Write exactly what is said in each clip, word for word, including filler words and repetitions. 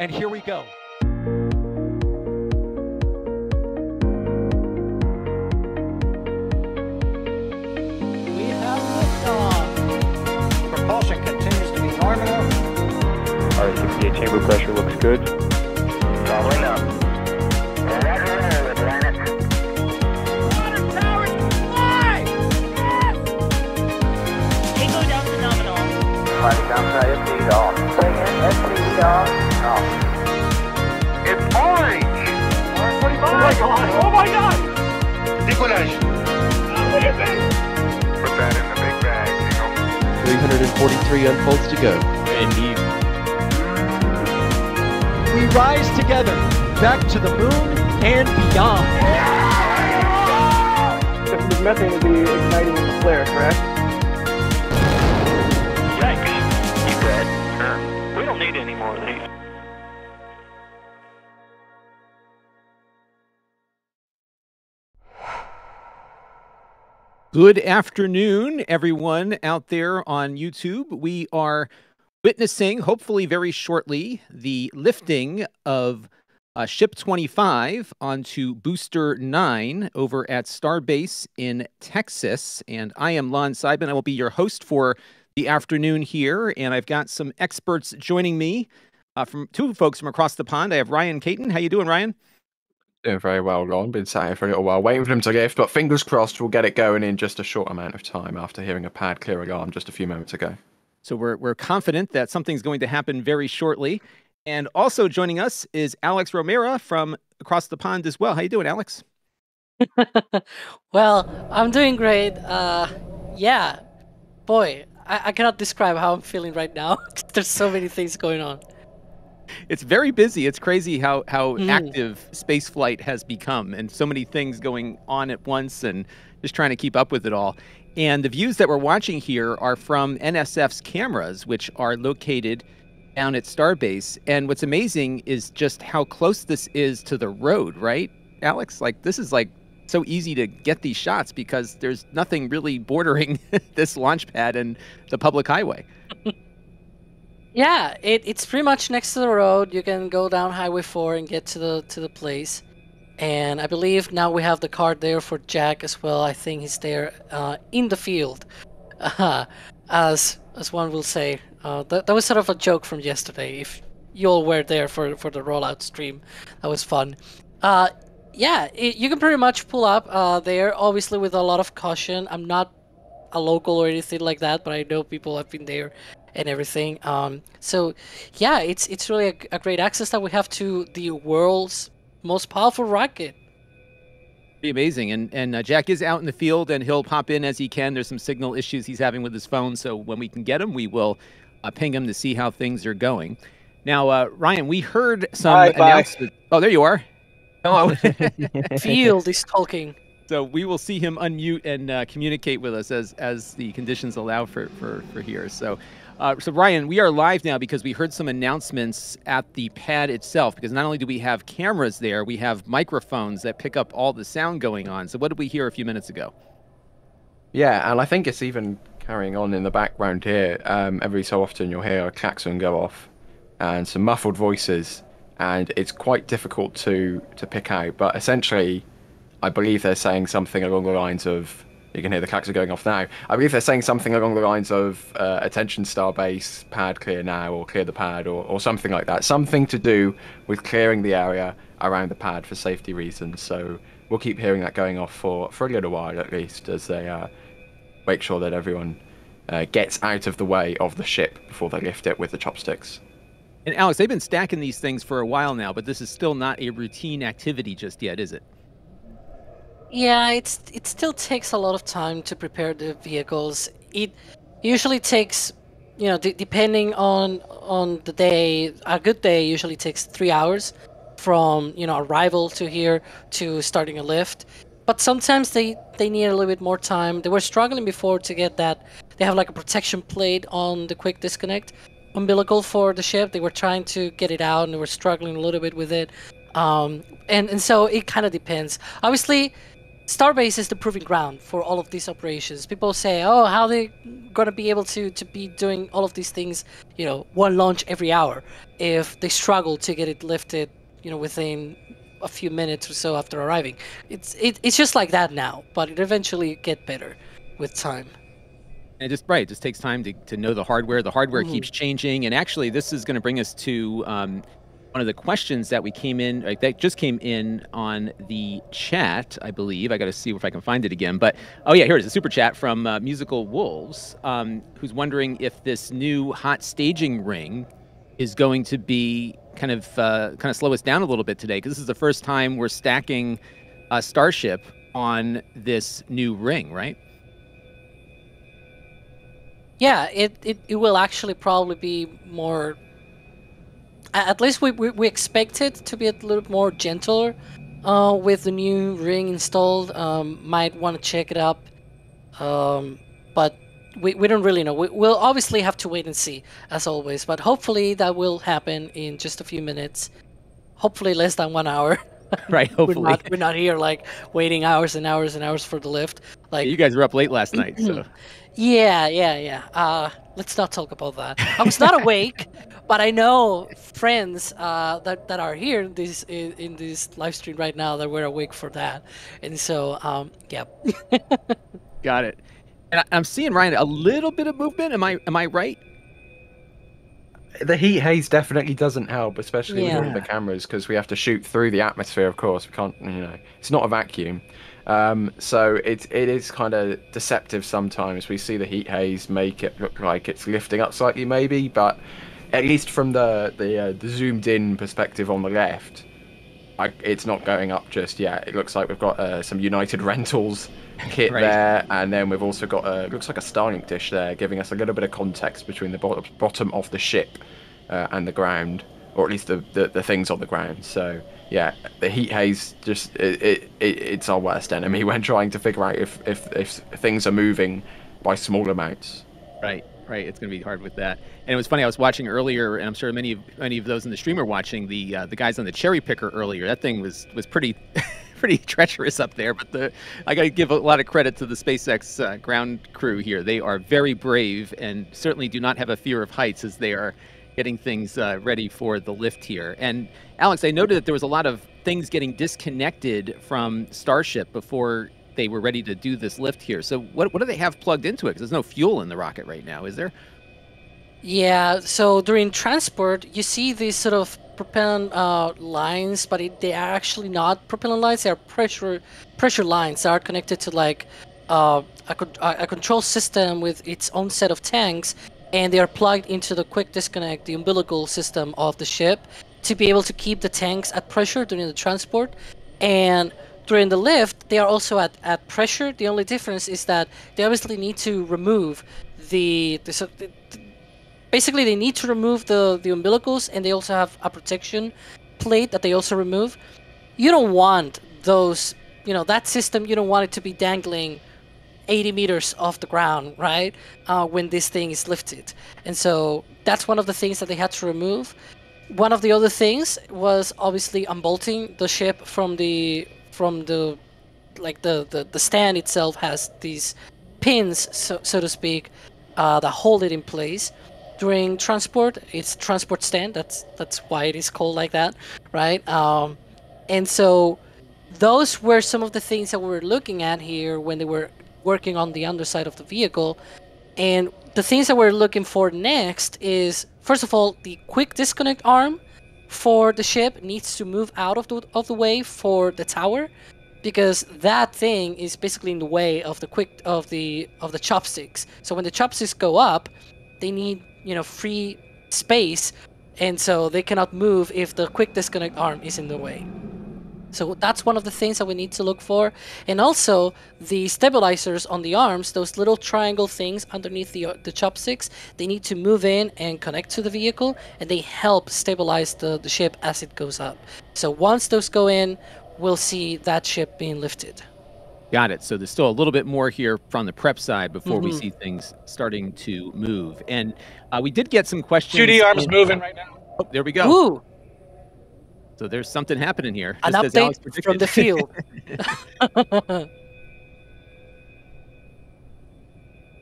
And here we go. We have liftoff. Propulsion continues to be normal. All right, sixty-eight chamber pressure looks good. Following up. It's orange! forty-five. Oh my god! Decollage! Look at that! Put that in the big bag, you know? three hundred forty-three unfolds to go. Indeed. We rise together, back to the moon and beyond. This methane will be igniting the flare, correct? Yikes. You bet. Sure. We don't need any more of these. Good afternoon, everyone out there on YouTube. We are witnessing, hopefully very shortly, the lifting of uh, Ship twenty-five onto Booster nine over at Starbase in Texas. And I am Lon Seidman. I will be your host for the afternoon here. And I've got some experts joining me uh, from two folks from across the pond. I have Ryan Caton. How you doing, Ryan? Doing very well, Ron. Been sat here for a little while, waiting for them to lift, but fingers crossed we'll get it going in just a short amount of time after hearing a pad clear alarm just a few moments ago. So we're, we're confident that something's going to happen very shortly. And also joining us is Alex Romero from across the pond as well. How you doing, Alex? Well, I'm doing great. Uh, yeah, boy, I, I cannot describe how I'm feeling right now. There's so many things going on. It's very busy. It's crazy how, how mm. active spaceflight has become, and so many things going on at once and just trying to keep up with it all. And the views that we're watching here are from N S F's cameras, which are located down at Starbase. And what's amazing is just how close this is to the road, right, Alex? Like, this is like so easy to get these shots because there's nothing really bordering this launch pad and the public highway. Yeah, it, it's pretty much next to the road. You can go down Highway four and get to the to the place. And I believe now we have the card there for Jack as well. I think he's there uh, in the field, uh, as as one will say. Uh, that, that was sort of a joke from yesterday. If you all were there for, for the rollout stream, that was fun. Uh, yeah, it, you can pretty much pull up uh, there, obviously with a lot of caution. I'm not a local or anything like that, but I know people have been there and everything. Um, so yeah, it's it's really a, a great access that we have to the world's most powerful rocket. Pretty amazing. And, and uh, Jack is out in the field, and he'll pop in as he can. There's some signal issues he's having with his phone, so when we can get him, we will uh, ping him to see how things are going. Now, uh, Ryan, we heard some announcements. Oh, there you are. Hello. Field is talking. So we will see him unmute and uh, communicate with us as, as the conditions allow for, for, for here. So... Uh, so, Ryan, we are live now because we heard some announcements at the pad itself, because not only do we have cameras there, we have microphones that pick up all the sound going on. So what did we hear a few minutes ago? Yeah, and I think it's even carrying on in the background here. Um, every so often you'll hear a klaxon go off and some muffled voices, and it's quite difficult to, to pick out. But essentially, I believe they're saying something along the lines of... You can hear the klaxon going off now. I believe they're saying something along the lines of uh, attention Starbase, pad clear now, or clear the pad, or, or something like that. Something to do with clearing the area around the pad for safety reasons. So we'll keep hearing that going off for, for a little while at least, as they uh, make sure that everyone uh, gets out of the way of the ship before they lift it with the chopsticks. And Alex, they've been stacking these things for a while now, but this is still not a routine activity just yet, is it? Yeah, it's it still takes a lot of time to prepare the vehicles. It usually takes, you know, d depending on on the day. A good day usually takes three hours from, you know, arrival to here to starting a lift. But sometimes they they need a little bit more time. They were struggling before to get that. They have like a protection plate on the quick disconnect umbilical for the ship. They were trying to get it out and they were struggling a little bit with it. Um, and and so it kind of depends. Obviously. Starbase is the proving ground for all of these operations. People say, oh, how are they going to be able to, to be doing all of these things, you know, one launch every hour, if they struggle to get it lifted, you know, within a few minutes or so after arriving. It's it, it's just like that now, but it eventually get better with time. And just right, it just takes time to, to know the hardware. The hardware mm-hmm. keeps changing. And actually, this is going to bring us to um, one of the questions that we came in, like, that just came in on the chat, I believe. I got to see if I can find it again. But oh yeah, here it is, a super chat from uh, Musical Wolves, um, who's wondering if this new hot staging ring is going to be kind of uh, kind of slow us down a little bit today, because this is the first time we're stacking a Starship on this new ring, right? Yeah, it, it, it will actually probably be more, at least we, we, we expect it to be a little more gentler uh, with the new ring installed. Um, might want to check it up, um, but we, we don't really know. We, we'll obviously have to wait and see, as always, but hopefully that will happen in just a few minutes, hopefully less than one hour. Right, hopefully. We're not, we're not here, like, waiting hours and hours and hours for the lift. Like, yeah, you guys were up late last night, so. Yeah, yeah, yeah. Uh, let's not talk about that. I was not awake, but I know friends uh, that, that are here in this, in, in this live stream right now that were awake for that. And so, um, yeah. Got it. And I, I'm seeing, Ryan, a little bit of movement. Am I, am I right? The heat haze definitely doesn't help, especially yeah. with all the cameras, because we have to shoot through the atmosphere. Of course, we can't. You know, it's not a vacuum, um, so it it is kind of deceptive sometimes. We see the heat haze make it look like it's lifting up slightly, maybe, but at least from the the, uh, the zoomed in perspective on the left, I, it's not going up just yet. It looks like we've got uh, some United Rentals kit right. there, and then we've also got a looks like a Starlink dish there, giving us a little bit of context between the bottom, bottom of the ship uh, and the ground, or at least the, the the things on the ground. So yeah, the heat haze just it, it, it it's our worst enemy when trying to figure out if if if things are moving by small amounts. Right. Right, it's going to be hard with that. And it was funny, I was watching earlier, and I'm sure many of, many of those in the stream are watching the uh, the guys on the cherry picker earlier. That thing was was pretty pretty treacherous up there. But the I got to give a lot of credit to the SpaceX uh, ground crew here. They are very brave and certainly do not have a fear of heights as they are getting things uh, ready for the lift here. And Alex, I noted that there was a lot of things getting disconnected from Starship before they were ready to do this lift here. So what, what do they have plugged into it? Because there's no fuel in the rocket right now, is there? Yeah, so during transport, you see these sort of propellant uh, lines, but it, they are actually not propellant lines. They are pressure pressure lines that are connected to like uh, a, a control system with its own set of tanks, and they are plugged into the quick disconnect, the umbilical system of the ship, to be able to keep the tanks at pressure during the transport. And during the lift, they are also at, at pressure. The only difference is that they obviously need to remove the, the, so the, the basically they need to remove the, the umbilicals, and they also have a protection plate that they also remove. You don't want those, you know, that system, you don't want it to be dangling eighty meters off the ground, right? Uh, when this thing is lifted. And so that's one of the things that they had to remove. One of the other things was obviously unbolting the ship from the from the, like the, the, the stand itself has these pins, so, so to speak, uh, that hold it in place. During transport, it's transport stand, that's that's why it is called like that, right? Um, and so those were some of the things that we were looking at here when they were working on the underside of the vehicle. And the things that we're looking for next is, first of all, the quick disconnect arm for the ship needs to move out of the, of the way for the tower, because that thing is basically in the way of the quick of the of the chopsticks. So when the chopsticks go up, they need, you know, free space, and so they cannot move if the quick disconnect arm is in the way. So that's one of the things that we need to look for. And also the stabilizers on the arms, those little triangle things underneath the, the chopsticks, they need to move in and connect to the vehicle, and they help stabilize the, the ship as it goes up. So once those go in, we'll see that ship being lifted. Got it. So there's still a little bit more here from the prep side before mm-hmm. we see things starting to move. And uh, we did get some questions. Q D arms moving right now. Oh, there we go. Ooh. So there's something happening here. An update from the field.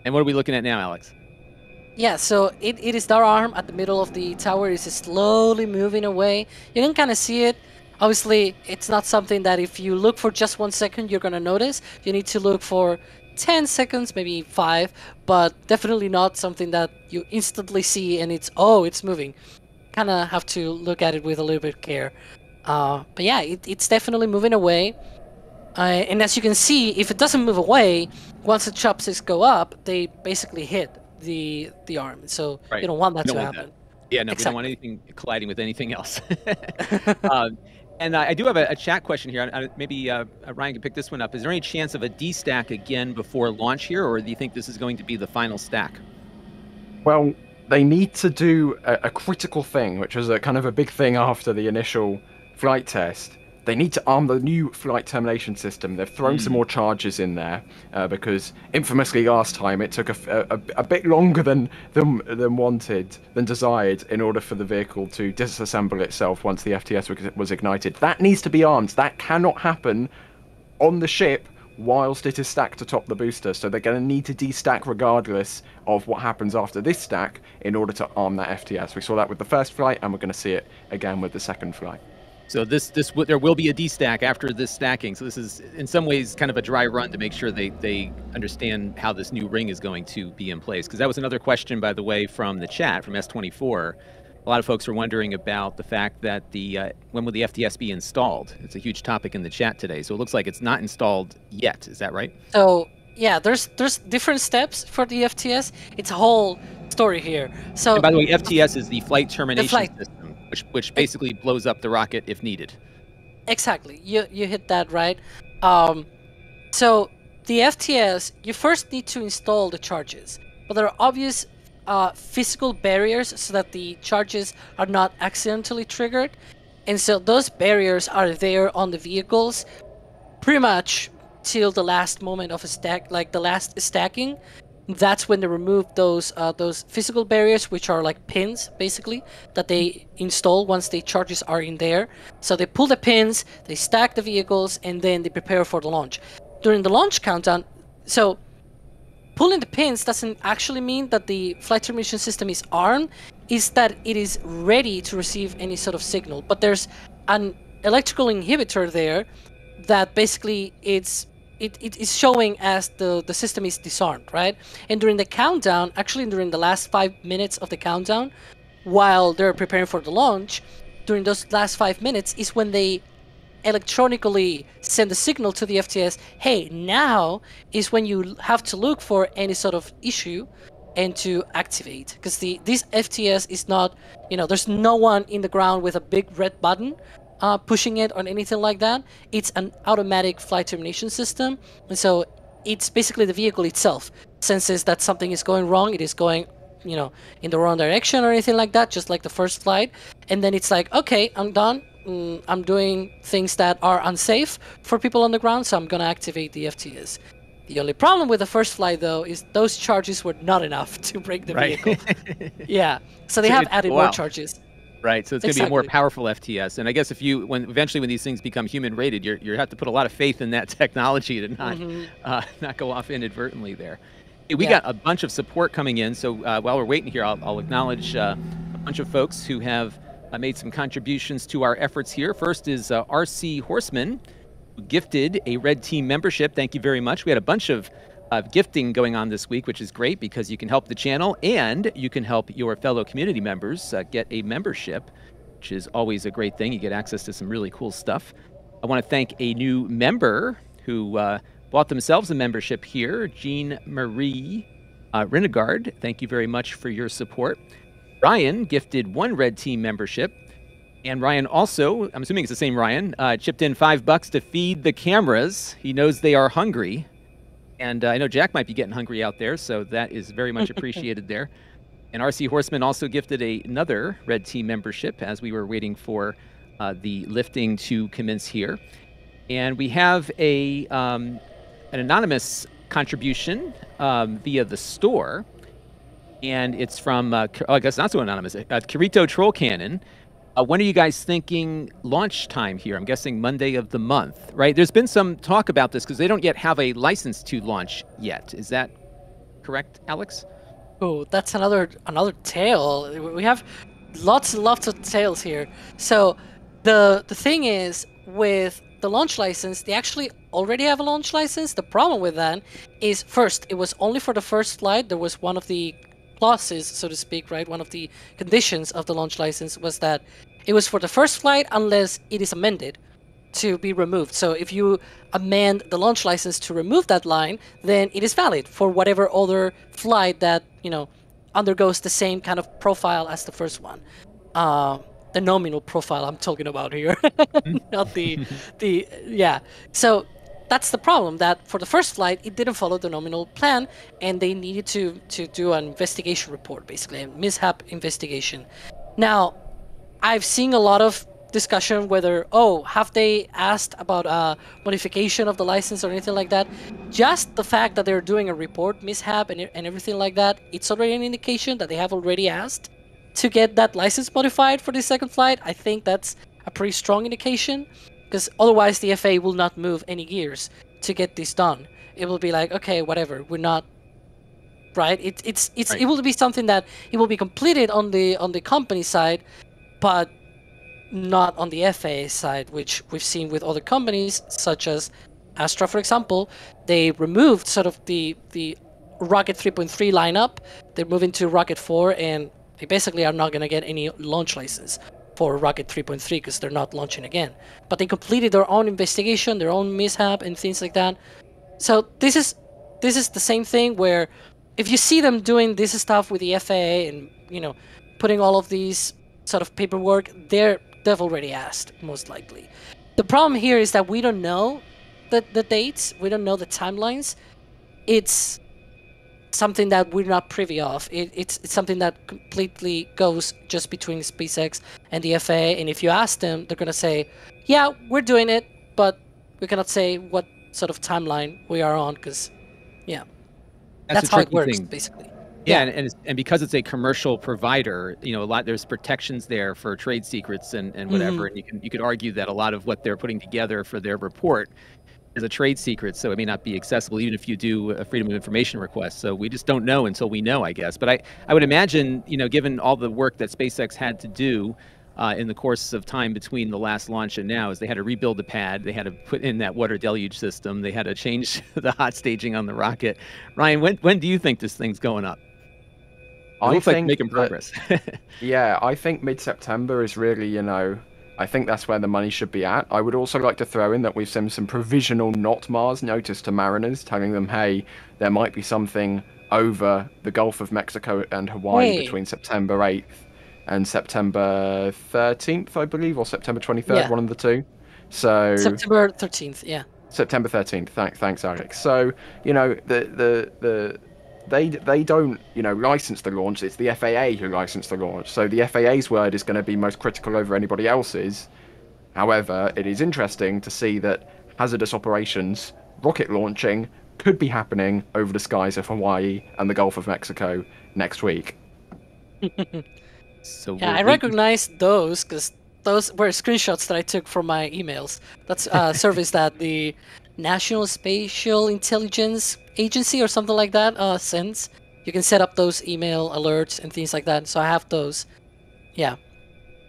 And what are we looking at now, Alex? Yeah, so it, it is that arm at the middle of the tower is slowly moving away. You can kind of see it. Obviously, it's not something that if you look for just one second, you're going to notice. You need to look for ten seconds, maybe five, but definitely not something that you instantly see and it's, oh, it's moving. Kind of have to look at it with a little bit of care. Uh, but yeah, it, it's definitely moving away. Uh, and as you can see, if it doesn't move away, once the chopsticks go up, they basically hit the the arm. So right. You don't want that don't to want happen. That. Yeah, no, exactly. We don't want anything colliding with anything else. um, and I, I do have a, a chat question here. I, I, maybe uh, Ryan can pick this one up. Is there any chance of a D-stack again before launch here, or do you think this is going to be the final stack? Well, they need to do a, a critical thing, which was a kind of a big thing after the initial flight test. They need to arm the new flight termination system. They've thrown mm. some more charges in there uh, because infamously last time it took a, a, a bit longer than, than than wanted, than desired, in order for the vehicle to disassemble itself once the F T S was ignited. That needs to be armed. That cannot happen on the ship whilst it is stacked atop the booster. So they're going to need to destack regardless of what happens after this stack in order to arm that F T S. We saw that with the first flight, and we're going to see it again with the second flight. So this, this there will be a D-stack after this stacking. So this is, in some ways, kind of a dry run to make sure they, they understand how this new ring is going to be in place. Because that was another question, by the way, from the chat, from S twenty-four. A lot of folks are wondering about the fact that the uh, when will the F T S be installed? It's a huge topic in the chat today. So it looks like it's not installed yet. Is that right? So, yeah, there's, there's different steps for the F T S. It's a whole story here. So, and by the way, F T S is the flight termination the flight. system. Which, which basically blows up the rocket if needed. Exactly, you, you hit that right. Um, so the F T S, you first need to install the charges, but there are obvious uh, physical barriers so that the charges are not accidentally triggered. And so those barriers are there on the vehicles pretty much till the last moment of a stack, like the last stacking. That's when they remove those uh, those physical barriers, which are like pins, basically, that they install once the charges are in there. So they pull the pins, they stack the vehicles, and then they prepare for the launch. During the launch countdown, so pulling the pins doesn't actually mean that the flight termination system is armed. It's that it is ready to receive any sort of signal. But there's an electrical inhibitor there that basically it's... It, it is showing as the, the system is disarmed, right? And during the countdown, actually during the last five minutes of the countdown, while they're preparing for the launch, during those last five minutes is when they electronically send a signal to the F T S, hey, now is when you have to look for any sort of issue and to activate. Because the this F T S is not, you know, there's no one in the ground with a big red button Uh, pushing it or anything like that. It's an automatic flight termination system, and so it's basically the vehicle itself senses that something is going wrong, it is going, you know, in the wrong direction or anything like that, just like the first flight, and then it's like, okay, I'm done, mm, I'm doing things that are unsafe for people on the ground, so I'm gonna activate the F T S. The only problem with the first flight, though, is those charges were not enough to break the right. vehicle. Yeah, so they so have added wow. more charges. Right, so it's going to exactly. be a more powerful F T S, and I guess if you, when eventually when these things become human-rated, you you have to put a lot of faith in that technology to not mm-hmm. uh, not go off inadvertently there. Hey, we yeah. got a bunch of support coming in, so uh, while we're waiting here, I'll, I'll acknowledge uh, a bunch of folks who have uh, made some contributions to our efforts here. First is uh, R C Horseman, who gifted a Red Team membership. Thank you very much. We had a bunch of of gifting going on this week, which is great because you can help the channel and you can help your fellow community members uh, get a membership, which is always a great thing. You get access to some really cool stuff. I want to thank a new member who uh, bought themselves a membership here, Jean Marie uh, Renegard. Thank you very much for your support. Ryan gifted one Red Team membership. And Ryan also, I'm assuming it's the same Ryan, uh, chipped in five bucks to feed the cameras. He knows they are hungry. And uh, I know Jack might be getting hungry out there, so that is very much appreciated there. And R C Horseman also gifted a, another Red Team membership as we were waiting for uh, the lifting to commence here. And we have a um, an anonymous contribution um, via the store. And it's from, uh, oh, I guess not so anonymous, uh, Kirito Troll Cannon. Uh, when are you guys thinking launch time here? I'm guessing Monday of the month, right? There's been some talk about this because they don't yet have a license to launch yet. Is that correct, Alex? Oh, that's another another tail. We have lots and lots of tails here. So the the thing is, with the launch license, they actually already have a launch license. The problem with that is, first, it was only for the first flight. There was one of the clauses, so to speak, right? One of the conditions of the launch license was that it was for the first flight unless it is amended to be removed. So if you amend the launch license to remove that line, then it is valid for whatever other flight that, you know, undergoes the same kind of profile as the first one. Uh, the nominal profile I'm talking about here, not the, the, yeah. So that's the problem, that for the first flight, it didn't follow the nominal plan, and they needed to, to do an investigation report, basically, a mishap investigation. Now, I've seen a lot of discussion whether, oh, have they asked about a modification of the license or anything like that. Just the fact that they're doing a report mishap and, and everything like that, it's already an indication that they have already asked to get that license modified for the second flight. I think that's a pretty strong indication, because otherwise the F A A will not move any gears to get this done. It will be like, okay, whatever, we're not, right? It, it's, it's, right. It will be something that it will be completed on the, on the company side, but not on the F A A side, which we've seen with other companies, such as Astra, for example. They removed sort of the, the Rocket three point three lineup. They're moving to Rocket four, and they basically are not going to get any launch license for Rocket three point three because they're not launching again. But they completed their own investigation, their own mishap, and things like that. So this is this is the same thing where if you see them doing this stuff with the F A A and, you know, putting all of these sort of paperwork, they're, they've already asked, most likely. The problem here is that we don't know the, the dates. We don't know the timelines. It's something that we're not privy of. It, it's, it's something that completely goes just between SpaceX and the F A A, and if you ask them, they're going to say, yeah, we're doing it, but we cannot say what sort of timeline we are on, because, yeah, that's, that's how it works, thing. basically. Yeah, yeah. And, and, it's, and because it's a commercial provider, you know, a lot, there's protections there for trade secrets and, and whatever, mm-hmm. and you, can, you could argue that a lot of what they're putting together for their report is a trade secret, so it may not be accessible even if you do a freedom of information request. So we just don't know until we know, I guess. But I, I would imagine, you know, given all the work that SpaceX had to do uh, in the course of time between the last launch and now, is they had to rebuild the pad, they had to put in that water deluge system, they had to change the hot staging on the rocket. Ryan, when, when do you think this thing's going up? It I looks think like making progress. That, yeah, I think mid-September is really, you know, I think that's where the money should be at. I would also like to throw in that we've sent some provisional not Mars notice to mariners, telling them, hey, there might be something over the Gulf of Mexico and Hawaii Wait. between September eighth and September thirteenth, I believe, or September twenty-third, yeah. one of the two. So September thirteenth, yeah. September thirteenth. Thanks, thanks, Alex. So, you know, the the the. They, they don't, you know, license the launch. It's the F A A who licensed the launch. So the F A A's word is going to be most critical over anybody else's. However, it is interesting to see that hazardous operations, rocket launching, could be happening over the skies of Hawaii and the Gulf of Mexico next week. So yeah, I recognize those because those were screenshots that I took from my emails. That's a service that the National Spatial Intelligence Agency or something like that uh, sends. You can set up those email alerts and things like that. So I have those. Yeah.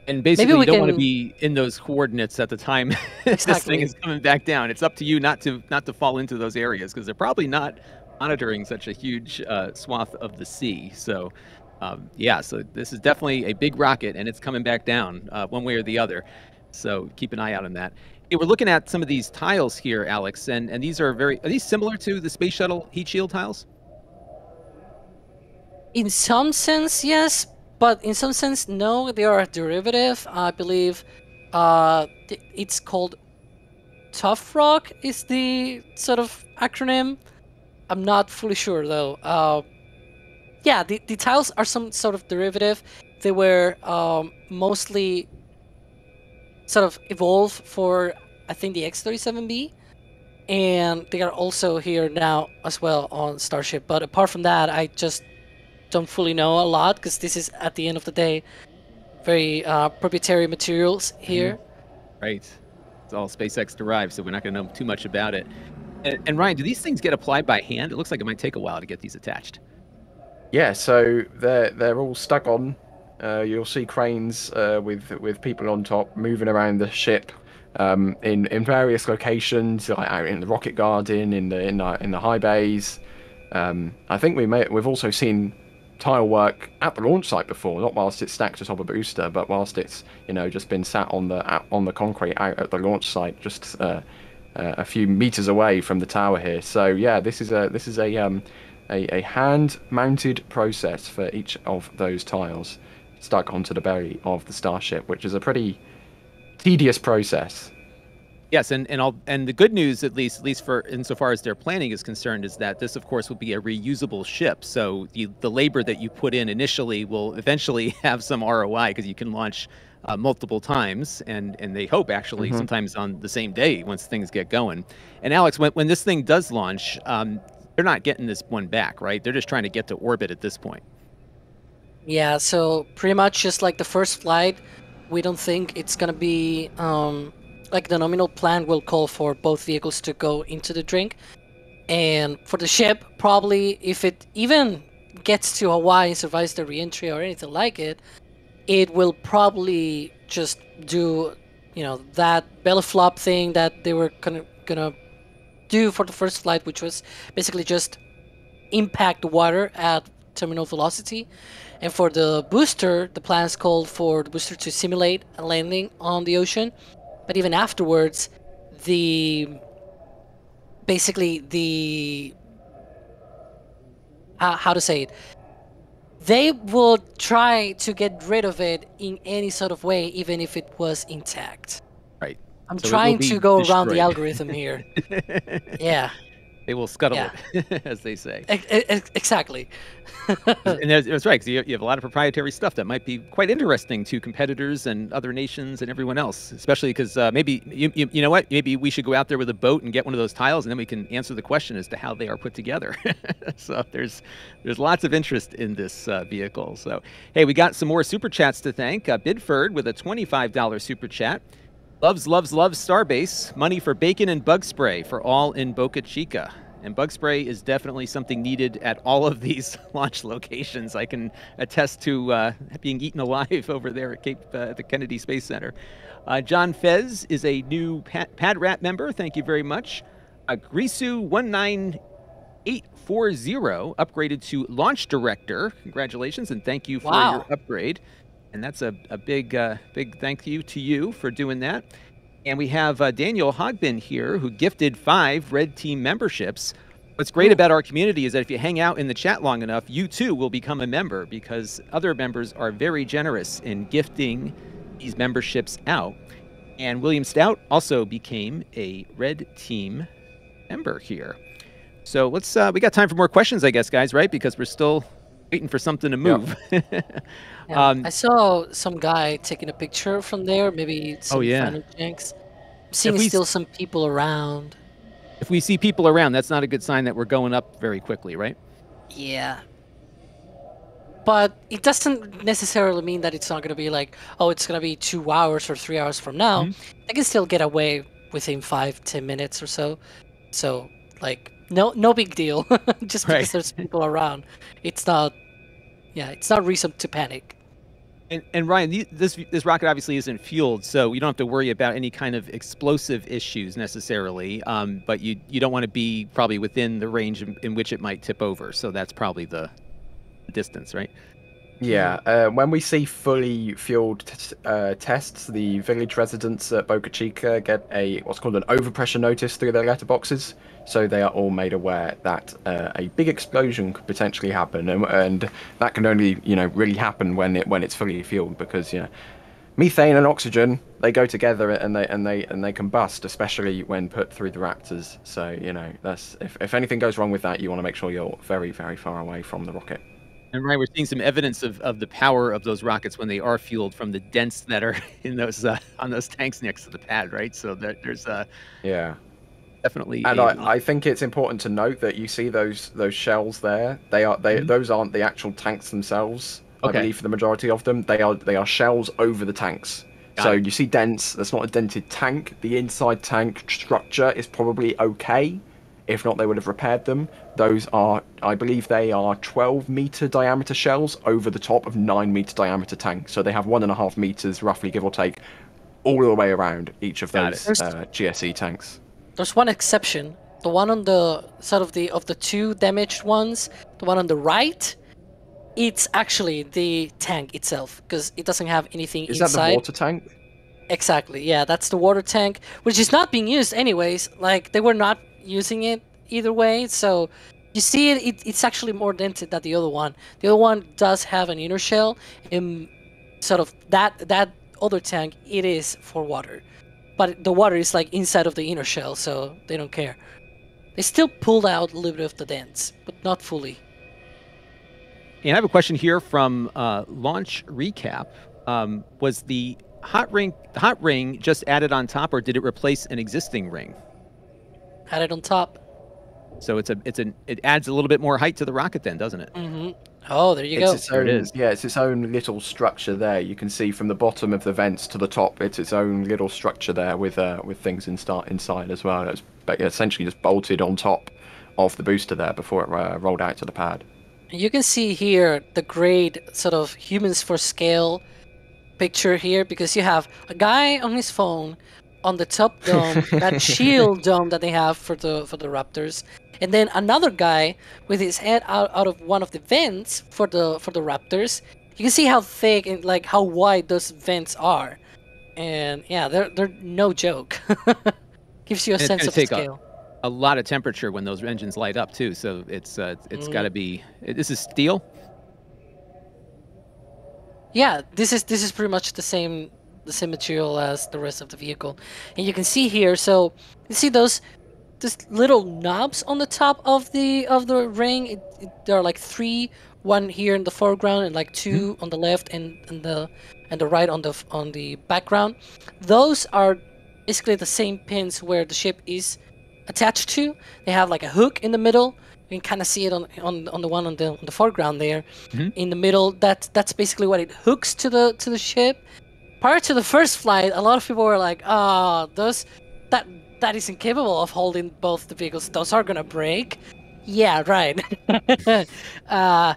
And basically, you don't can... want to be in those coordinates at the time exactly. this thing is coming back down. It's up to you not to not to fall into those areas because they're probably not monitoring such a huge uh, swath of the sea. So. Um, yeah, so this is definitely a big rocket, and it's coming back down uh, one way or the other. So keep an eye out on that. Hey, we're looking at some of these tiles here, Alex, and, and these are very, are these similar to the Space Shuttle heat shield tiles? In some sense, yes, but in some sense, no. They are a derivative. I believe uh, it's called Tough Rock is the sort of acronym. I'm not fully sure, though. Uh, Yeah, the, the tiles are some sort of derivative. They were um, mostly sort of evolved for, I think, the X thirty-seven B. And they are also here now as well on Starship. But apart from that, I just don't fully know a lot because this is, at the end of the day, very uh, proprietary materials here. Mm-hmm. Right. It's all SpaceX derived, so we're not going to know too much about it. And, and Ryan, do these things get applied by hand? It looks like it might take a while to get these attached. yeah, so they're they're all stuck on. Uh, you'll see cranes uh, with with people on top moving around the ship um, in in various locations, like out in the rocket garden, in the in the, in the high bays. Um, I think we may we've also seen tile work at the launch site before, not whilst it's stacked atop a booster, but whilst it's you know just been sat on the on the concrete out at the launch site, just uh, uh, a few meters away from the tower here. So yeah, this is a this is a um, a, a hand-mounted process for each of those tiles stuck onto the belly of the Starship, which is a pretty tedious process. Yes, and and I'll, and the good news, at least at least for insofar as their planning is concerned, is that this, of course, will be a reusable ship. So the the labor that you put in initially will eventually have some R O I, because you can launch uh, multiple times, and and they hope actually mm-hmm. sometimes on the same day once things get going. And Alex, when when this thing does launch, um, they're not getting this one back, right? They're just trying to get to orbit at this point. Yeah, so pretty much just like the first flight, we don't think it's going to be, um, like the nominal plan will call for both vehicles to go into the drink. And for the ship, probably if it even gets to Hawaii and survives the re-entry or anything like it, it will probably just do, you know, that belly flop thing that they were going to do for the first flight, which was basically just impact the water at terminal velocity. And for the booster, the plans called for the booster to simulate a landing on the ocean, but even afterwards, the basically the uh, how to say it, they would try to get rid of it in any sort of way, even if it was intact. Right. I'm so trying to go destroyed. around the algorithm here. Yeah. They will scuttle yeah. it, as they say. Exactly. And that's right, because you have a lot of proprietary stuff that might be quite interesting to competitors and other nations and everyone else, especially because uh, maybe, you, you, you know what, maybe we should go out there with a boat and get one of those tiles, and then we can answer the question as to how they are put together. So there's there's lots of interest in this uh, vehicle. So, hey, we got some more Super Chats to thank. Uh, Bidford with a twenty-five dollar Super Chat. Loves, loves, loves Starbase. Money for bacon and bug spray for all in Boca Chica. And bug spray is definitely something needed at all of these launch locations. I can attest to uh, being eaten alive over there at Cape, uh, at the Kennedy Space Center. Uh, John Fez is a new Pat, Pad Rat member. Thank you very much. Uh, Grisu one nine eight four zero upgraded to launch director. Congratulations and thank you for wow. your upgrade. And that's a, a big, uh, big thank you to you for doing that. And we have uh, Daniel Hogbin here, who gifted five Red Team memberships. What's great about our community is that if you hang out in the chat long enough, you too will become a member, because other members are very generous in gifting these memberships out. And William Stout also became a Red Team member here. So let's, uh, we got time for more questions, I guess, guys, right? Because we're still waiting for something to move. Yeah. Yeah. um, I saw some guy taking a picture from there. Maybe some oh, yeah. final janks. I'm seeing we, still some people around. If we see people around, that's not a good sign that we're going up very quickly, right? Yeah. But it doesn't necessarily mean that it's not going to be like, oh, it's going to be two hours or three hours from now. Mm-hmm. They can still get away within five, ten minutes or so. So, like, no, no big deal. Just because right. there's people around, it's not. Yeah, it's not reason to panic. And, and Ryan, this this rocket obviously isn't fueled, so you don't have to worry about any kind of explosive issues necessarily. Um, but you you don't want to be probably within the range in, in which it might tip over. So that's probably the distance, right? Yeah. Uh, when we see fully fueled uh, tests, the village residents at Boca Chica get a what's called an overpressure notice through their letterboxes. So they are all made aware that uh, a big explosion could potentially happen, and, and that can only, you know, really happen when it when it's fully fueled, because you know, methane and oxygen, they go together and they and they and they combust, especially when put through the Raptors. So you know, that's if if anything goes wrong with that, you want to make sure you're very very far away from the rocket. And Ryan, we're seeing some evidence of, of the power of those rockets when they are fueled from the dents that are in those uh, on those tanks next to the pad, right? So that there's uh yeah. Definitely, and I, I think it's important to note that you see those those shells there. They are they mm-hmm. those aren't the actual tanks themselves. Okay. I believe for the majority of them, they are they are shells over the tanks. Got so it. You see dents. That's not a dented tank. The inside tank structure is probably okay. If not, they would have repaired them. Those are, I believe they are twelve meter diameter shells over the top of nine meter diameter tanks. So they have one and a half meters, roughly, give or take, all the way around each of those uh, G S E tanks. There's one exception. The one on the sort of the of the two damaged ones, the one on the right, it's actually the tank itself, because it doesn't have anything inside. Is that the water tank? Exactly, yeah, that's the water tank, which is not being used anyways. Like, they were not using it either way, so you see it, it it's actually more dented than the other one. The other one does have an inner shell, and sort of that that other tank, it is for water. But the water is like inside of the inner shell, so they don't care. They still pulled out a little bit of the dents, but not fully. And I have a question here from uh, Launch Recap. Um, was the hot ring the hot ring just added on top, or did it replace an existing ring? Added on top. So it's a it's an it adds a little bit more height to the rocket, then, doesn't it? Mm-hmm. Oh, there you it's go. Its own, there it is. Yeah, it's its own little structure there. You can see from the bottom of the vents to the top, it's its own little structure there with uh, with things in start inside as well. It's essentially just bolted on top of the booster there before it uh, rolled out to the pad. You can see here the grade sort of humans for scale picture here, because you have a guy on his phone on the top dome, that shield dome that they have for the for the Raptors, and then another guy with his head out, out of one of the vents for the for the Raptors. You can see how thick and like how wide those vents are, and yeah, they're they're no joke. Gives you a and sense of scale. Up. A lot of temperature when those engines light up too, so it's uh, it's mm. got to be. This is steel. Yeah, this is this is pretty much the same the same material as the rest of the vehicle, and you can see here. So you see those these little knobs on the top of the of the ring. It, it, there are like three, one here in the foreground and like two mm. on the left and, and the and the right on the on the background. Those are basically the same pins where the ship is attached to. They have like a hook in the middle. You can kind of see it on on on the one on the on the foreground there. Mm-hmm. In the middle, that that's basically what it hooks to the to the ship. Prior to the first flight, a lot of people were like, "Ah, oh, those that that is incapable of holding both the vehicles. Those are gonna break." Yeah, right. uh,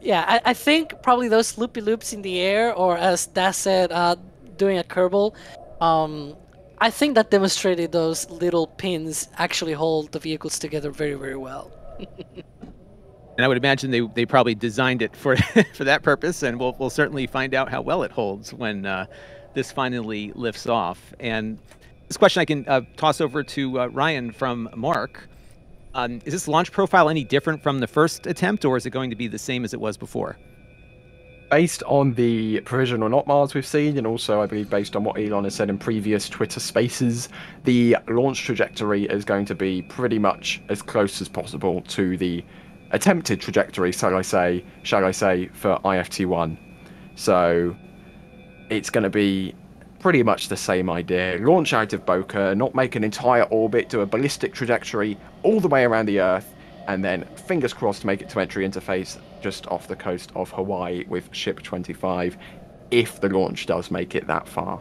yeah, I, I think probably those loopy loops in the air, or as Das said, uh, doing a Kerbal. Um, I think that demonstrated those little pins actually hold the vehicles together very, very well. And I would imagine they, they probably designed it for for that purpose, and we'll, we'll certainly find out how well it holds when uh, this finally lifts off. And this question I can uh, toss over to uh, Ryan from Mark. Um, is this launch profile any different from the first attempt, or is it going to be the same as it was before? Based on the provisional not Mars we've seen, and also I believe based on what Elon has said in previous Twitter spaces, the launch trajectory is going to be pretty much as close as possible to the attempted trajectory, shall I say, shall I say, for I F T one. So it's going to be pretty much the same idea. Launch out of Boca, not make an entire orbit, do a ballistic trajectory all the way around the Earth, and then, fingers crossed, make it to entry interface just off the coast of Hawaii with Ship twenty-five, if the launch does make it that far.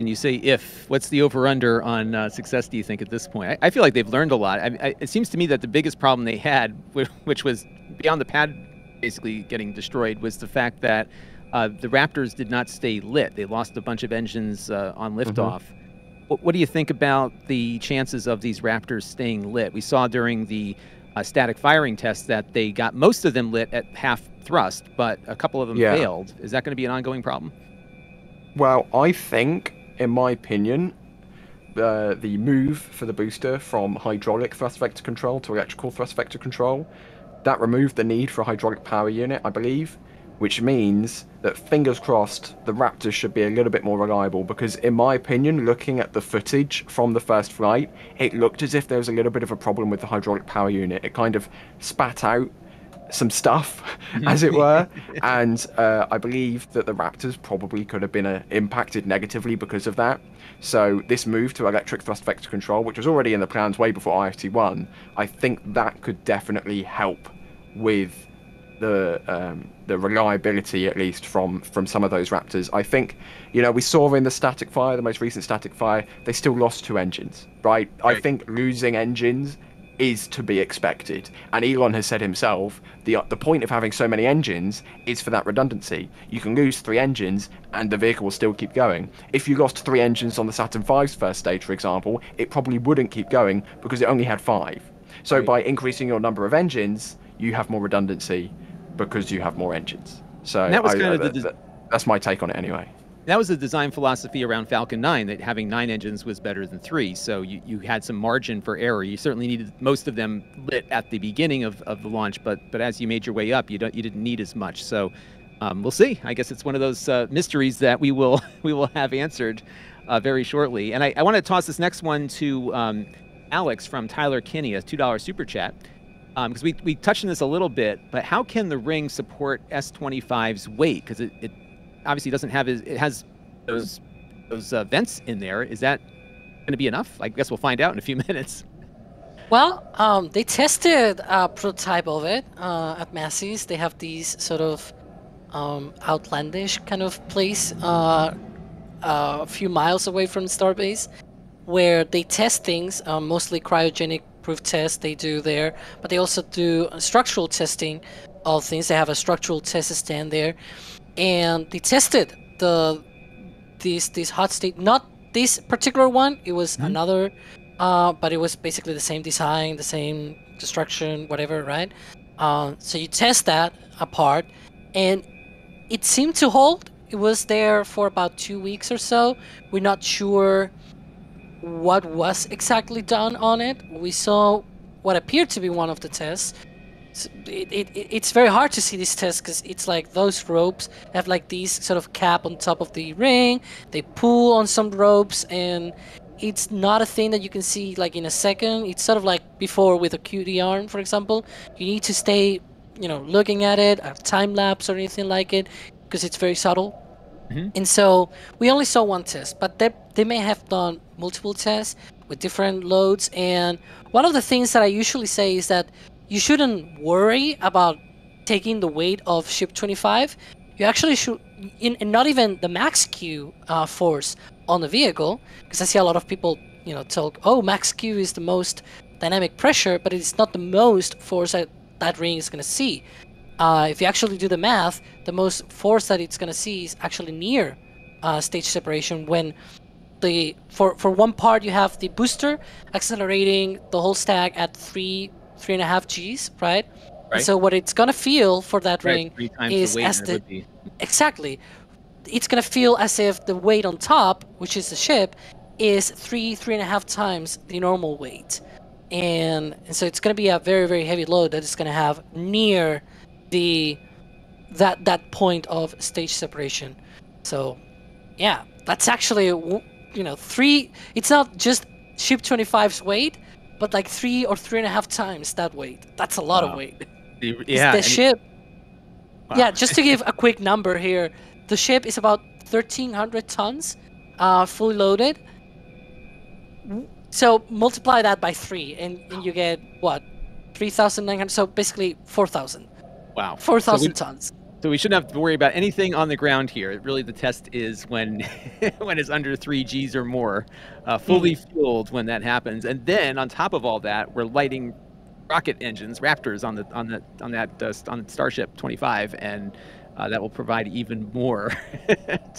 And you say if. What's the over-under on uh, success, do you think, at this point? I, I feel like they've learned a lot. I, I, it seems to me that the biggest problem they had, which was beyond the pad basically getting destroyed, was the fact that uh, the Raptors did not stay lit. They lost a bunch of engines uh, on liftoff. Mm-hmm. What do you think about the chances of these Raptors staying lit? We saw during the uh, static firing test that they got most of them lit at half thrust, but a couple of them yeah. failed. Is that going to be an ongoing problem? Well, I think, in my opinion, uh, the move for the booster from hydraulic thrust vector control to electrical thrust vector control, that removed the need for a hydraulic power unit, I believe, which means that, fingers crossed, the Raptors should be a little bit more reliable, because in my opinion, looking at the footage from the first flight, it looked as if there was a little bit of a problem with the hydraulic power unit. It kind of spat out some stuff, as it were, and uh, I believe that the Raptors probably could have been uh, impacted negatively because of that. So this move to electric thrust vector control, which was already in the plans way before I F T one, I think that could definitely help with the um, the reliability, at least from from some of those Raptors. I think, you know, we saw in the static fire, the most recent static fire, they still lost two engines, right? right. I think losing engines is to be expected, and Elon has said himself, the the point of having so many engines is for that redundancy. You can lose three engines and the vehicle will still keep going. If you lost three engines on the Saturn five's first stage, for example, it probably wouldn't keep going because it only had five. So right. by increasing your number of engines, you have more redundancy because you have more engines. So and that was I, kind I, of the, the, that's my take on it anyway. That was the design philosophy around Falcon nine, that having nine engines was better than three. So you, you had some margin for error. You certainly needed most of them lit at the beginning of, of the launch, but but as you made your way up, you don't you didn't need as much. So um, we'll see. I guess it's one of those uh, mysteries that we will we will have answered uh, very shortly. And I, I want to toss this next one to um, Alex from Tyler Kinney, a two dollar super chat, because um, we, we touched on this a little bit, but how can the ring support S twenty-five's weight? Because it, it obviously doesn't have his, it has those those uh, vents in there. Is that going to be enough? I guess we'll find out in a few minutes. Well, um, they tested a prototype of it uh, at Massey's. They have these sort of um, outlandish kind of place uh, a few miles away from Starbase, where they test things, uh, mostly cryogenic proof tests they do there, but they also do structural testing of things. They have a structural test stand there, and they tested the these these hot state, not this particular one, it was mm-hmm. another, uh, but it was basically the same design, the same destruction, whatever, right? Uh, so you test that apart, and it seemed to hold. It was there for about two weeks or so. We're not sure what was exactly done on it. We saw what appeared to be one of the tests. It, it, it's very hard to see these tests because it's like those ropes have like these sort of cap on top of the ring. They pull on some ropes, and it's not a thing that you can see like in a second. It's sort of like before with a Q D arm, for example. You need to stay, you know, looking at it, a time lapse or anything like it, because it's very subtle. Mm-hmm. And so we only saw one test, but they, they may have done multiple tests with different loads. And one of the things that I usually say is that you shouldn't worry about taking the weight of Ship twenty-five. You actually should, in, in not even the max Q uh, force on the vehicle, because I see a lot of people, you know, talk, oh, max Q is the most dynamic pressure, but it's not the most force that that ring is going to see. Uh, if you actually do the math, the most force that it's going to see is actually near uh, stage separation, when the for, for one part you have the booster accelerating the whole stack at three, three and a half Gs, right? right. So what it's going to feel for that right. ring three times is the weight as the... Be. Exactly. It's going to feel as if the weight on top, which is the ship, is three, three and a half times the normal weight. And, and so it's going to be a very, very heavy load that it's going to have near... the that that point of stage separation. So yeah, that's actually, you know, three, it's not just Ship twenty-five's weight, but like three or three and a half times that weight. That's a lot wow. of weight. Yeah, the ship it, wow. yeah, just to give a quick number here, the ship is about thirteen hundred tons uh fully loaded, so multiply that by three and, and you get what, three thousand nine hundred, so basically four thousand. Wow. four thousand so tons. So we shouldn't have to worry about anything on the ground here. Really, the test is when when it's under three Gs or more, uh, fully mm. fueled when that happens. And then on top of all that, we're lighting rocket engines, Raptors, on the on the on that uh, on Starship twenty-five, and uh, that will provide even more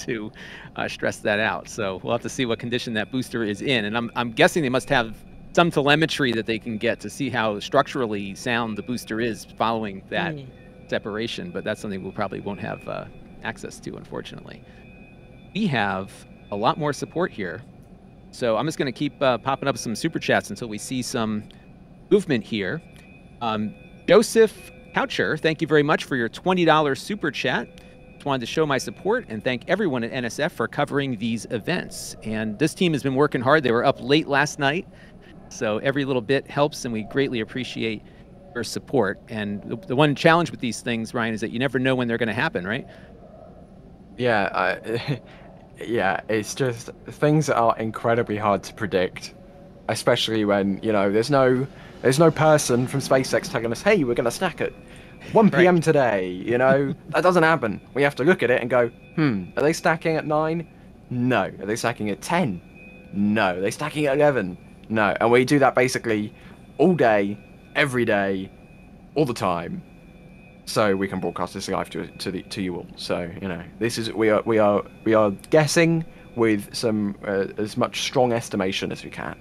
to uh, stress that out. So we'll have to see what condition that booster is in. And I'm I'm guessing they must have some telemetry that they can get to see how structurally sound the booster is following that. Mm. separation, but that's something we we'll probably won't have uh, access to, unfortunately. We have a lot more support here, so I'm just going to keep uh, popping up some super chats until we see some movement here. Um, Joseph Coucher, thank you very much for your twenty dollar super chat. Just wanted to show my support and thank everyone at N S F for covering these events. And this team has been working hard. They were up late last night, so every little bit helps, and we greatly appreciate support. And the, the one challenge with these things, Ryan, is that you never know when they're going to happen, right? Yeah, uh, yeah, it's just things that are incredibly hard to predict, especially when, you know, there's no there's no person from SpaceX telling us, hey, we're going to snack it. one p m right. today, you know? That doesn't happen. We have to look at it and go, hmm, are they stacking at nine? No. Are they stacking at ten? No. Are they stacking at eleven? No. And we do that basically all day, every day, all the time. So we can broadcast this live to to the to you all. So, you know, this is we are we are we are guessing with some uh, as much strong estimation as we can.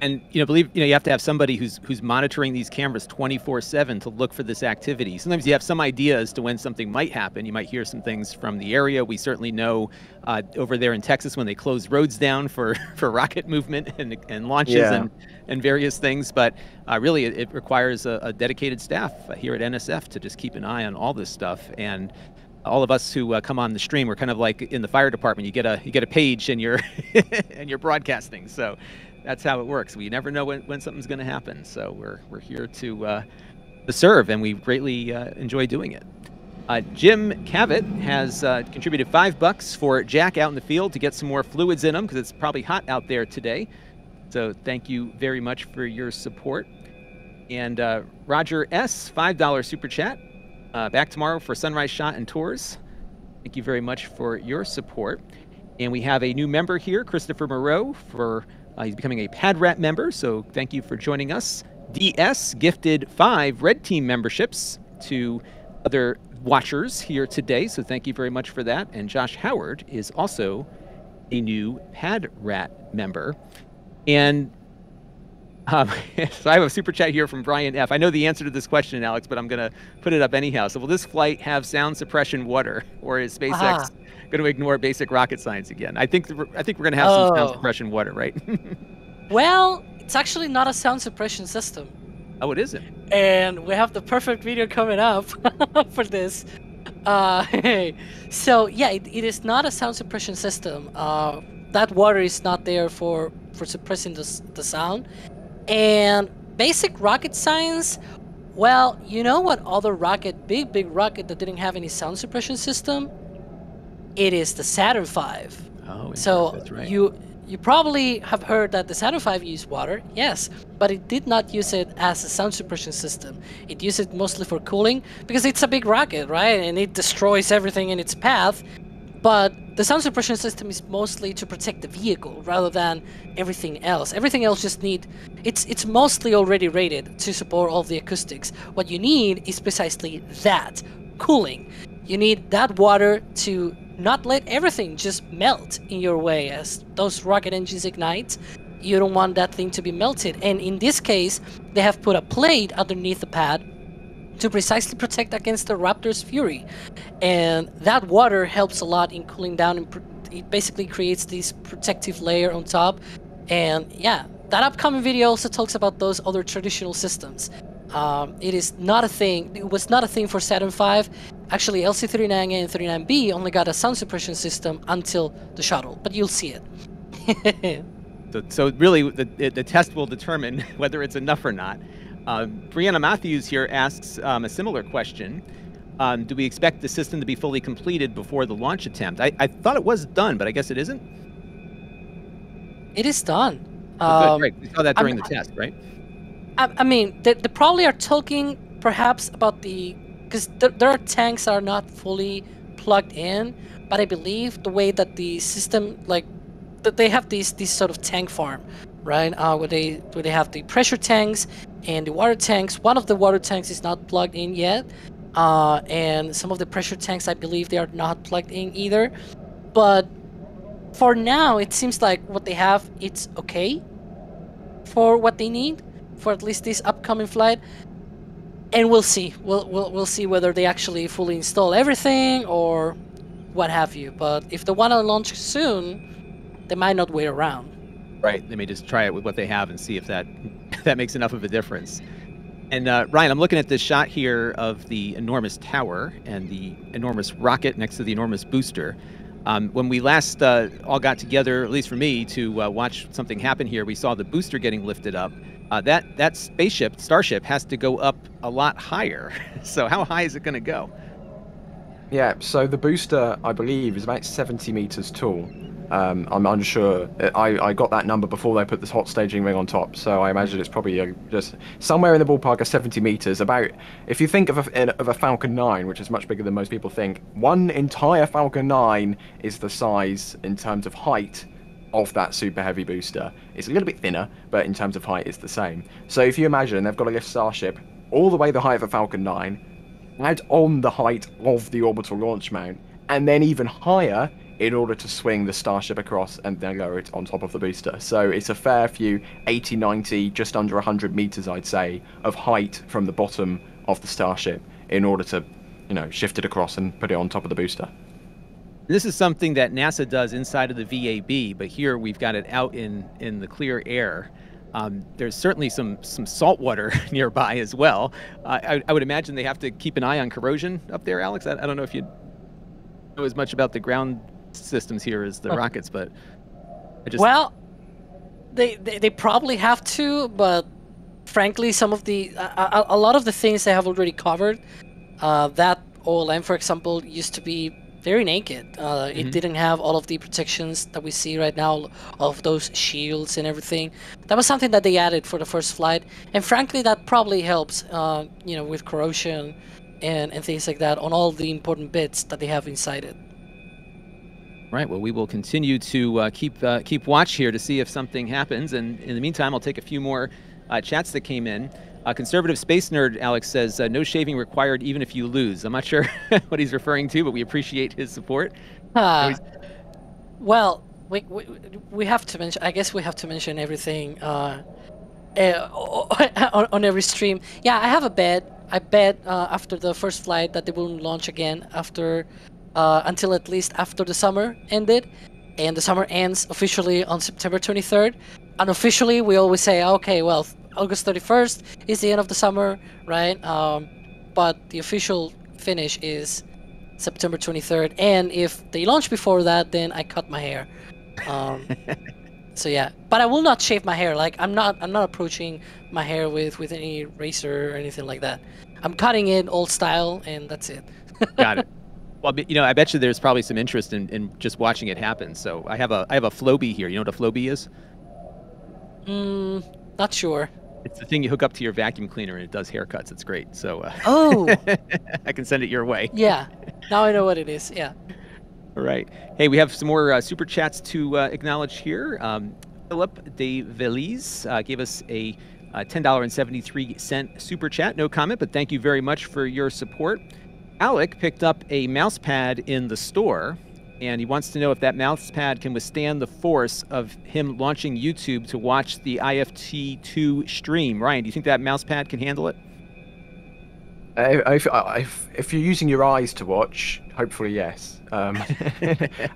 And you know, believe you know, you have to have somebody who's who's monitoring these cameras twenty-four seven to look for this activity. Sometimes you have some idea as to when something might happen. You might hear some things from the area. We certainly know uh, over there in Texas when they close roads down for for rocket movement and and launches yeah. and and various things. But uh, really, it, it requires a, a dedicated staff here at N S F to just keep an eye on all this stuff. And all of us who uh, come on the stream are kind of like in the fire department. You get a you get a page and you're and you're broadcasting. So. That's how it works. We never know when, when something's going to happen, so we're we're here to uh, to serve, and we greatly uh, enjoy doing it. Uh, Jim Cavett has uh, contributed five bucks for Jack out in the field to get some more fluids in him because it's probably hot out there today. So thank you very much for your support. And uh, Roger S, five dollar super chat. Uh, back tomorrow for sunrise shot and tours. Thank you very much for your support. And we have a new member here, Christopher Moreau for. Uh, he's becoming a PadRat member, so thank you for joining us. D S gifted five Red Team memberships to other watchers here today, so thank you very much for that. And Josh Howard is also a new PadRat member. And um, so I have a super chat here from Brian F. I know the answer to this question, Alex, but I'm going to put it up anyhow. So will this flight have sound suppression water, or is SpaceX... Aha. Going to ignore basic rocket science again? I think the, I think we're going to have oh. some sound suppression water, right? Well, it's actually not a sound suppression system. Oh, it isn't. And we have the perfect video coming up for this. Uh, so yeah, it, it is not a sound suppression system. Uh, that water is not there for for suppressing the the sound. And basic rocket science. Well, you know what other rocket, big big rocket that didn't have any sound suppression system? It is the Saturn five. Oh, so that's right. you you probably have heard that the Saturn five used water, yes, but it did not use it as a sound suppression system. It used it mostly for cooling because it's a big rocket, right? And it destroys everything in its path. But the sound suppression system is mostly to protect the vehicle rather than everything else. Everything else just need it's it's mostly already rated to support all the acoustics. What you need is precisely that cooling. You need that water to not let everything just melt in your way. As those rocket engines ignite, you don't want that thing to be melted. And in this case, they have put a plate underneath the pad to precisely protect against the Raptor's fury. And that water helps a lot in cooling down, and it basically creates this protective layer on top. And yeah, that upcoming video also talks about those other traditional systems. Um, it is not a thing, it was not a thing for Saturn five. Actually, L C thirty-nine A and thirty-nine B only got a sound suppression system until the shuttle, but you'll see it. so, so really, the, the test will determine whether it's enough or not. Uh, Brianna Matthews here asks um, a similar question. Um, do we expect the system to be fully completed before the launch attempt? I, I thought it was done, but I guess it isn't? It is done. Oh, um, right. We saw that during I'm, the test, right? I, I mean, they, they probably are talking perhaps about the... because th their tanks are not fully plugged in, but I believe the way that the system, like, that they have these this sort of tank farm, right? Uh, where they where they have the pressure tanks and the water tanks. One of the water tanks is not plugged in yet, uh, and some of the pressure tanks, I believe, they are not plugged in either. But for now, it seems like what they have, it's okay for what they need for at least this upcoming flight. And we'll see. We'll, we'll we'll see whether they actually fully install everything or what have you. But if they want to launch soon, they might not wait around. Right. They may just try it with what they have and see if that that makes enough of a difference. And uh, Ryan, I'm looking at this shot here of the enormous tower and the enormous rocket next to the enormous booster. Um, when we last uh, all got together, at least for me, to uh, watch something happen here, we saw the booster getting lifted up. Uh, that that spaceship, Starship, has to go up a lot higher. So how high is it going to go? Yeah, so the booster, I believe, is about seventy meters tall. Um, I'm unsure. I, I got that number before they put this hot staging ring on top, so I imagine it's probably a, just somewhere in the ballpark of seventy meters. About, if you think of a, of a Falcon nine, which is much bigger than most people think, one entire Falcon nine is the size in terms of height of that super heavy booster. It's a little bit thinner, but in terms of height, it's the same. So if you imagine they've got to lift Starship all the way the height of a Falcon nine, add on the height of the orbital launch mount, and then even higher, in order to swing the Starship across and then lower it on top of the booster. So it's a fair few, eighty, ninety, just under one hundred meters, I'd say, of height from the bottom of the Starship in order to, you know, shift it across and put it on top of the booster. This is something that NASA does inside of the V A B, but here we've got it out in, in the clear air. Um, there's certainly some, some salt water nearby as well. Uh, I, I would imagine they have to keep an eye on corrosion up there, Alex. I, I don't know if you know as much about the ground systems here as the rockets, but I just well they, they they probably have to, but frankly some of the uh, a, a lot of the things they have already covered, uh that O L M, for example, used to be very naked. uh mm-hmm. It didn't have all of the protections that we see right now of those shields and everything. That was something that they added for the first flight, and frankly that probably helps uh you know with corrosion and and things like that on all the important bits that they have inside it. Right, well, we will continue to uh, keep uh, keep watch here to see if something happens. And in the meantime, I'll take a few more uh, chats that came in. Uh, conservative space nerd Alex says, uh, no shaving required even if you lose. I'm not sure what he's referring to, but we appreciate his support. Uh, well, we, we, we have to mention, I guess we have to mention everything uh, uh, on, on every stream. Yeah, I have a bet. I bet uh, after the first flight that they won't launch again after... Uh, until at least after the summer ended, and the summer ends officially on September twenty-third. Unofficially, we always say, okay, well, August thirty-first is the end of the summer, right? Um, but the official finish is September twenty-third, and if they launch before that, then I cut my hair. Um, so yeah, but I will not shave my hair. Like I'm not, I'm not approaching my hair with with any razor or anything like that. I'm cutting it old style, and that's it. Got it. Well, you know, I bet you there's probably some interest in, in just watching it happen. So I have a I have a Flowbee here. You know what a Flowbee is? Mm, not sure. It's the thing you hook up to your vacuum cleaner and it does haircuts. It's great. So uh, oh, I can send it your way. Yeah. Now I know what it is. Yeah. All right. Hey, we have some more uh, super chats to uh, acknowledge here. Um, Philip de Veliz uh, gave us a uh, ten dollars and seventy-three cents super chat. No comment, but thank you very much for your support. Alec picked up a mouse pad in the store, and he wants to know if that mouse pad can withstand the force of him launching YouTube to watch the I F T two stream. Ryan, do you think that mouse pad can handle it? Uh, if, if, if you're using your eyes to watch, hopefully yes. Um,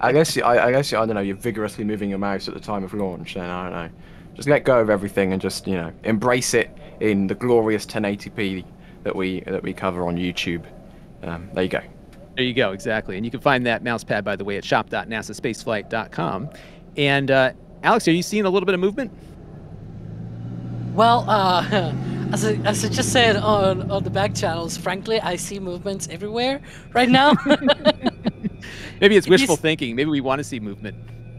unless, you, I, unless you, I don't know, you're vigorously moving your mouse at the time of launch, then I don't know. Just let go of everything and just, you know, embrace it in the glorious ten eighty p that we, that we cover on YouTube. Um, there you go. There you go, exactly. And you can find that mouse pad, by the way, at shop dot nasa spaceflight dot com. And uh, Alex, are you seeing a little bit of movement? Well, uh, as, I, as I just said on, on the back channels, frankly, I see movements everywhere right now. Maybe it's wishful it is, thinking. Maybe we want to see movement.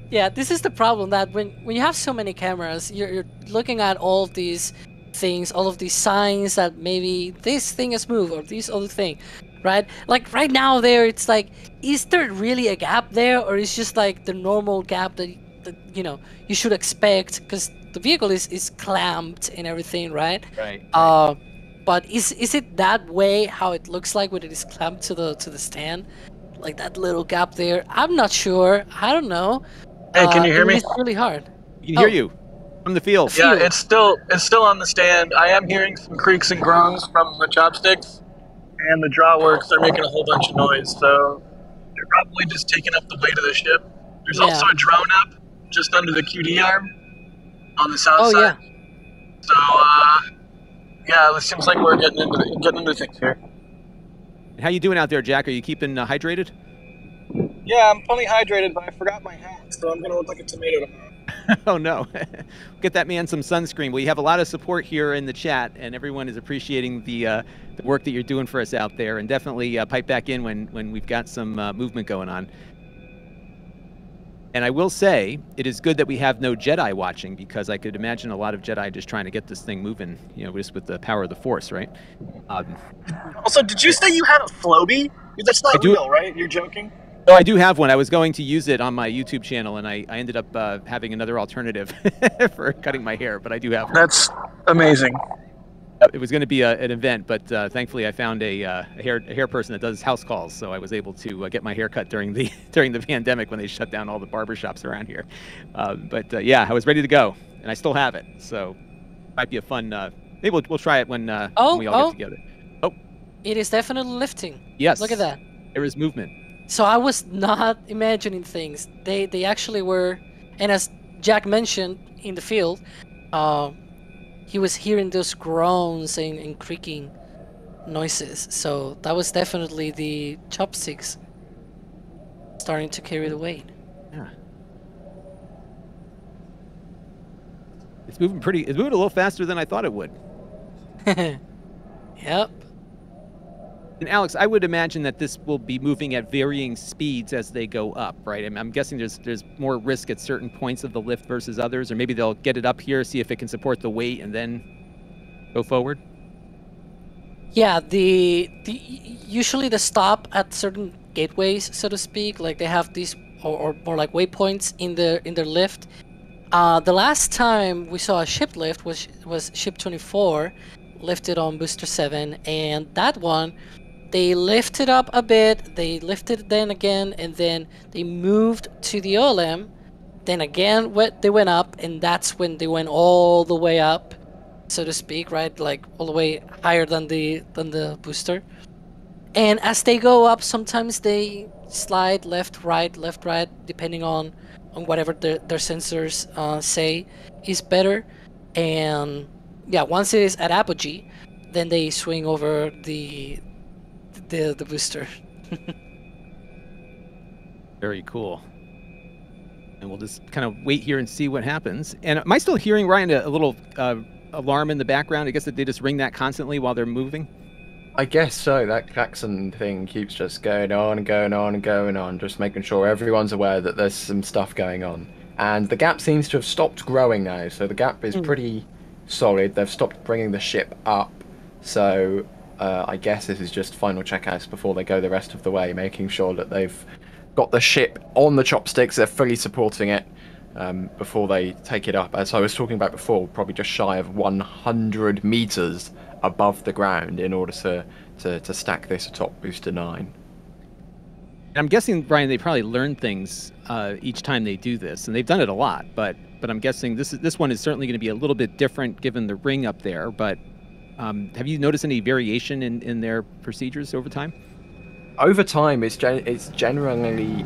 Yeah, this is the problem, that when, when you have so many cameras, you're, you're looking at all of these things, all of these signs that maybe this thing has moved or this other thing. Right? Like right now there, it's like, is there really a gap there, or is just like the normal gap that, that you know, you should expect because the vehicle is, is clamped and everything, right? Right. Uh, but is is it that way how it looks like when it is clamped to the to the stand? Like that little gap there? I'm not sure. I don't know. Hey, can you uh, hear me? It's really hard. You can oh. hear you. From the field. The field. Yeah, it's still it's still on the stand. I am hearing some creaks and groans from the chopsticks. And the drawworks, they're making a whole bunch of noise, so they're probably just taking up the weight of the ship. There's yeah. also a drone up just under the Q D arm on the south oh, side. Yeah. So, uh, yeah, it seems like we're getting into the, getting into things here. How you doing out there, Jack? Are you keeping uh, hydrated? Yeah, I'm fully hydrated, but I forgot my hat, so I'm going to look like a tomato tomorrow. Oh no. Get that man some sunscreen. Well, you have a lot of support here in the chat, and everyone is appreciating the uh, the work that you're doing for us out there. And definitely uh, pipe back in when when we've got some uh, movement going on. And I will say, it is good that we have no Jedi watching, because I could imagine a lot of Jedi just trying to get this thing moving, you know, just with the power of the Force, right? Um, also, did you say you had a Flowbee? That's not real, right? You're joking? No, I do have one. I was going to use it on my YouTube channel, and I, I ended up uh, having another alternative for cutting my hair, but I do have one. That's amazing. It was going to be a, an event, but uh, thankfully I found a, uh, a, hair, a hair person that does house calls, so I was able to uh, get my hair cut during the during the pandemic when they shut down all the barbershops around here. Uh, but uh, yeah, I was ready to go, and I still have it, so might be a fun. Uh, maybe we'll, we'll try it when, uh, oh, when we all oh. get together. Oh, it is definitely lifting. Yes, look at that. There is movement. So I was not imagining things. They they actually were, and as Jack mentioned in the field. Uh, He was hearing those groans and, and creaking noises, so that was definitely the chopsticks starting to carry the weight. Yeah, it's moving pretty. It's moving a little faster than I thought it would. Yep. And Alex, I would imagine that this will be moving at varying speeds as they go up, right? I mean, I'm guessing there's there's more risk at certain points of the lift versus others, or maybe they'll get it up here, see if it can support the weight, and then go forward. Yeah, the the usually the stop at certain gateways, so to speak, like they have these or, or more like waypoints in the in their lift. Uh, the last time we saw a ship lift was was Ship twenty-four, lifted on Booster seven, and that one. They lifted up a bit, they lifted then again, and then they moved to the O L M. Then again, they went up, and that's when they went all the way up, so to speak, right? Like all the way higher than the than the booster. And as they go up, sometimes they slide left, right, left, right, depending on on whatever their their sensors uh, say is better. And yeah, once it is at apogee, then they swing over the. The, the booster. Very cool. And we'll just kind of wait here and see what happens. And am I still hearing, Ryan, a, a little uh, alarm in the background? I guess that they just ring that constantly while they're moving? I guess so. That klaxon thing keeps just going on and going on and going on, just making sure everyone's aware that there's some stuff going on. And the gap seems to have stopped growing now, so the gap is mm. pretty solid. They've stopped bringing the ship up, so... Uh, I guess this is just final checkouts before they go the rest of the way, making sure that they've got the ship on the chopsticks, they're fully supporting it um, before they take it up. As I was talking about before, probably just shy of one hundred meters above the ground in order to, to, to stack this atop Booster nine. I'm guessing, Brian, they probably learn things uh, each time they do this, and they've done it a lot, but, but I'm guessing this, is, this one is certainly going to be a little bit different given the ring up there, but... Um, have you noticed any variation in, in their procedures over time? Over time, it's gen it's generally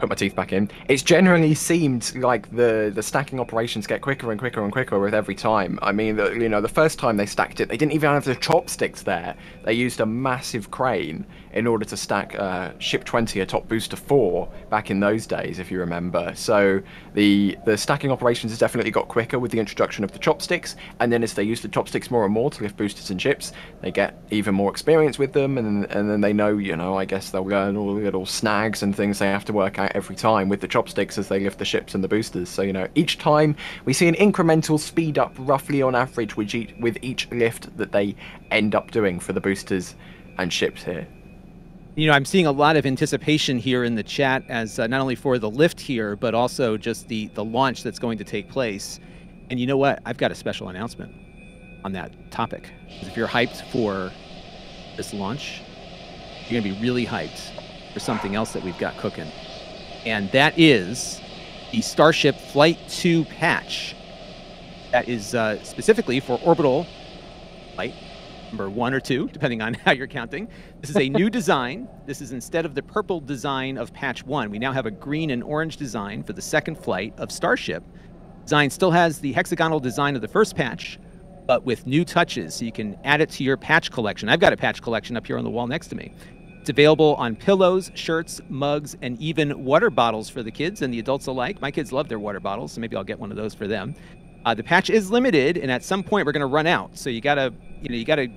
put my teeth back in. It's generally seemed like the the stacking operations get quicker and quicker and quicker with every time. I mean, the, you know, the first time they stacked it, they didn't even have the chopsticks there. They used a massive crane in order to stack uh, Ship twenty atop Booster four back in those days, if you remember. So the the stacking operations has definitely got quicker with the introduction of the chopsticks, and then as they use the chopsticks more and more to lift boosters and ships, they get even more experience with them, and, and then they know, you know, I guess they'll learn all the little snags and things they have to work out every time with the chopsticks as they lift the ships and the boosters. So, you know, each time we see an incremental speed up roughly on average with each, with each lift that they end up doing for the boosters and ships here. You know, I'm seeing a lot of anticipation here in the chat as uh, not only for the lift here, but also just the, the launch that's going to take place. And you know what? I've got a special announcement on that topic. If you're hyped for this launch, you're going to be really hyped for something else that we've got cooking. And that is the Starship Flight two patch. That is uh, specifically for orbital flight number one or two, depending on how you're counting. This is a new design. This is instead of the purple design of patch one. We now have a green and orange design for the second flight of Starship. Design still has the hexagonal design of the first patch, but with new touches, so you can add it to your patch collection. I've got a patch collection up here on the wall next to me. It's available on pillows, shirts, mugs, and even water bottles for the kids and the adults alike. My kids love their water bottles, so maybe I'll get one of those for them. Uh, the patch is limited, and at some point we're going to run out, so you gotta, you know, you gotta,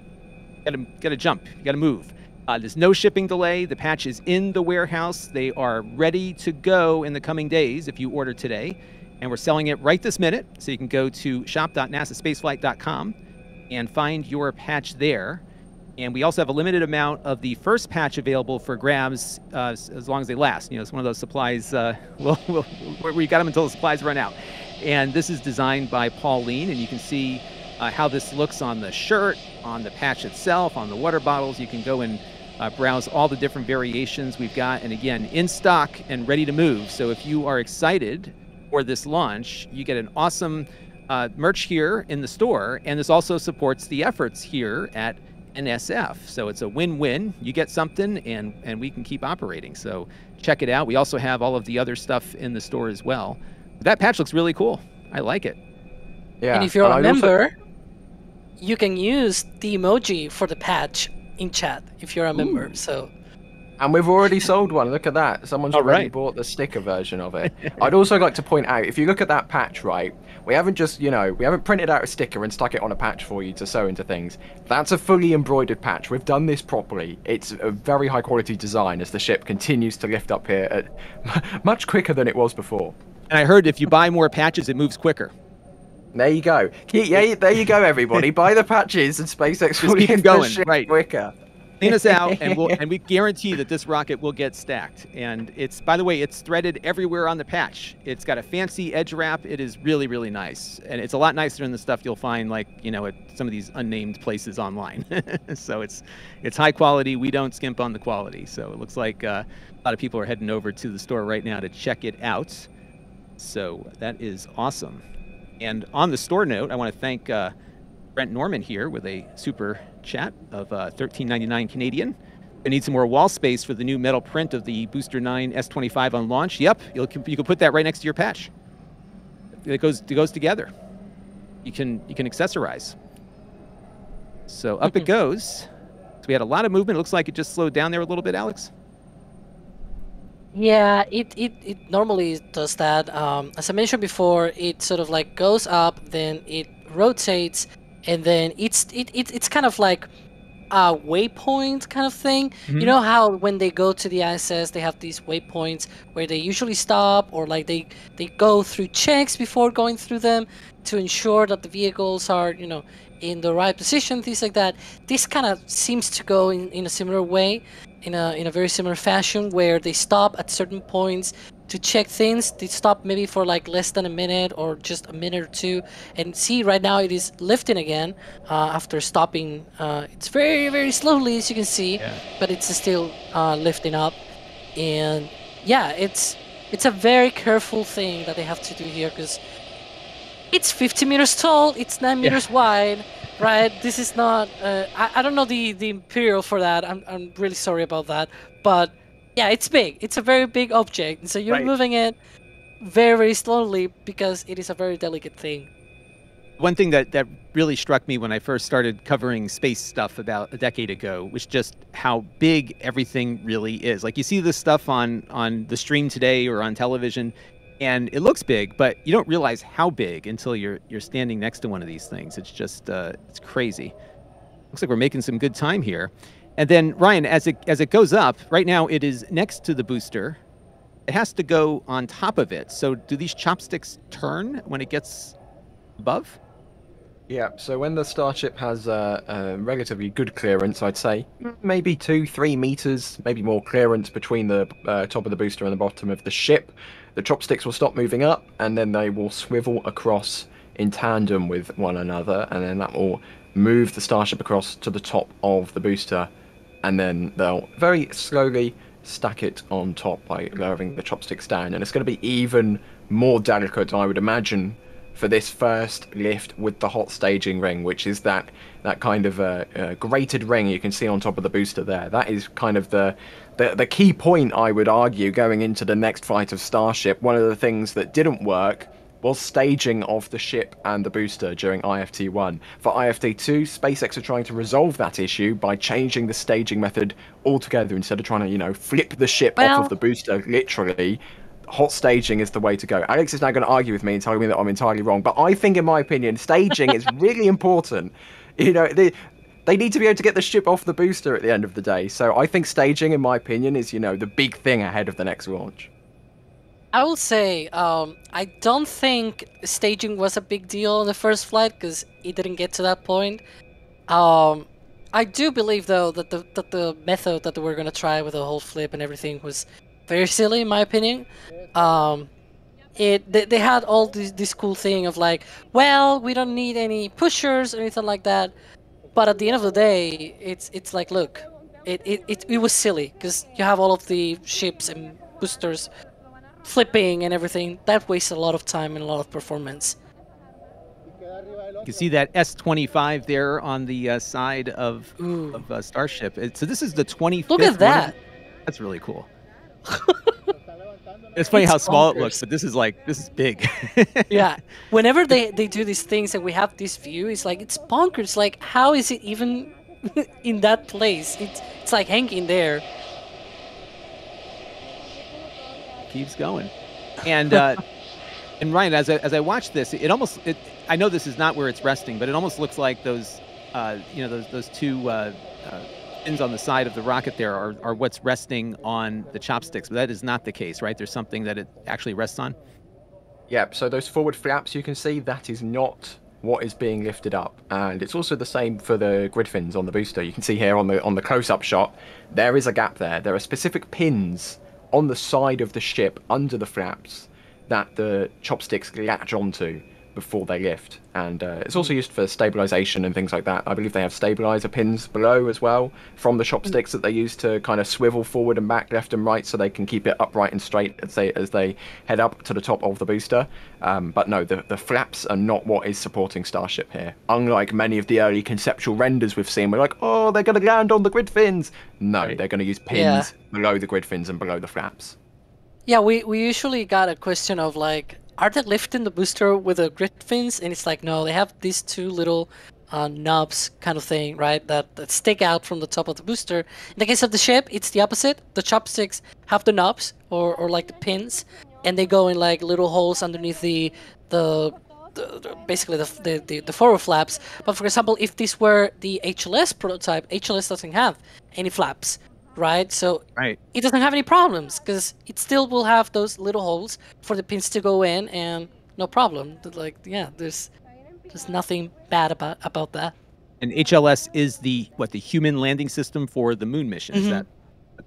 gotta, gotta jump, you gotta move. Uh, there's no shipping delay. The patch is in the warehouse. They are ready to go in the coming days if you order today. And we're selling it right this minute. So you can go to shop dot nasa spaceflight dot com and find your patch there. And we also have a limited amount of the first patch available for grabs uh, as long as they last. You know, it's one of those supplies, uh, we'll, we'll, we got them until the supplies run out. And this is designed by Pauline, and you can see uh, how this looks on the shirt, on the patch itself, on the water bottles. You can go and uh, browse all the different variations we've got. And again, in stock and ready to move. So if you are excited for this launch, you get an awesome uh, merch here in the store. And this also supports the efforts here at N S F. So it's a win-win. You get something and, and we can keep operating. So check it out. We also have all of the other stuff in the store as well. But that patch looks really cool. I like it. Yeah. And if you're uh, a member, you can use the emoji for the patch in chat if you're a Ooh. member. So. And we've already sold one. Look at that. Someone's All already right. bought the sticker version of it. I'd also like to point out, if you look at that patch, right, we haven't just, you know, we haven't printed out a sticker and stuck it on a patch for you to sew into things. That's a fully embroidered patch. We've done this properly. It's a very high quality design as the ship continues to lift up here at much quicker than it was before. And I heard if you buy more patches, it moves quicker. There you go. Yeah, there you go, everybody. Buy the patches and SpaceX will lift the ship right. quicker. Clean us out, and, we'll, and we guarantee that this rocket will get stacked. And it's, by the way, it's threaded everywhere on the patch. It's got a fancy edge wrap. It is really, really nice. And it's a lot nicer than the stuff you'll find, like, you know, at some of these unnamed places online. So it's, it's high quality. We don't skimp on the quality. So it looks like uh, a lot of people are heading over to the store right now to check it out. So that is awesome. And on the store note, I want to thank uh, Brent Norman here with a super chat of uh, thirteen ninety-nine Canadian. I need some more wall space for the new metal print of the Booster nine S twenty-five on launch. Yep, you'll, you can put that right next to your patch. It goes, it goes together. You can, you can accessorize. So up it goes. So we had a lot of movement. It looks like it just slowed down there a little bit, Alex. Yeah, it, it, it normally does that. Um, as I mentioned before, it sort of like goes up, then it rotates, and then it's it, it it's kind of like a waypoint kind of thing. Mm-hmm. You know how when they go to the I S S, they have these waypoints where they usually stop, or like they they go through checks before going through them to ensure that the vehicles are, you know, in the right position, things like that. This kind of seems to go in, in a similar way, in a in a very similar fashion, where they stop at certain points to check things. They stop maybe for like less than a minute or just a minute or two, and see right now it is lifting again uh, after stopping. Uh, it's very, very slowly, as you can see, yeah. but it's still uh, lifting up. And yeah, it's it's a very careful thing that they have to do here, because it's fifty meters tall, it's nine yeah. meters wide, right? This is not, uh, I, I don't know the, the imperial for that. I'm, I'm really sorry about that, but yeah, it's big. It's a very big object. So you're right. moving it very, very slowly because it is a very delicate thing. One thing that, that really struck me when I first started covering space stuff about a decade ago was just how big everything really is. Like, you see this stuff on, on the stream today or on television, and it looks big, but you don't realize how big until you're, you're standing next to one of these things. It's just, uh, it's crazy. Looks like we're making some good time here. And then, Ryan, as it, as it goes up, right now it is next to the booster. It has to go on top of it. So do these chopsticks turn when it gets above? Yeah, so when the Starship has a, a relatively good clearance, I'd say maybe two, three meters, maybe more clearance between the uh, top of the booster and the bottom of the ship, the chopsticks will stop moving up, and then they will swivel across in tandem with one another, and then that will move the Starship across to the top of the booster. And then they'll very slowly stack it on top by lowering the chopsticks down. And it's going to be even more delicate, I would imagine, for this first lift with the hot staging ring, which is that, that kind of uh, uh, grated ring you can see on top of the booster there. That is kind of the, the, the key point, I would argue, going into the next flight of Starship. One of the things that didn't work was staging of the ship and the booster during I F T one. For I F T two, SpaceX are trying to resolve that issue by changing the staging method altogether. Instead of trying to, you know, flip the ship well, off of the booster, literally, hot staging is the way to go. Alex is now going to argue with me and tell me that I'm entirely wrong, but I think, in my opinion, staging is really important. You know, the, They need to be able to get the ship off the booster at the end of the day. So I think staging, in my opinion, is, you know, the big thing ahead of the next launch. I will say, um, I don't think staging was a big deal on the first flight because it didn't get to that point. Um, I do believe, though, that the, that the method that they were going to try with the whole flip and everything was very silly, in my opinion. Um, it they, they had all this, this cool thing of like, well, we don't need any pushers or anything like that. But at the end of the day, it's it's like, look, it it, it, it was silly because you have all of the ships and boosters flipping and everything. That wastes a lot of time and a lot of performance. You can see that S twenty-five there on the uh, side of, of uh, Starship. It, so this is the twenty-fifth. Look at that. One. That's really cool. It's funny it's how small bonkers. It looks, but this is like, this is big. Yeah. Whenever they, they do these things and we have this view, it's like, it's bonkers. Like, how is it even in that place? It's, it's like hanging there. Keeps going. And, uh, and Ryan, as I, as I watch this, it almost, it, I know this is not where it's resting, but it almost looks like those, uh, you know, those, those two uh, uh, pins on the side of the rocket there are, are what's resting on the chopsticks, but that is not the case, right? There's something that it actually rests on? Yeah, so those forward flaps you can see, that is not what is being lifted up. And it's also the same for the grid fins on the booster. You can see here on the, on the close-up shot, there is a gap there. There are specific pins on the side of the ship under the flaps that the chopsticks latch onto before they lift. And uh, it's also used for stabilization and things like that. I believe they have stabilizer pins below as well from the chopsticks that they use to kind of swivel forward and back, left and right, so they can keep it upright and straight as they, as they head up to the top of the booster. Um, but no, the, the flaps are not what is supporting Starship here. Unlike many of the early conceptual renders we've seen, we're like, oh, they're going to land on the grid fins. No, right. They're going to use pins yeah. below the grid fins and below the flaps. Yeah, we, we usually got a question of like, are they lifting the booster with the grid fins? And it's like, no, they have these two little uh, knobs kind of thing, right, that, that stick out from the top of the booster. In the case of the ship, it's the opposite. The chopsticks have the knobs or, or like the pins, and they go in like little holes underneath the, the, the, the basically the, the, the, the forward flaps. But for example, if this were the H L S prototype, H L S doesn't have any flaps. Right, so right. It doesn't have any problems because it still will have those little holes for the pins to go in, and no problem. Like, yeah, there's there's nothing bad about about that. And H L S is the what the human landing system for the moon mission. Mm-hmm. Is that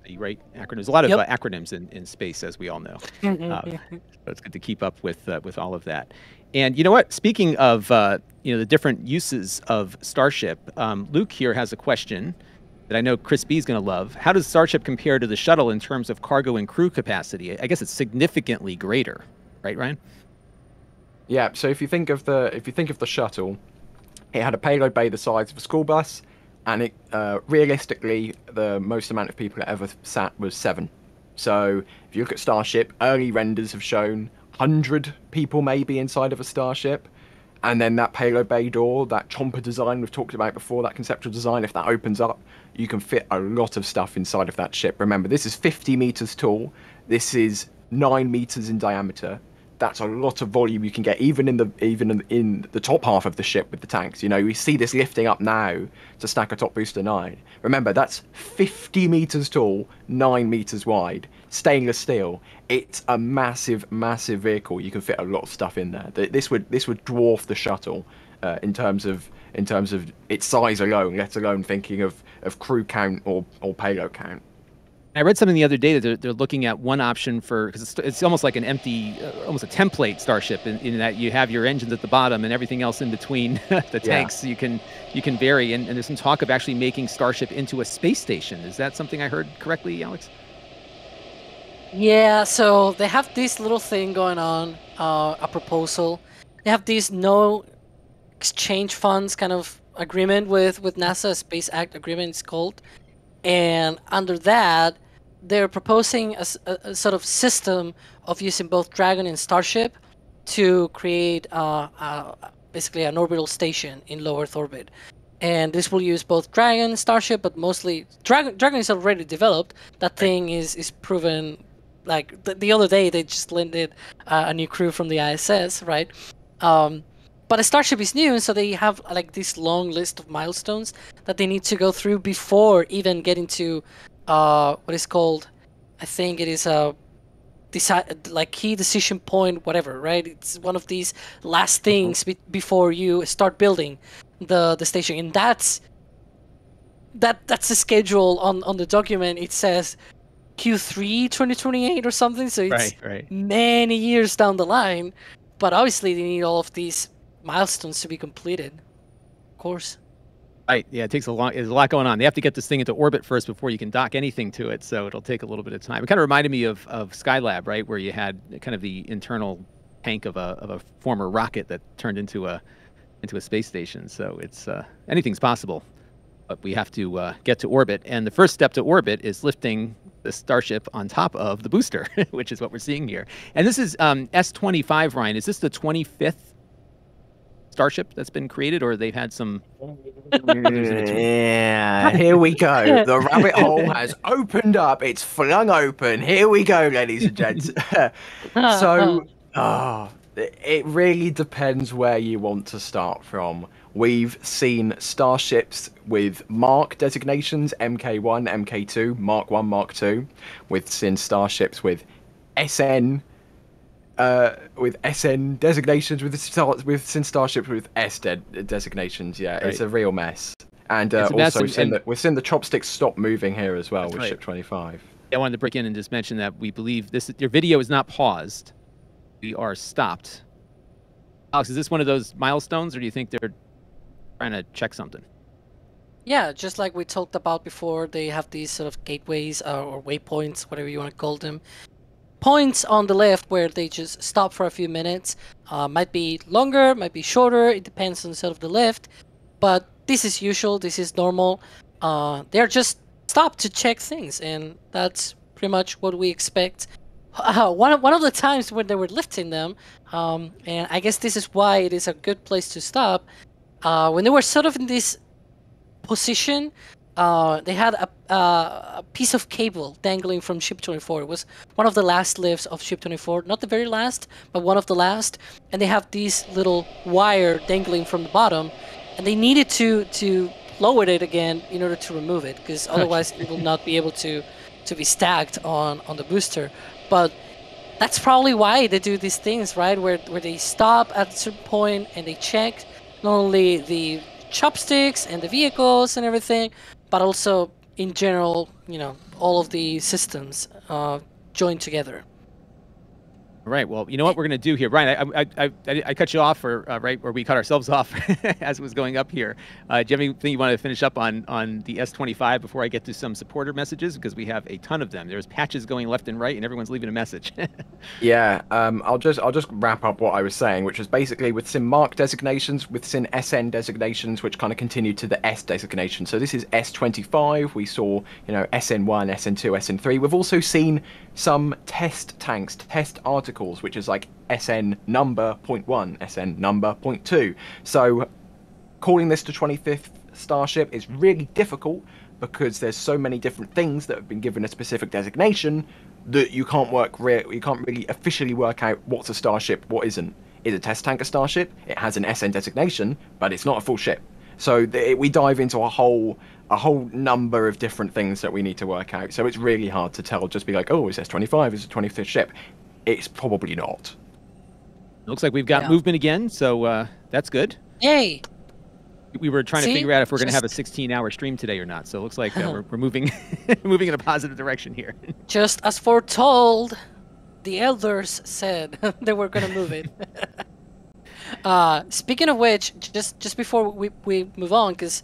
the right acronym? There's a lot of yep. uh, acronyms in, in space, as we all know. Mm-hmm. uh, so it's good to keep up with uh, with all of that. And you know what? Speaking of uh, you know the different uses of Starship, um, Luke here has a question that I know Chris B is going to love. How does Starship compare to the shuttle in terms of cargo and crew capacity? I guess it's significantly greater, right, Ryan? Yeah. So if you think of the if you think of the shuttle, it had a payload bay the size of a school bus, and it uh, realistically the most amount of people that ever sat was seven. So if you look at Starship, early renders have shown one hundred people maybe inside of a Starship. And then that payload bay door, that chomper design we've talked about before, that conceptual design, if that opens up, you can fit a lot of stuff inside of that ship. Remember, this is fifty meters tall. This is nine meters in diameter. That's a lot of volume you can get, even in the even in, in the top half of the ship with the tanks. You know, we see this lifting up now to stack atop Booster nine. Remember, that's fifty meters tall, nine meters wide, stainless steel. It's a massive, massive vehicle. You can fit a lot of stuff in there. This would this would dwarf the shuttle uh, in terms of in terms of its size alone, let alone thinking of of crew count or or payload count. I read something the other day that they're, they're looking at one option for, because it's, it's almost like an empty, uh, almost a template Starship in, in that you have your engines at the bottom and everything else in between the yeah. tanks. So you can you can vary, and, and there's some talk of actually making Starship into a space station. Is that something I heard correctly, Alex? Yeah, so they have this little thing going on, uh, a proposal. They have this no exchange funds kind of agreement with, with NASA, Space Act Agreement it's called. And under that, they're proposing a, a, a sort of system of using both Dragon and Starship to create uh, uh, basically an orbital station in low Earth orbit. And this will use both Dragon and Starship, but mostly Dragon, Dragon is already developed. That thing is, is proven. Like the, the other day, they just landed uh, a new crew from the I S S, right? Um, But the Starship is new, so they have like this long list of milestones that they need to go through before even getting to uh, what is called, I think it is a decide like key decision point, whatever, right? It's one of these last things be before you start building the the station, and that's that that's the schedule on on the document. It says Q three twenty twenty-eight or something, so it's right, right. many years down the line. But obviously, they need all of these milestones to be completed, of course. Right. Yeah, it takes a long. There's a lot going on. They have to get this thing into orbit first before you can dock anything to it. So it'll take a little bit of time. It kind of reminded me of of Skylab, right, where you had kind of the internal tank of a of a former rocket that turned into a into a space station. So it's uh, anything's possible, but we have to uh, get to orbit. And the first step to orbit is lifting the Starship on top of the booster, which is what we're seeing here. And this is um, S twenty-five, Ryan. Is this the twenty-fifth? Starship that's been created, or they've had some yeah here we go, the rabbit hole has opened up, it's flung open, here we go, ladies and gents. So oh, it really depends where you want to start from. We've seen Starships with mark designations, M K one, M K two, Mark one, Mark two. We've seen Starships with S N Uh, with S N designations, with star, with since Starships with S de designations, yeah, right. It's a real mess. And uh, also, mess and, and the, we're seeing the chopsticks stop moving here as well with right. Ship twenty-five. I wanted to break in and just mention that we believe this. Your video is not paused; we are stopped. Alex, is this one of those milestones, or do you think they're trying to check something? Yeah, just like we talked about before, they have these sort of gateways uh, or waypoints, whatever you want to call them. Points on the left where they just stop for a few minutes. Uh, might be longer, might be shorter, it depends on sort of the lift, but this is usual, this is normal. Uh, they're just stopped to check things, and that's pretty much what we expect. Uh, one, of, one of the times when they were lifting them, um, and I guess this is why it is a good place to stop, uh, when they were sort of in this position, Uh, they had a, uh, a piece of cable dangling from Ship twenty-four. It was one of the last lifts of Ship twenty-four. Not the very last, but one of the last. And they have this little wire dangling from the bottom. And they needed to, to lower it again in order to remove it, because otherwise it will not be able to, to be stacked on, on the booster. But that's probably why they do these things, right? Where, where they stop at a certain point and they check not only the chopsticks and the vehicles and everything, but also, in general, you know, all of the systems uh, joined together. Right. Well, you know what we're going to do here, Ryan. I I, I, I cut you off, or uh, right, or we cut ourselves off as it was going up here. Uh, do you have anything you want to finish up on on the S twenty-five before I get to some supporter messages, because we have a ton of them. There's patches going left and right, and everyone's leaving a message. yeah. Um. I'll just I'll just wrap up what I was saying, which is basically with S I N mark designations, with S I N S N designations, which kind of continue to the S designation. So this is S twenty-five. We saw, you know, S N one, S N two, S N three. We've also seen some test tanks, test articles, which is like S N number point one, S N number point two. So calling this the twenty-fifth Starship is really difficult because there's so many different things that have been given a specific designation that you can't work re you can't really officially work out what's a Starship, what isn't. Is a test tank a Starship? It has an S N designation, but it's not a full ship. So th we dive into a whole a whole number of different things that we need to work out. So it's really hard to tell. Just be like, oh, is S twenty-five? Is it twenty-fifth ship? It's probably not. Looks like we've got yeah. movement again, so uh, that's good. Yay! We were trying See? to figure out if we're going to have a sixteen-hour stream today or not. So it looks like uh, we're, we're moving, moving in a positive direction here. Just as foretold, the elders said they were going to move it. uh, speaking of which, just just before we we move on, because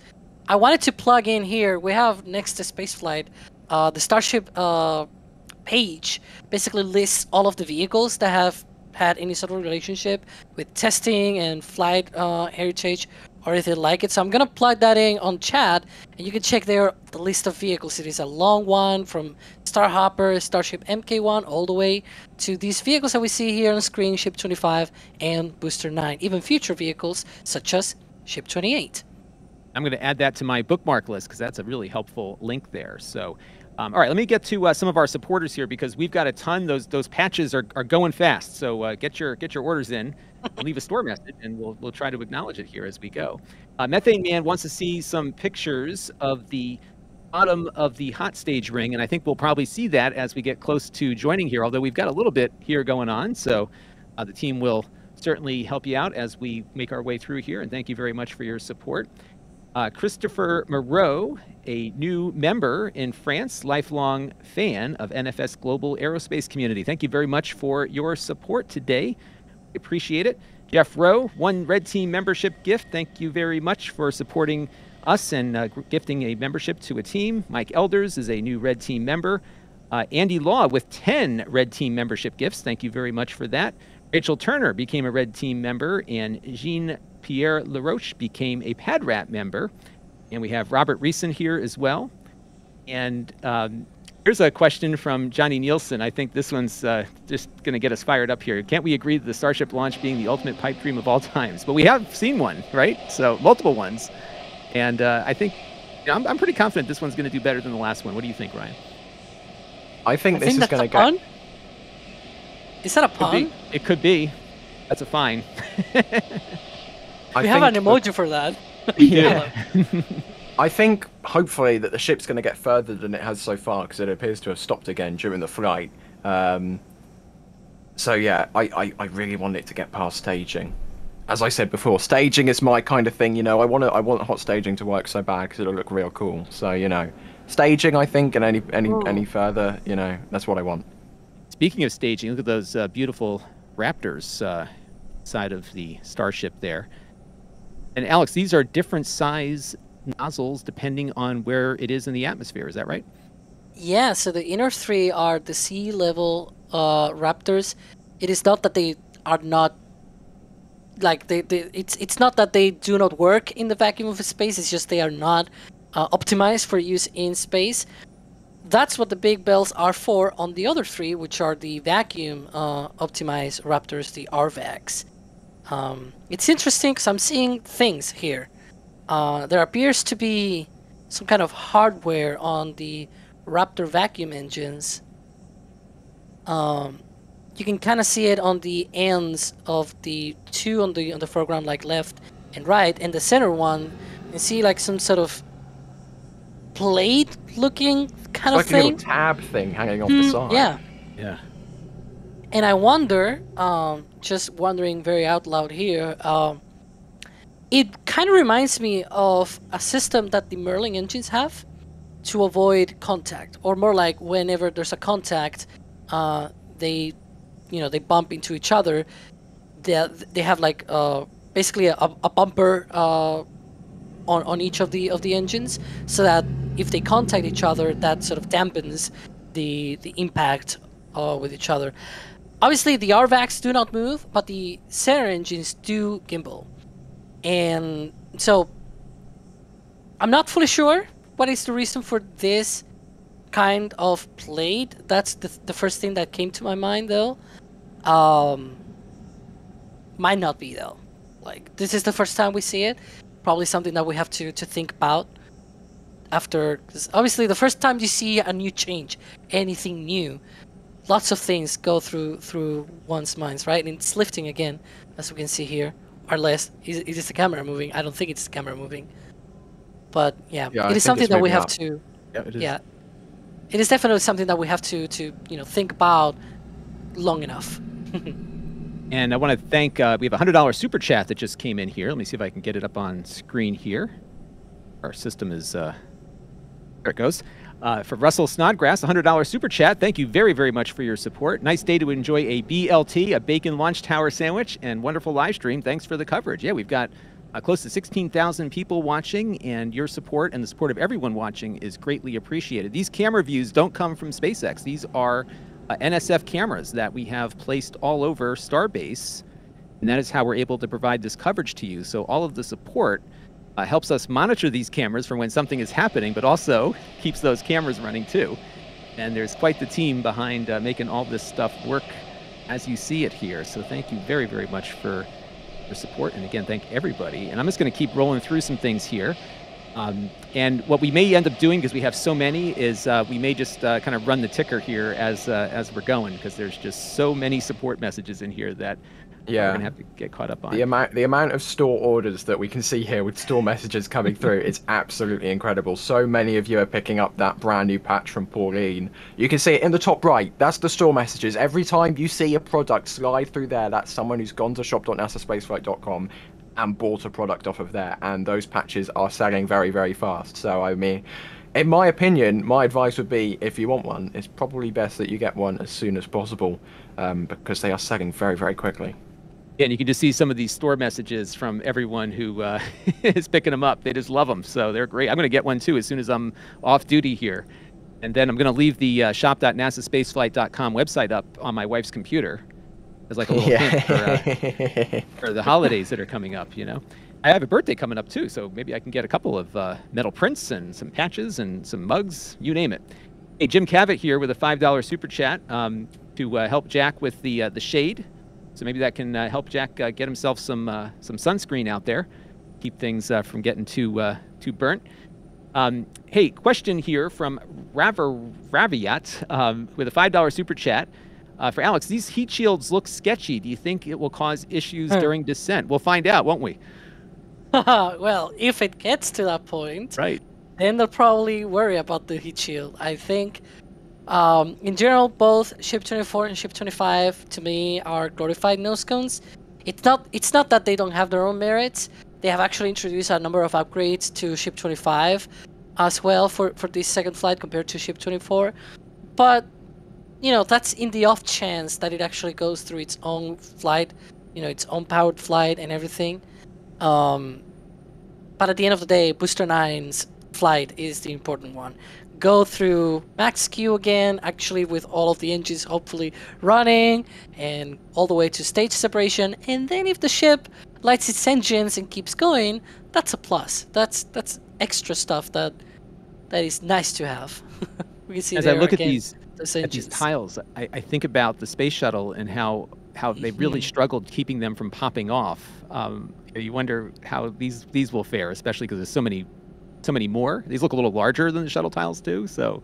I wanted to plug in here, we have next to Spaceflight, uh, the Starship uh, page basically lists all of the vehicles that have had any sort of relationship with testing and flight uh, heritage or anything like it. So I'm going to plug that in on chat, and you can check there the list of vehicles. It is a long one from Starhopper, Starship M K one, all the way to these vehicles that we see here on screen, Ship twenty-five and Booster nine, even future vehicles such as Ship twenty-eight. I'm going to add that to my bookmark list because that's a really helpful link there. So Um, all right, let me get to uh, some of our supporters here because we've got a ton. Those those patches are, are going fast, so uh, get your get your orders in. Leave a store message, and we'll we'll try to acknowledge it here as we go. Uh, Methane Man wants to see some pictures of the bottom of the hot stage ring, and I think we'll probably see that as we get close to joining here. Although we've got a little bit here going on, so uh, the team will certainly help you out as we make our way through here. And thank you very much for your support. Uh, Christopher Moreau, a new member in France, lifelong fan of N F S Global Aerospace Community. Thank you very much for your support today. Appreciate it. Jeff Rowe, one Red Team membership gift. Thank you very much for supporting us and uh, gifting a membership to a team. Mike Elders is a new Red Team member. Uh, Andy Law with ten Red Team membership gifts. Thank you very much for that. Rachel Turner became a Red Team member, and Jean Pierre LaRoche became a PADRAP member. And we have Robert Reeson here as well. And um, here's a question from Johnny Nielsen. I think this one's uh, just going to get us fired up here. Can't we agree that the Starship launch being the ultimate pipe dream of all times? But we have seen one, right? So multiple ones. And uh, I think you know, I'm, I'm pretty confident this one's going to do better than the last one. What do you think, Ryan? I think I this think is going to go... Pun? Is that a pun? It could be. That's a fine. I we have an emoji the, for that. Yeah. I think, hopefully, that the ship's going to get further than it has so far, because it appears to have stopped again during the flight. Um, so, yeah, I, I, I really want it to get past staging. As I said before, staging is my kind of thing, you know. I want I want hot staging to work so bad, because it'll look real cool. So, you know, staging, I think, and any, any, any further, you know, that's what I want. Speaking of staging, look at those uh, beautiful Raptors uh, side of the Starship there. And Alex, these are different size nozzles depending on where it is in the atmosphere. Is that right? Yeah. So the inner three are the sea level uh, Raptors. It is not that they are not like they, they. It's it's not that they do not work in the vacuum of space. It's just they are not uh, optimized for use in space. That's what the big bells are for. On the other three, which are the vacuum uh, optimized Raptors, the R VACs. Um, it's interesting because I'm seeing things here. Uh, there appears to be some kind of hardware on the Raptor vacuum engines. Um, you can kind of see it on the ends of the two on the on the foreground, like left and right, and the center one. You see like some sort of plate-looking kind it's of like thing. Like a little tab thing hanging off mm, the side. Yeah. Yeah. And I wonder, um, just wondering very out loud here, um, it kind of reminds me of a system that the Merlin engines have to avoid contact, or more like whenever there's a contact, uh, they, you know, they bump into each other. They they have like uh, basically a, a bumper uh, on on each of the of the engines, so that if they contact each other, that sort of dampens the the impact uh, with each other. Obviously, the R VACs do not move, but the center engines do gimbal. And so I'm not fully sure what is the reason for this kind of plate. That's the, the first thing that came to my mind, though. Um, might not be, though. Like, this is the first time we see it. Probably something that we have to, to think about after. 'Cause obviously, the first time you see a new change, anything new, lots of things go through through one's minds, right? And it's lifting again, as we can see here. Or less. Is, is this the camera moving? I don't think it's the camera moving. But yeah, yeah it I is something that we have up. to. Yeah, it is. Yeah, it is definitely something that we have to to you know think about long enough. And I want to thank. Uh, we have a hundred dollar super chat that just came in here. Let me see if I can get it up on screen here. Our system is. Uh, there it goes. Uh, for Russell Snodgrass, one hundred dollar super chat. Thank you very, very much for your support. Nice day to enjoy a B L T, a bacon lunch tower sandwich, and wonderful live stream. Thanks for the coverage. Yeah, we've got uh, close to sixteen thousand people watching, and your support and the support of everyone watching is greatly appreciated. These camera views don't come from SpaceX. These are uh, N S F cameras that we have placed all over Starbase, and that is how we're able to provide this coverage to you. So all of the support Uh, helps us monitor these cameras for when something is happening, but also keeps those cameras running too. And there's quite the team behind uh, making all this stuff work as you see it here. So thank you very, very much for your support. And again, thank everybody. And I'm just going to keep rolling through some things here. Um, and what we may end up doing, because we have so many, is uh, we may just uh, kind of run the ticker here as uh, as we're going, because there's just so many support messages in here that yeah. we're going to have to get caught up on. The amount, the amount of store orders that we can see here with store messages coming through is absolutely incredible. So many of you are picking up that brand new patch from Pauline. You can see it in the top right. That's the store messages. Every time you see a product slide through there, that's someone who's gone to shop dot nasa spaceflight dot com and bought a product off of there, and those patches are selling very, very fast. So I mean, in my opinion, my advice would be, if you want one, it's probably best that you get one as soon as possible, um, because they are selling very, very quickly. Yeah, and you can just see some of these store messages from everyone who uh, is picking them up. They just love them, so they're great. I'm going to get one too as soon as I'm off duty here, and then I'm going to leave the uh, shop dot nasa spaceflight dot com website up on my wife's computer. It's like a little yeah. hint for, uh, for the holidays that are coming up, you know. I have a birthday coming up too, so maybe I can get a couple of uh, metal prints and some patches and some mugs, you name it. Hey, Jim Cavett here with a five dollar super chat um, to uh, help Jack with the uh, the shade. So maybe that can uh, help Jack uh, get himself some uh, some sunscreen out there, keep things uh, from getting too uh, too burnt. Um, hey, question here from Raver Raviat um, with a five dollar super chat. Uh, for Alex, these heat shields look sketchy. Do you think it will cause issues hmm. during descent? We'll find out, won't we? Well, if it gets to that point, right, then they'll probably worry about the heat shield. I think, um, in general, both Ship twenty-four and Ship twenty-five, to me, are glorified nose cones. It's not, it's not that they don't have their own merits. They have actually introduced a number of upgrades to Ship twenty-five as well for, for this second flight compared to Ship twenty-four. But you know, that's in the off chance that it actually goes through its own flight, you know, its own powered flight and everything. Um, but at the end of the day, Booster nine's flight is the important one. Go through max Q again, actually with all of the engines hopefully running, and all the way to stage separation. And then if the ship lights its engines and keeps going, that's a plus. That's that's extra stuff that that is nice to have. We can see as I look again at these. At these tiles, I, I think about the space shuttle and how how they really struggled keeping them from popping off. Um, you wonder how these these will fare, especially because there's so many so many more. These look a little larger than the shuttle tiles do, so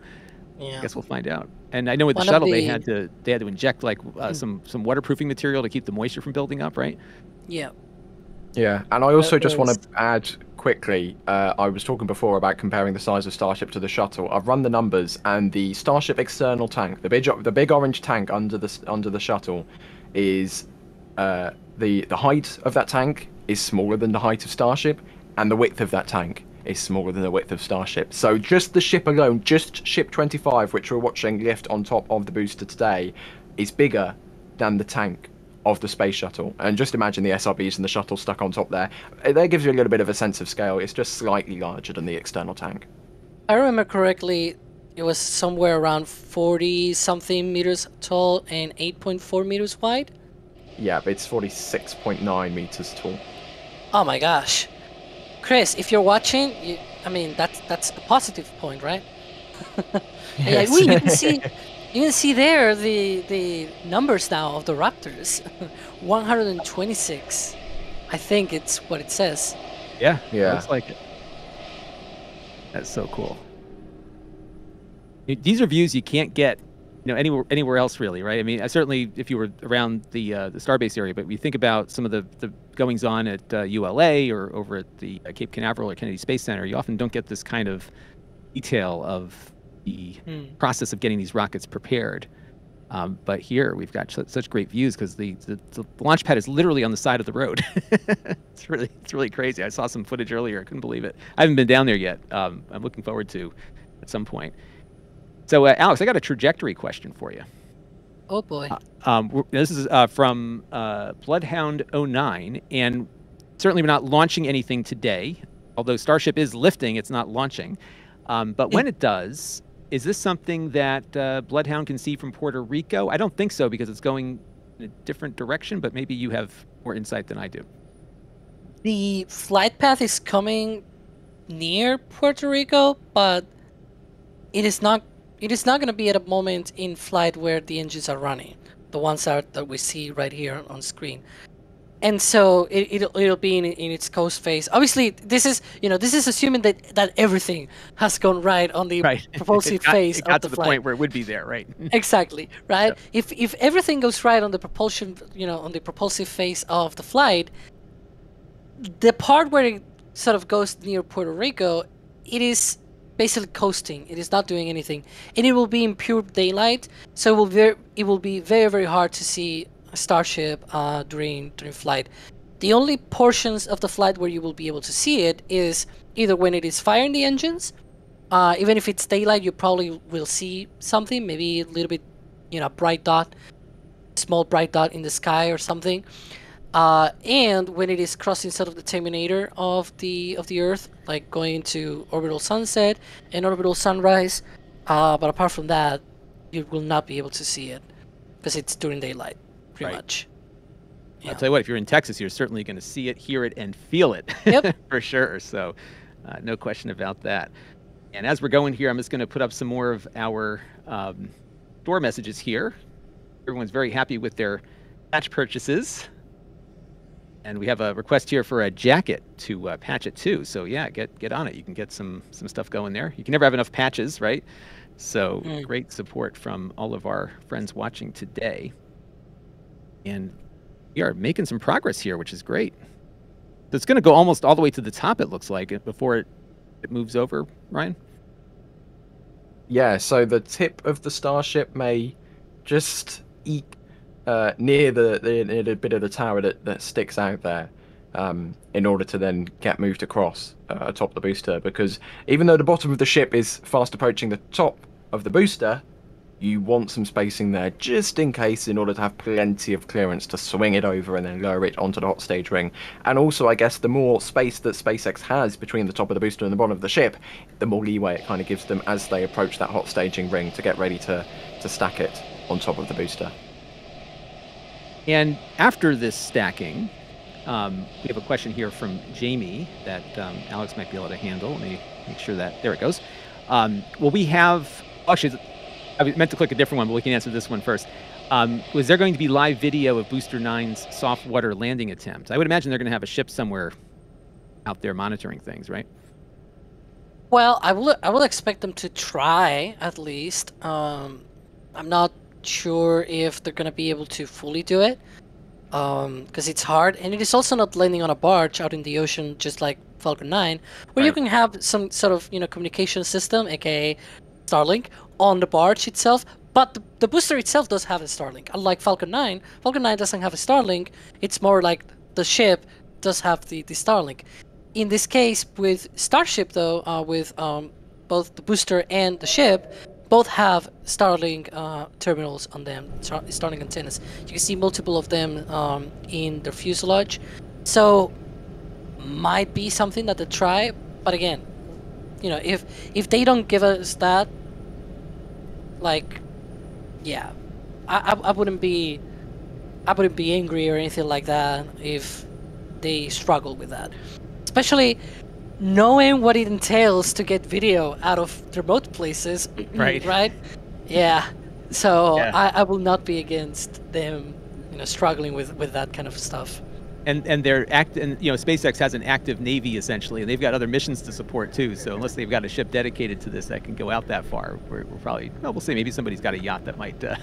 yeah. I guess we'll find out. And I know with One the shuttle the... they had to they had to inject like uh, hmm. some some waterproofing material to keep the moisture from building up, right? Yeah. Yeah, and I also just want to add quickly, uh, I was talking before about comparing the size of Starship to the shuttle. I've run the numbers, and the Starship external tank, the big, the big orange tank under the under the shuttle, is uh, the the height of that tank is smaller than the height of Starship, and the width of that tank is smaller than the width of Starship. So just the ship alone, just Ship twenty-five, which we're watching lift on top of the booster today, is bigger than the tank of the space shuttle. And just imagine the S R Bs and the shuttle stuck on top there. That gives you a little bit of a sense of scale. It's just slightly larger than the external tank. I remember correctly, it was somewhere around forty something meters tall and eight point four meters wide. Yeah, but it's forty-six point nine meters tall. Oh my gosh. Chris, if you're watching, you, I mean, that's that's a positive point, right? Yes. We can see. You can see there the the numbers now of the Raptors, one hundred twenty-six. I think it's what it says. Yeah, yeah, looks like it. That's so cool. These are views you can't get, you know, anywhere anywhere else really, right? I mean, I certainly if you were around the uh, the Starbase area, but we think about some of the the goings on at uh, U L A or over at the uh, Cape Canaveral or Kennedy Space Center, you often don't get this kind of detail of the hmm. process of getting these rockets prepared. Um, but here we've got su such great views because the, the, the launch pad is literally on the side of the road. It's really it's really crazy. I saw some footage earlier. I couldn't believe it. I haven't been down there yet. Um, I'm looking forward to at some point. So uh, Alex, I got a trajectory question for you. Oh boy. Uh, um, this is uh, from uh, Bloodhound oh nine, and certainly we're not launching anything today. Although Starship is lifting, it's not launching. Um, but when it does, is this something that uh, Bloodhound can see from Puerto Rico? I don't think so because it's going in a different direction, but maybe you have more insight than I do. The flight path is coming near Puerto Rico, but it is not it is not going to be at a moment in flight where the engines are running, the ones that, that we see right here on screen. And so it, it'll, it'll be in, in its coast phase. Obviously, this is you know this is assuming that, that everything has gone right on the right. propulsive got, phase. It got of to the, the point where it would be there, right? Exactly, right. Yeah. If if everything goes right on the propulsion, you know, on the propulsive phase of the flight, the part where it sort of goes near Puerto Rico, it is basically coasting. It is not doing anything, and it will be in pure daylight. So it will very it will be very very hard to see Starship uh, during during flight. The only portions of the flight where you will be able to see it is either when it is firing the engines. Uh, even if it's daylight, you probably will see something, maybe a little bit, you know, bright dot, small bright dot in the sky or something. Uh, and when it is crossing sort of the terminator of the of the Earth, like going into orbital sunset and orbital sunrise. Uh, but apart from that, you will not be able to see it because it's during daylight. Pretty right. much. Yeah. I'll tell you what, if you're in Texas, you're certainly going to see it, hear it, and feel it. Yep. For sure. So uh, no question about that. And as we're going here, I'm just going to put up some more of our um, door messages here. Everyone's very happy with their patch purchases. And we have a request here for a jacket to uh, patch it too. So yeah, get get on it. You can get some, some stuff going there. You can never have enough patches, right? So mm. great support from all of our friends watching today. And we are making some progress here, which is great. So it's going to go almost all the way to the top, it looks like, before it, it moves over, Ryan? Yeah, so the tip of the Starship may just eke uh, near the, the, near the bit of the tower that, that sticks out there um, in order to then get moved across uh, atop the booster. Because even though the bottom of the ship is fast approaching the top of the booster, you want some spacing there just in case, in order to have plenty of clearance to swing it over and then lower it onto the hot stage ring. And also, I guess, the more space that SpaceX has between the top of the booster and the bottom of the ship, the more leeway it kind of gives them as they approach that hot staging ring to get ready to, to stack it on top of the booster. And after this stacking, um, we have a question here from Jamie that um, Alex might be able to handle. Let me make sure that, there it goes. Um, well, we have, actually, I meant to click a different one, but we can answer this one first. Um, was there going to be live video of Booster nine's soft water landing attempt? I would imagine they're going to have a ship somewhere out there monitoring things, right? Well, I will, I will expect them to try, at least. Um, I'm not sure if they're going to be able to fully do it, because um, it's hard. And it is also not landing on a barge out in the ocean, just like Falcon nine, where right. you can have some sort of you know communication system, a k a Starlink, on the barge itself, but the, the booster itself does have a Starlink. Unlike Falcon nine, Falcon nine doesn't have a Starlink. It's more like the ship does have the, the Starlink. In this case, with Starship, though, uh, with um, both the booster and the ship, both have Starlink uh, terminals on them, Starlink antennas. You can see multiple of them um, in their fuselage. So, might be something that they try, but again, you know, if if they don't give us that, like, yeah, I, I I wouldn't be I wouldn't be angry or anything like that if they struggle with that, especially knowing what it entails to get video out of remote places, right? Right? Yeah. So yeah. I, I will not be against them, you know, struggling with with that kind of stuff. And and they're act and you know SpaceX has an active Navy essentially, and they've got other missions to support too. So unless they've got a ship dedicated to this that can go out that far, we're, we're probably well, we'll see. Maybe somebody's got a yacht that might uh,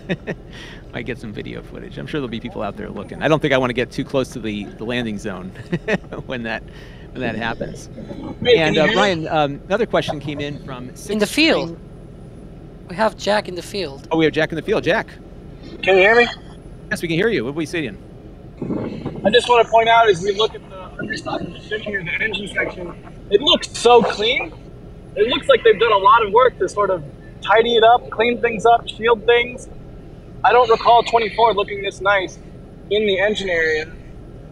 might get some video footage. I'm sure there'll be people out there looking. I don't think I want to get too close to the, the landing zone when that when that happens. And uh, Ryan, um, another question came in from six in the field. We have Jack in the field. Oh, we have Jack in the field. Jack, can you hear me? Yes, we can hear you. What are we seeing? I just want to point out, as we look at the underside of the ship here, the engine section, it looks so clean. It looks like they've done a lot of work to sort of tidy it up, clean things up, shield things. I don't recall twenty-four looking this nice in the engine area.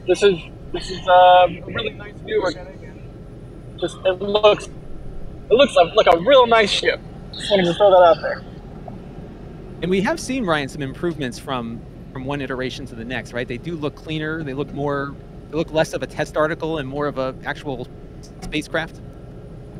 This is this is uh, a really nice view we're getting, and just it looks it looks like a real nice ship. Just wanted to throw that out there. And we have seen, Ryan, some improvements from. from one iteration to the next, right? They do look cleaner. They look more, they look less of a test article and more of a actual spacecraft.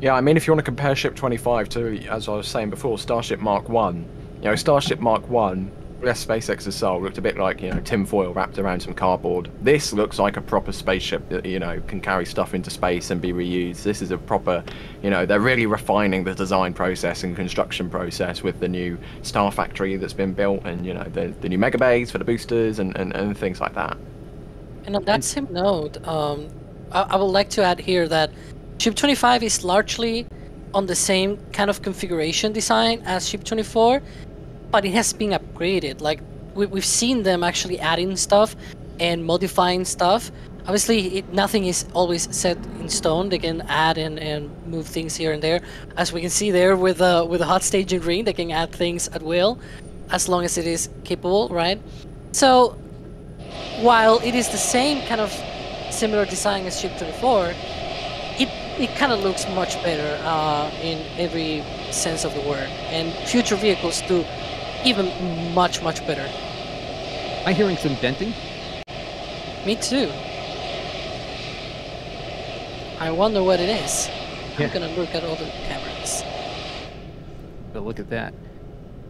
Yeah, I mean, if you want to compare Ship twenty-five to, as I was saying before, Starship Mark one, you know, Starship Mark one Yes, SpaceX's soul looked a bit like, you know, tinfoil wrapped around some cardboard. This looks like a proper spaceship that, you know, can carry stuff into space and be reused. This is a proper, you know, they're really refining the design process and construction process with the new Star Factory that's been built and, you know, the, the new mega bays for the boosters and, and, and things like that. And on that same note, um, I, I would like to add here that Ship twenty-five is largely on the same kind of configuration design as Ship twenty-four, but it has been upgraded. Like, we, we've seen them actually adding stuff and modifying stuff. Obviously, it, nothing is always set in stone. They can add and, and move things here and there. As we can see there with uh, with the hot staging ring, they can add things at will, as long as it is capable, right? So, while it is the same kind of similar design as Ship twenty-four, it, it kind of looks much better uh, in every sense of the word. And future vehicles do even much, much better. I'm hearing some denting. Me too. I wonder what it is. Yeah. I'm going to look at all the cameras. But look at that.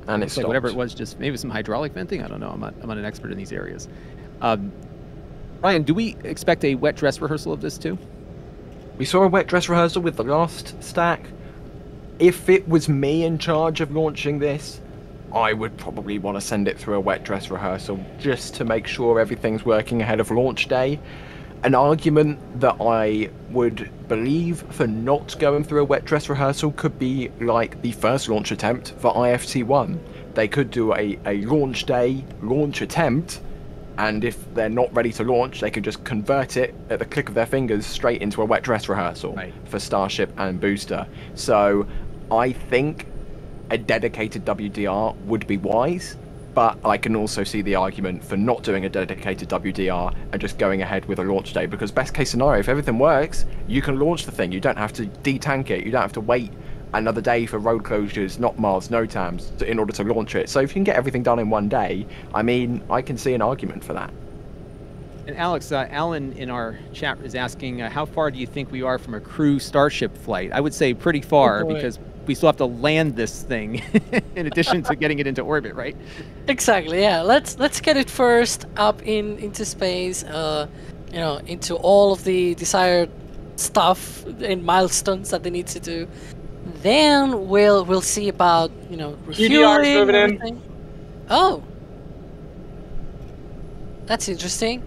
And it's like whatever it was, just maybe some hydraulic venting. I don't know. I'm not, I'm not an expert in these areas. Um, Ryan, do we expect a wet dress rehearsal of this too? We saw a wet dress rehearsal with the last stack. If it was me in charge of launching this, I would probably want to send it through a wet dress rehearsal just to make sure everything's working ahead of launch day. An argument that I would believe for not going through a wet dress rehearsal could be like the first launch attempt for I F T one. They could do a, a launch day launch attempt, and if they're not ready to launch, they can just convert it at the click of their fingers straight into a wet dress rehearsal right. for Starship and Booster. So I think a dedicated W D R would be wise, but I can also see the argument for not doing a dedicated W D R and just going ahead with a launch day, because best case scenario, if everything works, you can launch the thing. You don't have to detank it. You don't have to wait another day for road closures, not miles, no tams, in order to launch it. So if you can get everything done in one day, I mean, I can see an argument for that. And Alex, uh, Alan in our chat is asking, uh, how far do you think we are from a crew Starship flight? I would say pretty far, oh because we still have to land this thing in addition to getting it into orbit, right? Exactly, yeah. Let's let's get it first up in into space, uh, you know, into all of the desired stuff and milestones that they need to do. Then we'll we'll see about, you know, refueling Q D R's moving in. Oh, that's interesting.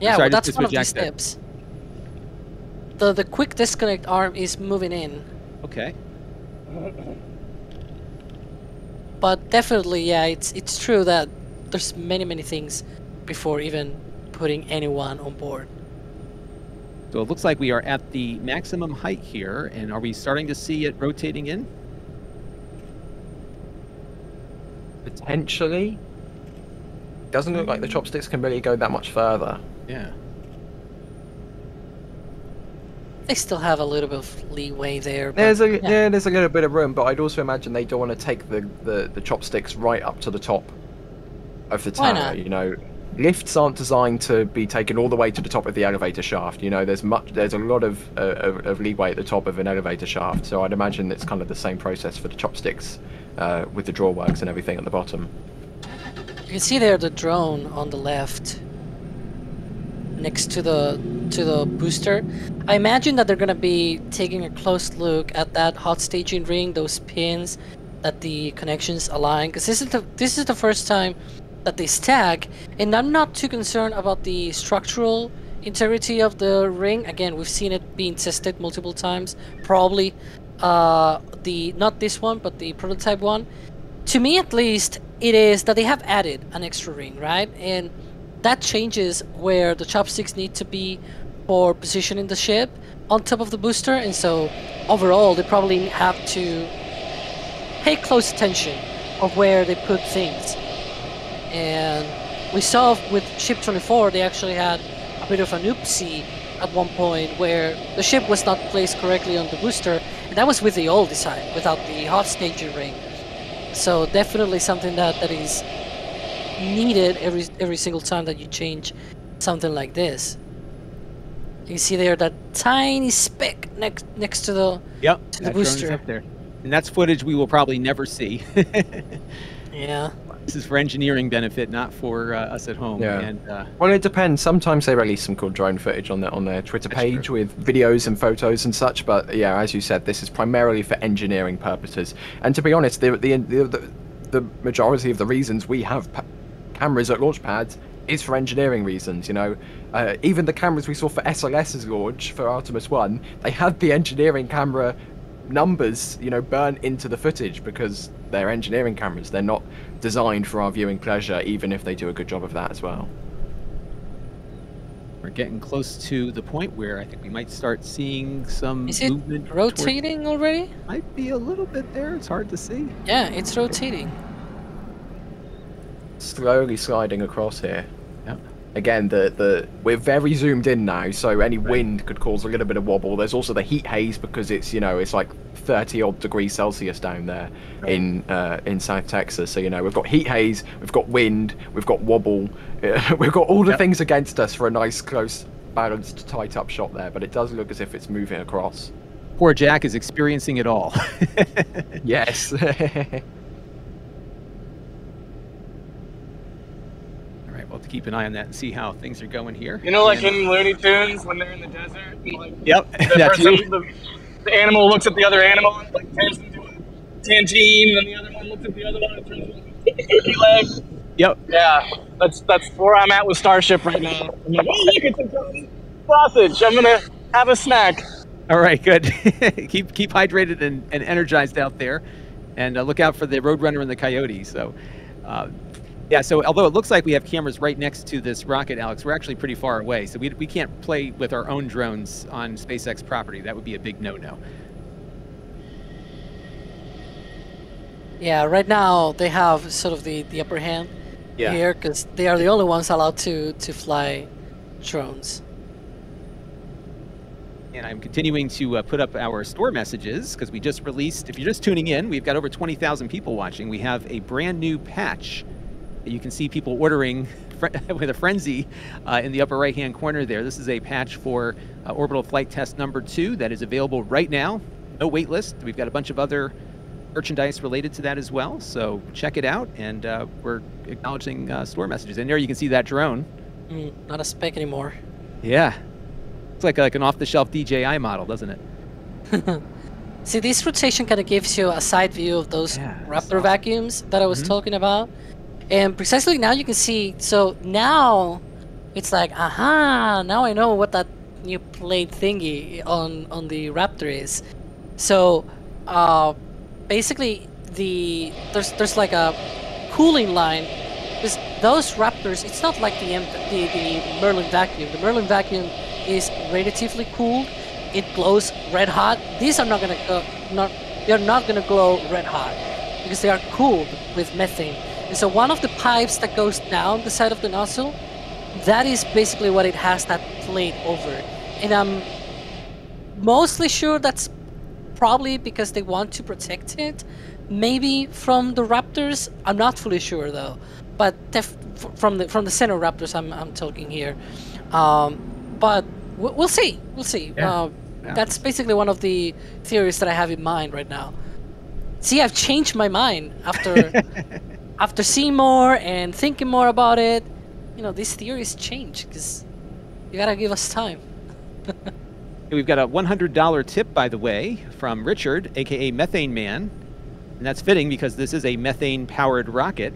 Yeah, sorry, well, that's one of the steps. That. The the quick disconnect arm is moving in. Okay. But definitely, yeah, it's it's true that there's many many things before even putting anyone on board. So it looks like we are at the maximum height here, and are we starting to see it rotating in? Potentially. Doesn't look like the chopsticks can really go that much further. Yeah. They still have a little bit of leeway there. But there's a yeah. yeah, there's a little bit of room, but I'd also imagine they don't want to take the, the, the chopsticks right up to the top of the tower. Why not? You know. Lifts aren't designed to be taken all the way to the top of the elevator shaft. You know, there's much, there's a lot of, uh, of, of leeway at the top of an elevator shaft. So I'd imagine it's kind of the same process for the chopsticks uh, with the drawworks and everything at the bottom. You can see there the drone on the left next to the to the booster. I imagine that they're going to be taking a close look at that hot staging ring, those pins that the connections align, because this is the this is the first time that they stack, and I'm not too concerned about the structural integrity of the ring. Again, we've seen it being tested multiple times. Probably uh, the not this one, but the prototype one. To me, at least, it is that they have added an extra ring, right? And that changes where the chopsticks need to be for positioning the ship on top of the booster. And so, overall, they probably have to pay close attention of where they put things. And we saw with Ship twenty-four, they actually had a bit of an oopsie at one point where the ship was not placed correctly on the booster, and that was with the old design, without the hot staging ring. So definitely something that, that is needed every every single time that you change something like this. You see there that tiny speck next next to the, yep, to the booster. Yep, that drone is up there. And that's footage we will probably never see. Yeah. This is for engineering benefit, not for uh, us at home. Yeah. And, uh, well, it depends. Sometimes they release some cool drone footage on their on their Twitter page true. with videos and photos and such. But yeah, as you said, this is primarily for engineering purposes. And to be honest, the the the, the majority of the reasons we have pa cameras at launch pads is for engineering reasons. You know, uh, even the cameras we saw for S L S's launch for Artemis one, they had the engineering camera numbers, you know, burn into the footage because they're engineering cameras. They're not designed for our viewing pleasure, even if they do a good job of that as well. We're getting close to the point where I think we might start seeing some Is it movement rotating toward... already? Might be a little bit there. It's hard to see. Yeah, it's rotating. Slowly sliding across here. Yeah. Again, the the we're very zoomed in now, so any right. wind could cause a little bit of wobble. There's also the heat haze because it's, you know, it's like thirty odd degrees Celsius down there right. in uh, in South Texas. So, you know, we've got heat haze, we've got wind, we've got wobble, uh, we've got all the yep. things against us for a nice, close, balanced, tight up shot there. But it does look as if it's moving across. Poor Jack is experiencing it all. Yes. To keep an eye on that and see how things are going here. You know, like and, in Looney Tunes when they're in the desert. And like, yep, the, that person, too. The, the animal looks at the other animal and like turns into a tantine, and the other one looks at the other one and turns into a leg. Yep. Yeah, that's that's where I'm at with Starship right now. I'm like, oh, look, it's a sausage. I'm gonna have a snack. All right, good. keep keep hydrated and, and energized out there, and uh, look out for the Roadrunner and the coyote. So. Uh, Yeah, so although it looks like we have cameras right next to this rocket, Alex, we're actually pretty far away. So we, we can't play with our own drones on SpaceX property. That would be a big no-no. Yeah, right now they have sort of the, the upper hand yeah. here because they are the only ones allowed to, to fly drones. And I'm continuing to uh, put up our store messages because we just released, if you're just tuning in, we've got over twenty thousand people watching. We have a brand new patch. You can see people ordering with a frenzy uh, in the upper right-hand corner there. This is a patch for uh, orbital flight test number two that is available right now. No wait list. We've got a bunch of other merchandise related to that as well. So check it out, and uh, we're acknowledging uh, store messages. And there you can see that drone. Mm, not a spec anymore. Yeah. It's like, like an off-the-shelf D J I model, doesn't it? See, this rotation kind of gives you a side view of those yeah, Raptor vacuums that I was mm-hmm. talking about. And precisely now you can see, so now it's like, aha, now I know what that new plate thingy on, on the Raptor is. So uh, basically the there's there's like a cooling line. Because those Raptors, it's not like the, the, the Merlin vacuum. The Merlin vacuum is relatively cooled. It glows red hot. These are not gonna go, not they're not gonna glow red hot because they are cooled with methane. And so one of the pipes that goes down the side of the nozzle, that is basically what it has that plate over. And I'm mostly sure that's probably because they want to protect it, maybe from the Raptors. I'm not fully sure though, but def from the from the center Raptors, I'm I'm talking here. Um, but we'll see, we'll see. Yeah. Uh, yeah. That's basically one of the theories that I have in mind right now. See, I've changed my mind after. After seeing more and thinking more about it, you know, these theories change because you gotta give us time. We've got a one hundred dollar tip, by the way, from Richard, aka Methane Man, and that's fitting because this is a methane-powered rocket.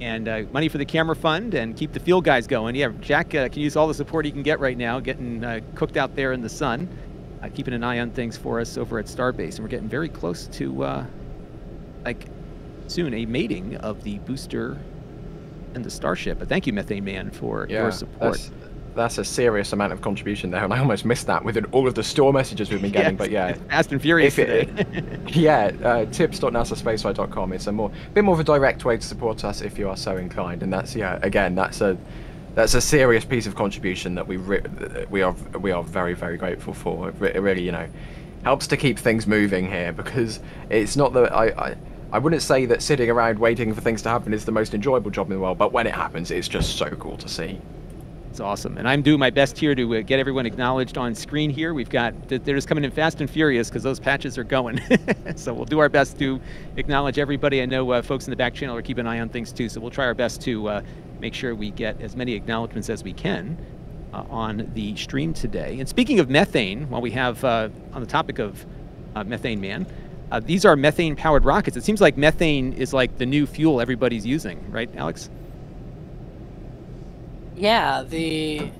And uh, money for the camera fund and keep the field guys going. Yeah, Jack uh, can use all the support he can get right now, getting uh, cooked out there in the sun, uh, keeping an eye on things for us over at Starbase, and we're getting very close to uh, like. soon a mating of the Booster and the Starship. But thank you, Methane Man, for yeah, your support. That's, that's a serious amount of contribution there, and I almost missed that with all of the store messages we've been getting. Yes, but yeah, fast and furious today. It, yeah, uh, tips dot nasa spaceflight dot com is a more bit more of a direct way to support us if you are so inclined. And that's yeah, again, that's a that's a serious piece of contribution that we we are we are very very grateful for. It really, you know, helps to keep things moving here because it's not that I. I I wouldn't say that sitting around waiting for things to happen is the most enjoyable job in the world, but when it happens, it's just so cool to see. It's awesome. And I'm doing my best here to uh, get everyone acknowledged on screen here. We've got, they're just coming in fast and furious because those patches are going. So we'll do our best to acknowledge everybody. I know uh, folks in the back channel are keeping an eye on things too, so we'll try our best to uh, make sure we get as many acknowledgements as we can uh, on the stream today. And speaking of methane, while we have, uh, on the topic of uh, Methane Man, uh, these are methane-powered rockets. It seems like methane is like the new fuel everybody's using, right, Alex? Yeah, the,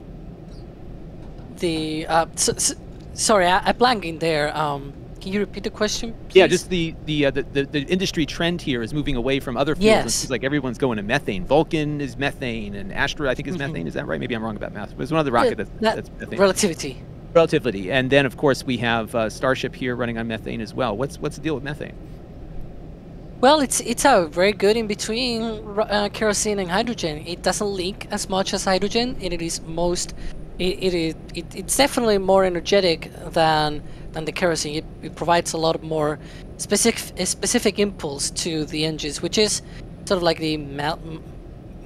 the, uh, so, so, sorry, I, I blanked in there. Um, can you repeat the question, please? Yeah, just the, the, uh, the, the, the industry trend here is moving away from other fuels. Yes. It seems like everyone's going to methane. Vulcan is methane, and Astra, I think, is mm-hmm. methane. Is that right? Maybe I'm wrong about math. But it's one other rocket that's, that, that's methane. Relativity. Relativity. And then, of course, we have uh, Starship here running on methane as well. What's, what's the deal with methane? Well, it's it's a very good in between uh, kerosene and hydrogen. It doesn't leak as much as hydrogen, and it is most it it is it, it's definitely more energetic than than the kerosene. It, it provides a lot more specific specific impulse to the engines, which is sort of like the mil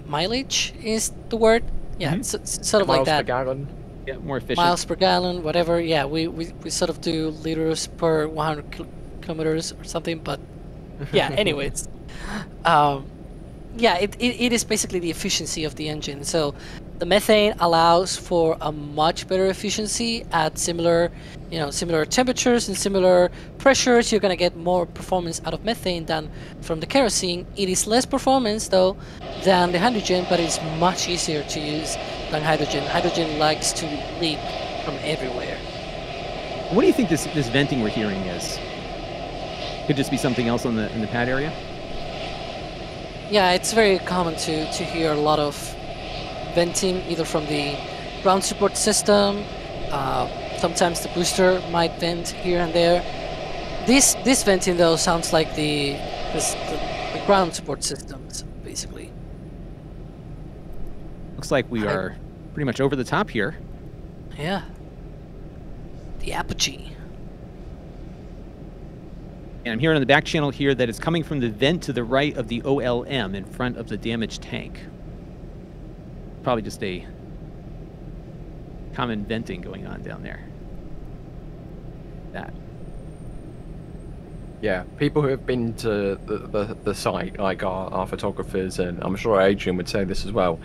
mileage is the word. Yeah, mm-hmm. so, sort of miles like that. Miles per gallon. Yeah, more efficient. Miles per gallon, whatever. Yeah, we we, we sort of do liters per one hundred kilometers or something, but. Yeah, anyways, um, yeah, it, it, it is basically the efficiency of the engine. So the methane allows for a much better efficiency at similar, you know, similar temperatures and similar pressures. You're going to get more performance out of methane than from the kerosene. It is less performance, though, than the hydrogen, but it's much easier to use than hydrogen. Hydrogen likes to leak from everywhere. What do you think this, this venting we're hearing is? Could just be something else on the in the pad area. Yeah, it's very common to to hear a lot of venting, either from the ground support system. Uh, sometimes the booster might vent here and there. This this venting though sounds like the this, the, the ground support systems basically. Looks like we are I, pretty much over the top here. Yeah. The apogee. And I'm hearing on the back channel here that it's coming from the vent to the right of the O L M in front of the damaged tank. Probably just a common venting going on down there. That. Yeah, people who have been to the, the, the site, like our, our photographers, and I'm sure Adrian would say this as well,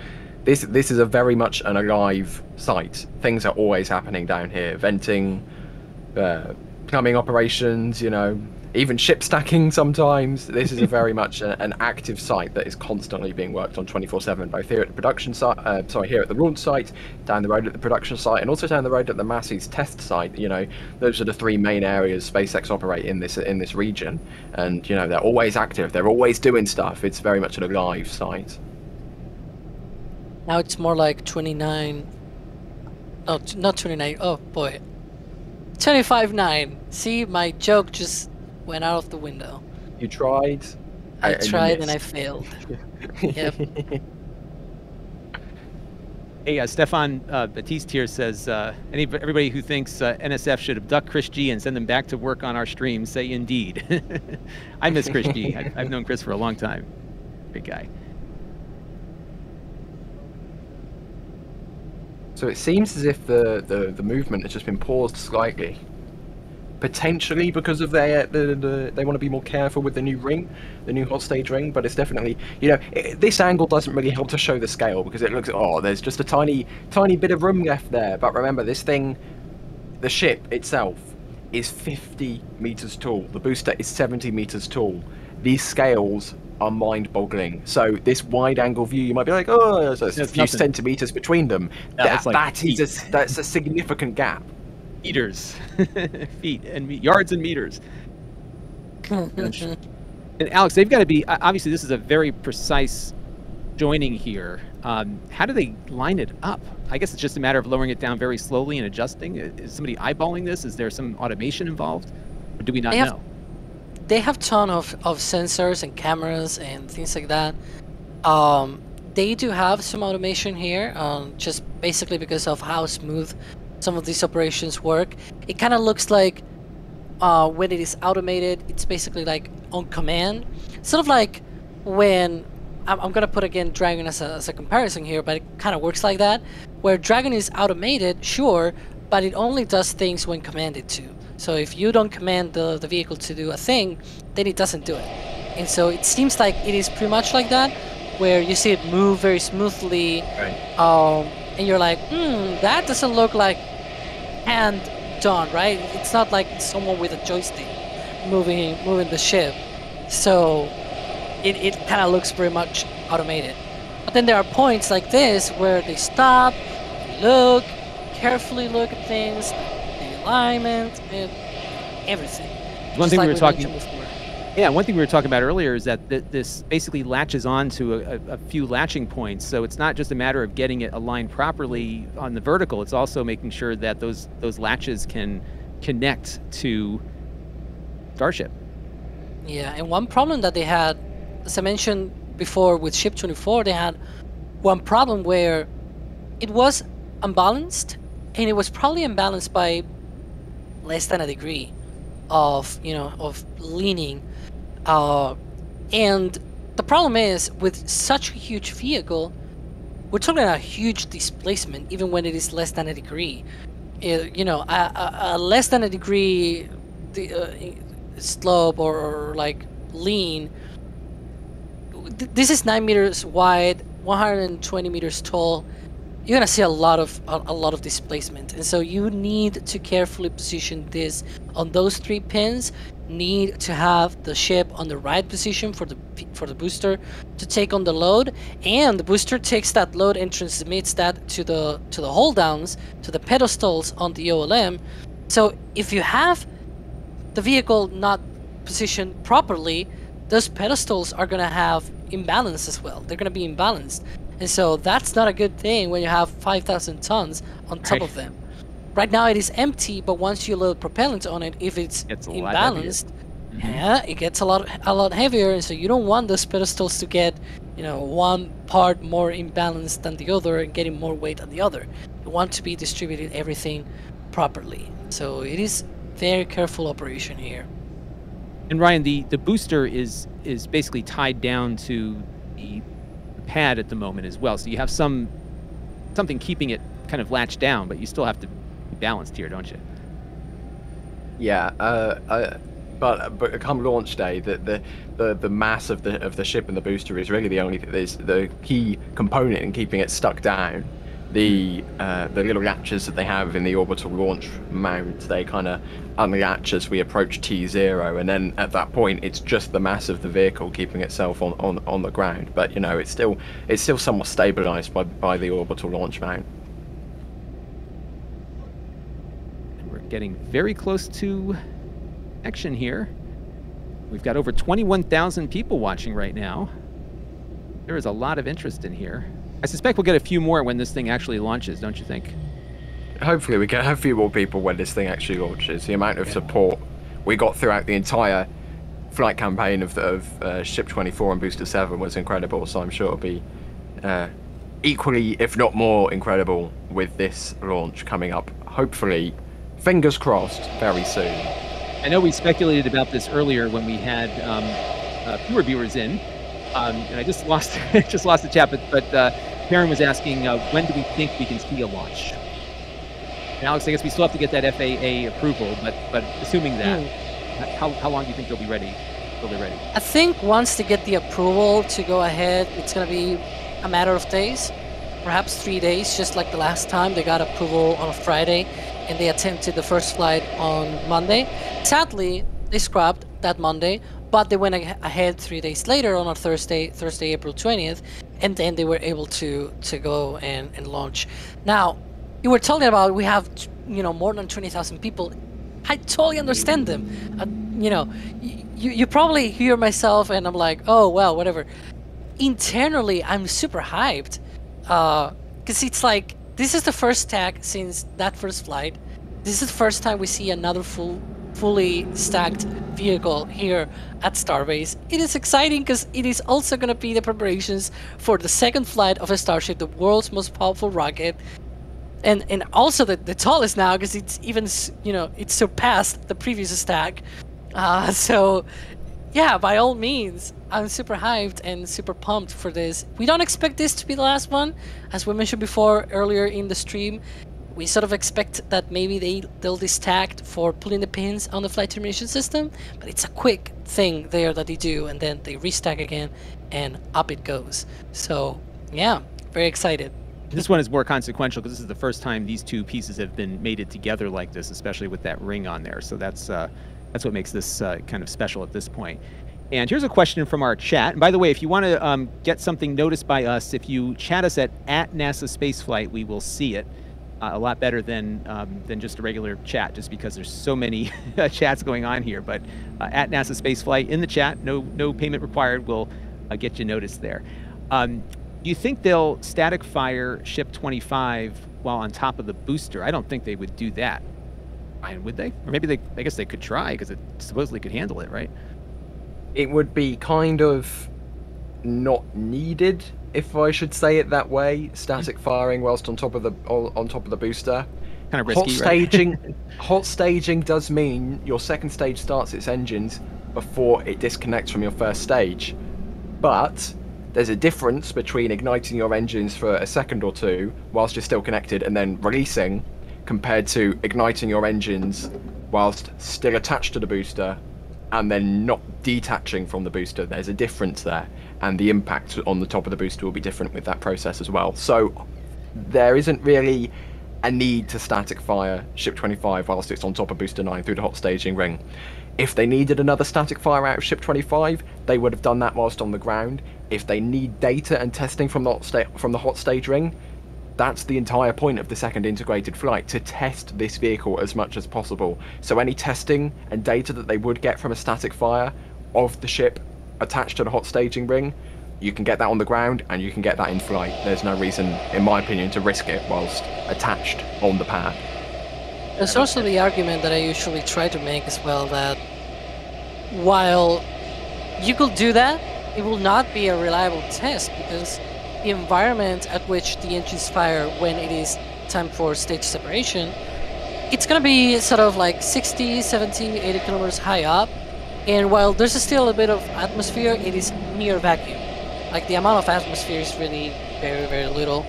this, this is a very much an alive site. Things are always happening down here. Venting, uh, plumbing operations, you know, even ship stacking sometimes. This is a very much a, an active site that is constantly being worked on twenty-four seven, both here at the production site, uh, sorry, here at the launch site, down the road at the production site, and also down the road at the Massey's test site. You know, those are the three main areas SpaceX operate in this in this region. And, you know, they're always active. They're always doing stuff. It's very much an alive site. Now it's more like twenty-nine. Oh, not twenty-nine. Oh, boy. twenty-five nine. See, my joke just went out of the window. You tried. I and tried and I failed. Yep. Hey, uh, Stefan uh, Batiste here says, uh, any, everybody who thinks uh, N S F should abduct Chris G and send them back to work on our stream, say indeed. I miss Chris G. I, I've known Chris for a long time. Big guy. So it seems as if the, the, the movement has just been paused slightly. Potentially because of their the, the, they want to be more careful with the new ring, the new hot stage ring. But it's definitely, you know, it, this angle doesn't really help to show the scale because it looks, oh, there's just a tiny tiny bit of room left there. But remember, this thing, the ship itself is fifty meters tall. The booster is seventy meters tall. These scales are mind-boggling. So this wide-angle view, you might be like, oh, there's a it's few nothing. centimeters between them. No, that, like that is a, that's a significant gap. Meters, feet and me yards and meters. And Alex, they've got to be, obviously this is a very precise joining here. Um, how do they line it up? I guess it's just a matter of lowering it down very slowly and adjusting. Is somebody eyeballing this? Is there some automation involved? Or do we not they have, know? They have a ton of, of sensors and cameras and things like that. Um, they do have some automation here, um, just basically because of how smooth some of these operations work. It kind of looks like uh, when it is automated, it's basically like on command. Sort of like when I'm, I'm gonna put again Dragon as a, as a comparison here, but it kind of works like that, where Dragon is automated, sure, but it only does things when commanded to. So if you don't command the, the vehicle to do a thing, then it doesn't do it. And so it seems like it is pretty much like that, where you see it move very smoothly, right. um, and you're like, hmm, that doesn't look like hand done, right? It's not like someone with a joystick moving moving the ship. So it, it kind of looks very much automated. But then there are points like this where they stop, look, carefully look at things, the alignment, and everything. One thing like we were talking before. Yeah, one thing we were talking about earlier is that th this basically latches on to a, a, a few latching points. So it's not just a matter of getting it aligned properly on the vertical. It's also making sure that those those latches can connect to Starship. Yeah, and one problem that they had, as I mentioned before with Ship twenty-four, they had one problem where it was unbalanced, and it was probably unbalanced by less than a degree of, you know, of leaning. Uh, and the problem is, with such a huge vehicle, we're talking about a huge displacement, even when it is less than a degree. It, you know, a, a, a less than a degree the, uh, slope or, or like lean. This is nine meters wide, one hundred twenty meters tall. You're gonna see a lot of a, a lot of displacement, and so you need to carefully position this on those three pins. Need to have the ship on the right position for the for the booster to take on the load, and the booster takes that load and transmits that to the to the hold downs, to the pedestals on the O L M. So if you have the vehicle not positioned properly, those pedestals are gonna have imbalance as well. They're gonna be imbalanced. And so that's not a good thing when you have five thousand tons on top right. of them. Right now it is empty, but once you load propellant on it, if it's it imbalanced, mm-hmm. yeah, it gets a lot a lot heavier. And so you don't want those pedestals to get, you know, one part more imbalanced than the other and getting more weight than the other. You want to be distributing everything properly. So it is very careful operation here. And Ryan, the the booster is is basically tied down to the pad at the moment as well, so you have some something keeping it kind of latched down, but you still have to be balanced here, don't you? Yeah, uh, uh, but but come launch day, the, the the the mass of the of the ship and the booster is really the only there's the key component in keeping it stuck down. The uh, the little latches that they have in the orbital launch mount, they kind of unlatch as we approach T zero, and then at that point it's just the mass of the vehicle keeping itself on, on, on the ground. But you know, it's still it's still somewhat stabilized by, by the orbital launch mount. And we're getting very close to action here. We've got over twenty-one thousand people watching right now. There is a lot of interest in here. I suspect we'll get a few more when this thing actually launches, don't you think? Hopefully we can have a few more people when this thing actually launches. The amount of yeah. support we got throughout the entire flight campaign of, of uh, Ship twenty-four and Booster seven was incredible, so I'm sure it'll be uh, equally, if not more, incredible with this launch coming up, hopefully, fingers crossed, very soon. I know we speculated about this earlier when we had um, uh, fewer viewers in, um, and I just lost just lost the chat, but, but uh, Karen was asking, uh, when do we think we can see a launch? And Alex, I guess we still have to get that F A A approval, but but assuming that, mm. how, how long do you think they'll be ready? They'll be ready. I think once they get the approval to go ahead, it's going to be a matter of days, perhaps three days, just like the last time they got approval on a Friday, and they attempted the first flight on Monday. Sadly, they scrapped that Monday, but they went ahead three days later on a Thursday, Thursday, April twentieth, and then they were able to to go and, and launch. Now, you were talking about we have, you know, more than twenty thousand people. I totally understand them. Uh, you know, you, you probably hear myself and I'm like, oh, well, whatever. Internally, I'm super hyped because uh, it's like, this is the first tag since that first flight. This is the first time we see another full, fully stacked vehicle here at Starbase. It is exciting because it is also going to be the preparations for the second flight of a Starship, the world's most powerful rocket. And, and also the, the tallest now, because it's even, you know, it surpassed the previous stack. Uh, so yeah, by all means, I'm super hyped and super pumped for this. We don't expect this to be the last one. As we mentioned before, earlier in the stream, we sort of expect that maybe they, they'll distack for pulling the pins on the flight termination system, but it's a quick thing there that they do, and then they restack again, and up it goes. So, yeah, very excited. This one is more consequential because this is the first time these two pieces have been mated together like this, especially with that ring on there. So that's uh, that's what makes this uh, kind of special at this point. And here's a question from our chat. And by the way, if you want to um, get something noticed by us, if you chat us at, at NASASpaceflight, we will see it. Uh, a lot better than um, than just a regular chat, just because there's so many chats going on here. But uh, at NASASpaceflight in the chat, no no payment required, will uh, get you noticed there. Um, you think they'll static fire Ship twenty-five while on top of the booster? I don't think they would do that. Ryan, would they? Or maybe they. I guess they could try because it supposedly could handle it, right? It would be kind of not needed, if I should say it that way, static firing whilst on top of the on top of the booster. Kind of risky, hot staging, right? Hot staging does mean your second stage starts its engines before it disconnects from your first stage. But there's a difference between igniting your engines for a second or two whilst you're still connected and then releasing, compared to igniting your engines whilst still attached to the booster and then not detaching from the booster. There's a difference there, and the impact on the top of the booster will be different with that process as well. So there isn't really a need to static fire Ship twenty-five whilst it's on top of Booster nine through the hot staging ring. If they needed another static fire out of Ship twenty-five, they would have done that whilst on the ground. If they need data and testing from the hot, sta from the hot stage ring, that's the entire point of the second integrated flight, to test this vehicle as much as possible. So any testing and data that they would get from a static fire of the ship attached to the hot staging ring, you can get that on the ground and you can get that in flight. There's no reason, in my opinion, to risk it whilst attached on the pad. There's also the argument that I usually try to make as well, that while you could do that, it will not be a reliable test, because the environment at which the engines fire when it is time for stage separation, it's going to be sort of like sixty, seventy, eighty kilometers high up. And while there's still a bit of atmosphere, it is near vacuum. Like, the amount of atmosphere is really very, very little.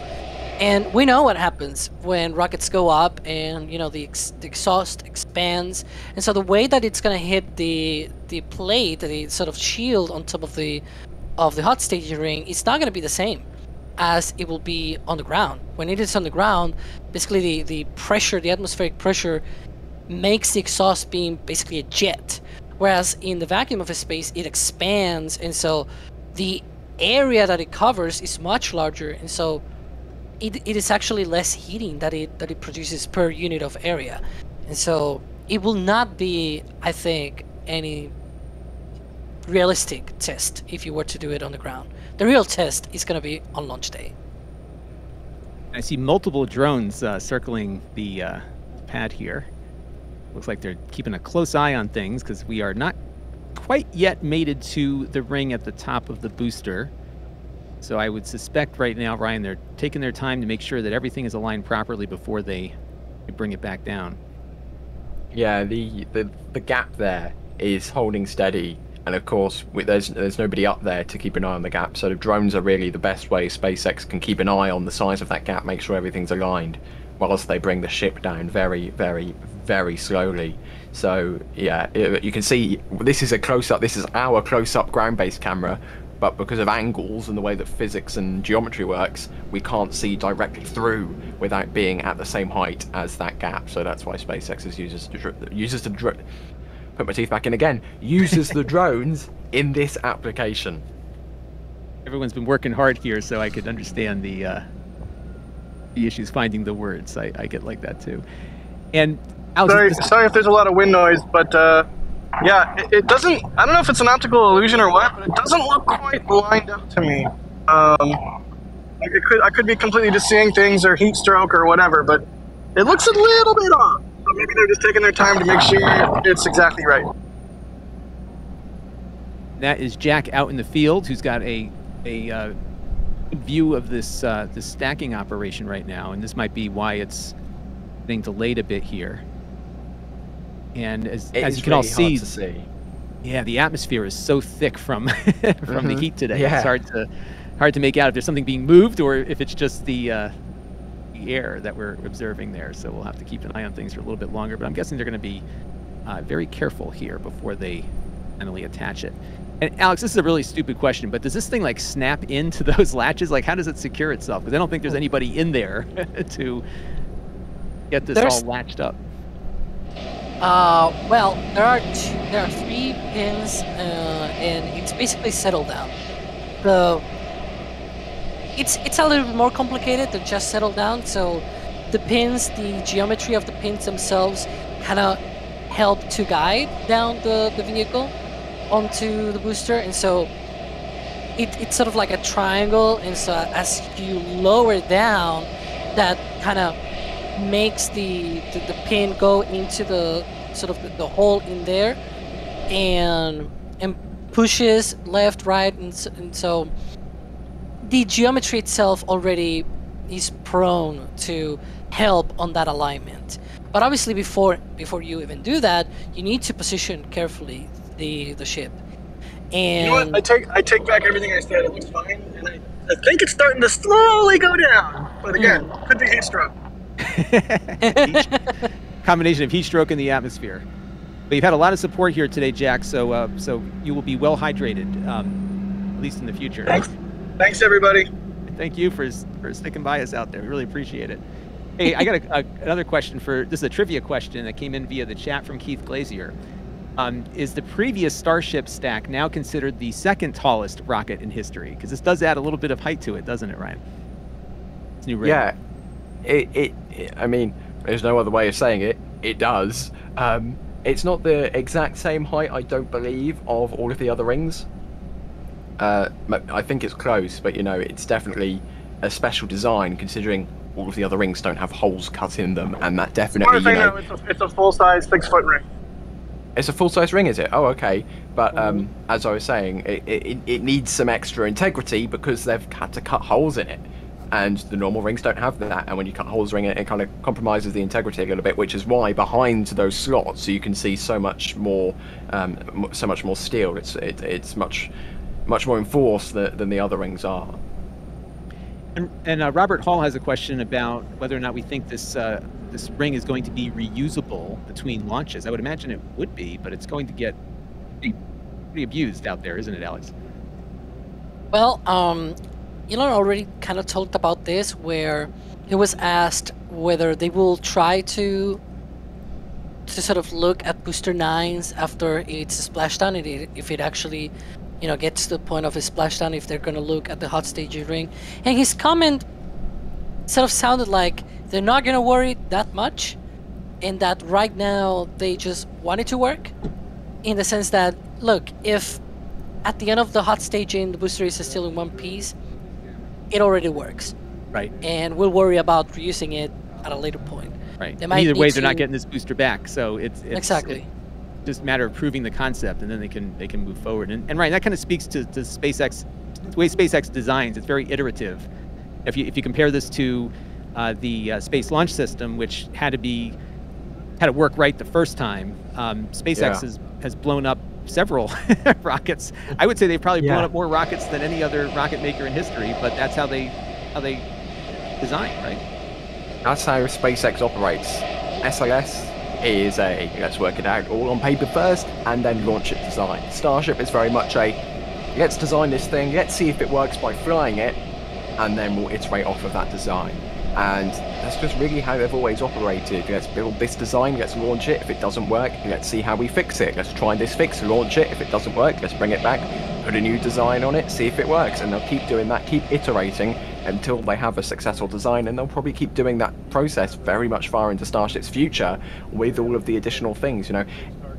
And we know what happens when rockets go up and, you know, the, ex the exhaust expands. And so the way that it's going to hit the the plate, the sort of shield on top of the, of the hot staging ring, it's not going to be the same as it will be on the ground. When it is on the ground, basically the, the pressure, the atmospheric pressure, makes the exhaust beam basically a jet. Whereas in the vacuum of a space, it expands, and so the area that it covers is much larger, and so it, it is actually less heating that it that it produces per unit of area. And so it will not be, I think, any realistic test if you were to do it on the ground. The real test is going to be on launch day. I see multiple drones uh, circling the uh, pad here. Looks like they're keeping a close eye on things, because we are not quite yet mated to the ring at the top of the booster. So I would suspect right now, Ryan, they're taking their time to make sure that everything is aligned properly before they bring it back down. Yeah, the the, the gap there is holding steady. And of course, there's, there's nobody up there to keep an eye on the gap. So the drones are really the best way SpaceX can keep an eye on the size of that gap, make sure everything's aligned, whilst they bring the ship down very, very, very slowly. So yeah, it, you can see this is a close-up, this is our close-up ground-based camera, but because of angles and the way that physics and geometry works, we can't see directly through without being at the same height as that gap. So that's why SpaceX is uses, uses the dr- put my teeth back in again, uses the drones in this application. Everyone's been working hard here, so I could understand the uh... the issues finding the words. I, I get like that too. And Alex, sorry, sorry if there's a lot of wind noise, but uh, yeah, it, it doesn't. I don't know if it's an optical illusion or what, but it doesn't look quite lined up to me. Um, like it could, I could be completely just seeing things or heat stroke or whatever, but it looks a little bit off. So maybe they're just taking their time to make sure it's exactly right. That is Jack out in the field, who's got a a. Uh, view of this uh, this stacking operation right now, and this might be why it's being delayed a bit here. And as, as you can all see, Yeah, the atmosphere is so thick from from mm-hmm. the heat today. Yeah. It's hard to hard to make out if there's something being moved or if it's just the uh, the air that we're observing there. So we'll have to keep an eye on things for a little bit longer. But I'm guessing they're going to be uh, very careful here before they finally attach it. And Alex, this is a really stupid question, but does this thing like snap into those latches? Like, how does it secure itself? Because I don't think there's anybody in there to get this there's... all latched up. Uh, well, there are two, there are three pins, uh, and it's basically settled down. The it's it's a little more complicated than just settle down. So the pins, the geometry of the pins themselves, kind of help to guide down the the vehicle onto the booster, and so it it's sort of like a triangle. And so as you lower down, that kind of makes the, the the pin go into the sort of the, the hole in there, and and pushes left, right, and so, and so the geometry itself already is prone to help on that alignment. But obviously, before before you even do that, you need to position carefully the the ship. And you know what? I take I take back everything I said. It looks fine, and I, I think it's starting to slowly go down. But again, mm. could be heat stroke. Combination of heat stroke and the atmosphere. But you've had a lot of support here today, Jack, so uh, so you will be well hydrated, um, at least in the future. Thanks, Thanks everybody. Thank you for, for sticking by us out there. We really appreciate it. Hey, I got a, a, another question for, this is a trivia question that came in via the chat from Keith Glazier. Um, is the previous Starship stack now considered the second tallest rocket in history? Because this does add a little bit of height to it, doesn't it, Ryan? It's new. Yeah. It, it, it, I mean, there's no other way of saying it. It does. Um, it's not the exact same height, I don't believe, of all of the other rings. Uh, I think it's close, but you know, it's definitely a special design considering all of the other rings don't have holes cut in them, and that definitely, you know, it's a, it's a full-size six-foot ring. It's a full-size ring, is it? Oh, okay. But um, as I was saying, it, it, it needs some extra integrity because they've had to cut holes in it. And the normal rings don't have that, and when you cut holes in it, it kind of compromises the integrity a little bit, which is why behind those slots you can see so much more, um, so much more steel. It's it, it's much, much more enforced than, than the other rings are. And, and uh, Robert Hall has a question about whether or not we think this uh, this ring is going to be reusable between launches. I would imagine it would be, but it's going to get pretty, pretty abused out there, isn't it, Alex? Well, um. Elon already kind of talked about this, where he was asked whether they will try to to sort of look at Booster nines after its splashdown, and if it actually, you know, gets to the point of a splashdown, if they're going to look at the hot staging ring. And his comment sort of sounded like they're not going to worry that much, and that right now they just want it to work, in the sense that, look, if at the end of the hot staging the booster is still in one piece, it already works, right? And we'll worry about reusing it at a later point, right? They might either way, they're to... not getting this booster back, so it's, it's exactly it's just a matter of proving the concept, and then they can they can move forward. And, and Ryan, that kind of speaks to, to SpaceX, the way SpaceX designs. It's very iterative. If you if you compare this to uh, the uh, Space Launch System, which had to be had to work right the first time, um, SpaceX yeah. has has blown up several rockets. I would say they've probably yeah. blown up more rockets than any other rocket maker in history, but that's how they how they design, right? That's how SpaceX operates. S L S is a let's work it out all on paper first and then launch it design. Starship is very much a let's design this thing, let's see if it works by flying it, and then we'll iterate off of that design. And that's just really how they've always operated. Let's build this design, let's launch it. If it doesn't work, let's see how we fix it. Let's try this fix, launch it. If it doesn't work, let's bring it back, put a new design on it, see if it works. And they'll keep doing that, keep iterating until they have a successful design. And they'll probably keep doing that process very much far into Starship's future with all of the additional things, you know.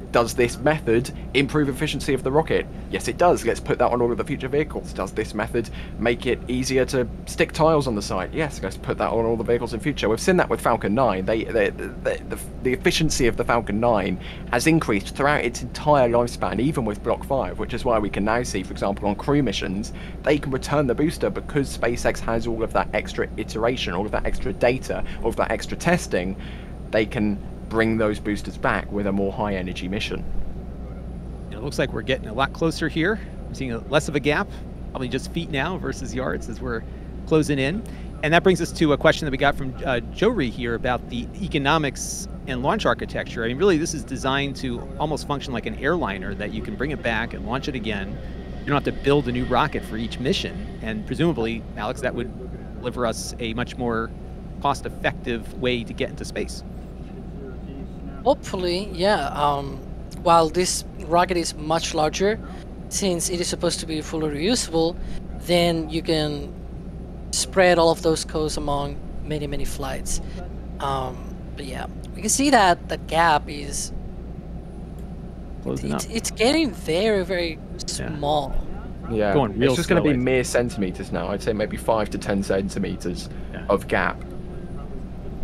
Does this method improve efficiency of the rocket? Yes, it does. Let's put that on all of the future vehicles. Does this method make it easier to stick tiles on the side? Yes, let's put that on all the vehicles in future. We've seen that with Falcon nine. They, they, they, the, the efficiency of the Falcon nine has increased throughout its entire lifespan, even with Block five, which is why we can now see, for example, on crew missions, they can return the booster because SpaceX has all of that extra iteration, all of that extra data, all of that extra testing. They can bring those boosters back with a more high energy mission. It looks like we're getting a lot closer here. We're seeing a, less of a gap, probably just feet now versus yards as we're closing in. And that brings us to a question that we got from uh, Jory here about the economics and launch architecture. I mean, really, this is designed to almost function like an airliner, that you can bring it back and launch it again. You don't have to build a new rocket for each mission. And presumably, Alex, that would deliver us a much more cost-effective way to get into space. Hopefully, yeah. Um, while this rocket is much larger, since it is supposed to be fully reusable, then you can spread all of those costs among many, many flights. Um, but yeah, we can see that the gap is closing it's, up. It's getting very, very small. Yeah, yeah. Go on, it's just going to be mere centimeters now. I'd say maybe five to ten centimeters yeah. of gap.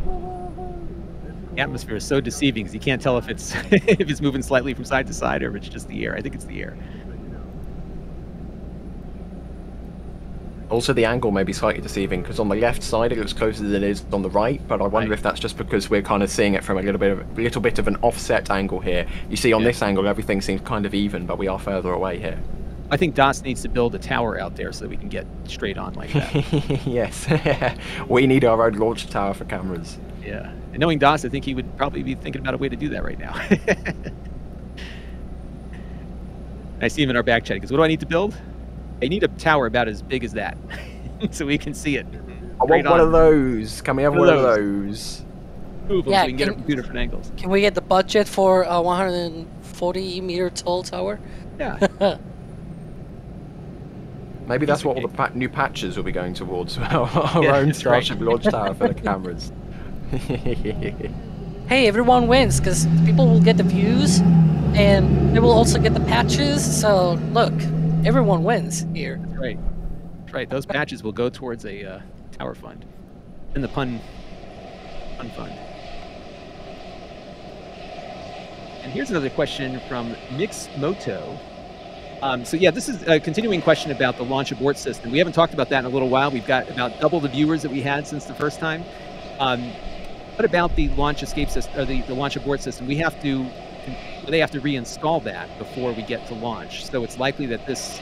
The atmosphere is so deceiving because you can't tell if it's if it's moving slightly from side to side or if it's just the air. I think it's the air. Also, the angle may be slightly deceiving because on the left side it looks closer than it is on the right, but I wonder right. if that's just because we're kind of seeing it from a little bit of little bit of an offset angle here. You see, on yeah. this angle everything seems kind of even, but we are further away here. I think DOS needs to build a tower out there so that we can get straight on like that. Yes, we need our own launch tower for cameras. Yeah, and knowing DOS, I think he would probably be thinking about a way to do that right now. I see him in our back chat. He goes, "What do I need to build?" I need a tower about as big as that, so we can see it. I want one on. of those. Can we have one of those? Two of them, yeah, so we can, can get it from two different angles. Can we get the budget for a one hundred forty meter tall tower? Yeah. Maybe that's what all the pa new patches will be going towards. Our yeah, own Starship right. launch tower for the cameras. Hey, everyone wins because people will get the views, and they will also get the patches. So look. Everyone wins here. That's right. That's right. Those patches will go towards a uh, tower fund. And the pun, pun fund. And here's another question from Mixmoto. Um, so yeah, this is a continuing question about the launch abort system. We haven't talked about that in a little while. We've got about double the viewers that we had since the first time. Um, what about the launch escape system, or the, the launch abort system? We have to... they have to reinstall that before we get to launch. So it's likely that this